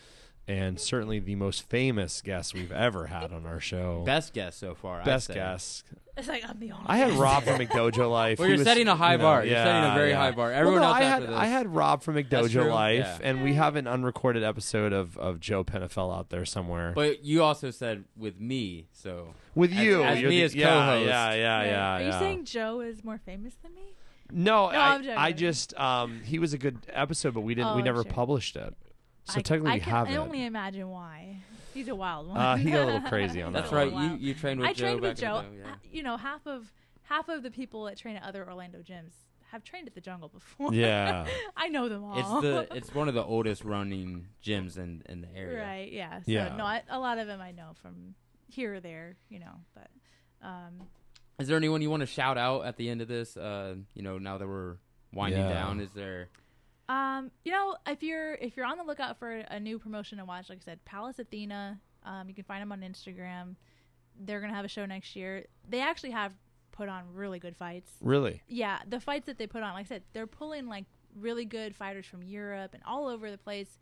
and certainly the most famous guest we've ever had on our show. Best guest so far. Best guest. It's like I'm the only. I had Rob from McDojo Life. Well, you're setting a high bar. You're setting a very high bar. Everyone else after this. I had Rob from McDojo Life, and we have an unrecorded episode of Joe Penifel out there somewhere. But you also said with me, so with you, as co-host. Yeah. Are you saying Joe is more famous than me? No, I just he was a good episode, but we never published it. So technically, I only imagine why. He's a wild one. He got a little crazy on that. That's right. You trained with Joe. I trained with Joe. You know, half of the people that train at other Orlando gyms have trained at the Jungle before. Yeah. I know them all. It's one of the oldest running gyms in the area. Right. Yeah. So a lot of them I know from here or there. You know, but is there anyone you want to shout out at the end of this? You know, now that we're winding down, is there? You know, if you're on the lookout for a new promotion to watch, like I said, Palace Athena, you can find them on Instagram. They're going to have a show next year. They actually have put on really good fights. Really? Yeah. The fights that they put on, like I said, they're pulling like really good fighters from Europe and all over the place.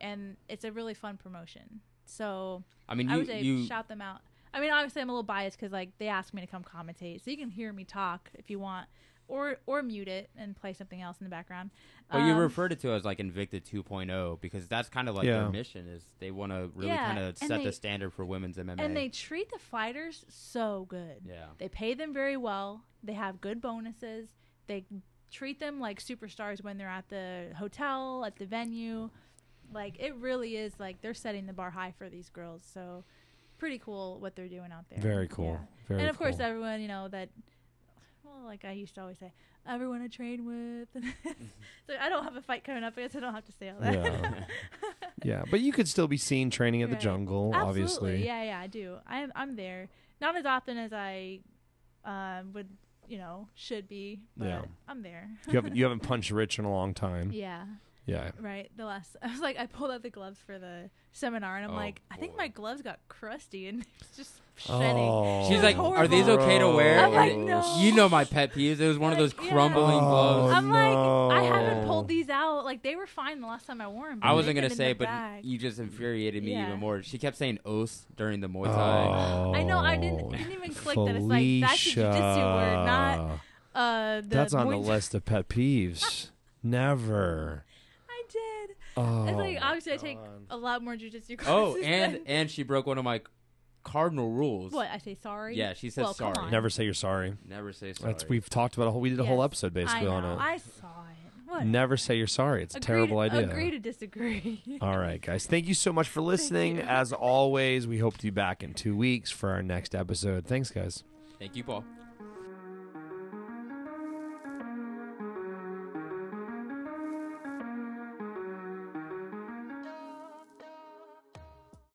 And it's a really fun promotion. So I mean, I would say shout them out. I mean, obviously I'm a little biased because like they asked me to come commentate, so you can hear me talk if you want. Or mute it and play something else in the background. But you referred to it as like Invicta 2.0 because that's kind of like their mission is they want to really kind of set the standard for women's MMA. And they treat the fighters so good. Yeah. They pay them very well. They have good bonuses. They treat them like superstars when they're at the hotel, at the venue. Like it really is like they're setting the bar high for these girls. So pretty cool what they're doing out there. Very cool. Yeah. Very and of course, everyone, you know, that... Well, like I used to always say, everyone I train with. So I don't have a fight coming up. I guess I don't have to say all that. Yeah, but you could still be seen training at the Jungle, absolutely. Obviously. Yeah, I do. I'm there. Not as often as I would, you know, should be, but I'm there. You haven't punched Rich in a long time. Yeah. Yeah. Right. The last, I was like, I pulled out the gloves for the seminar, and I'm I think my gloves got crusty and it's just shedding. Oh, she's like, horrible. Are these okay to wear? I'm like, no. You know my pet peeves. It was one of those crumbling gloves. I'm like, I haven't pulled these out. Like they were fine the last time I wore them. I wasn't gonna say, but you just infuriated me even more. She kept saying "os" during the Muay Thai. Oh, I know. I didn't even click that. It's like that's a jiu-jitsu word, not that's on the list of pet peeves. Never. Oh, it's like obviously I take a lot more jujitsu classes. Oh, and she broke one of my cardinal rules. What I say sorry? Yeah, she says sorry. Never say you're sorry. Never say sorry. We've talked about we did a whole episode basically on it. I saw it. What? Never say you're sorry. It's a terrible idea. Agree to disagree. All right, guys. Thank you so much for listening. As always, we hope to be back in 2 weeks for our next episode. Thanks, guys. Thank you, Paul.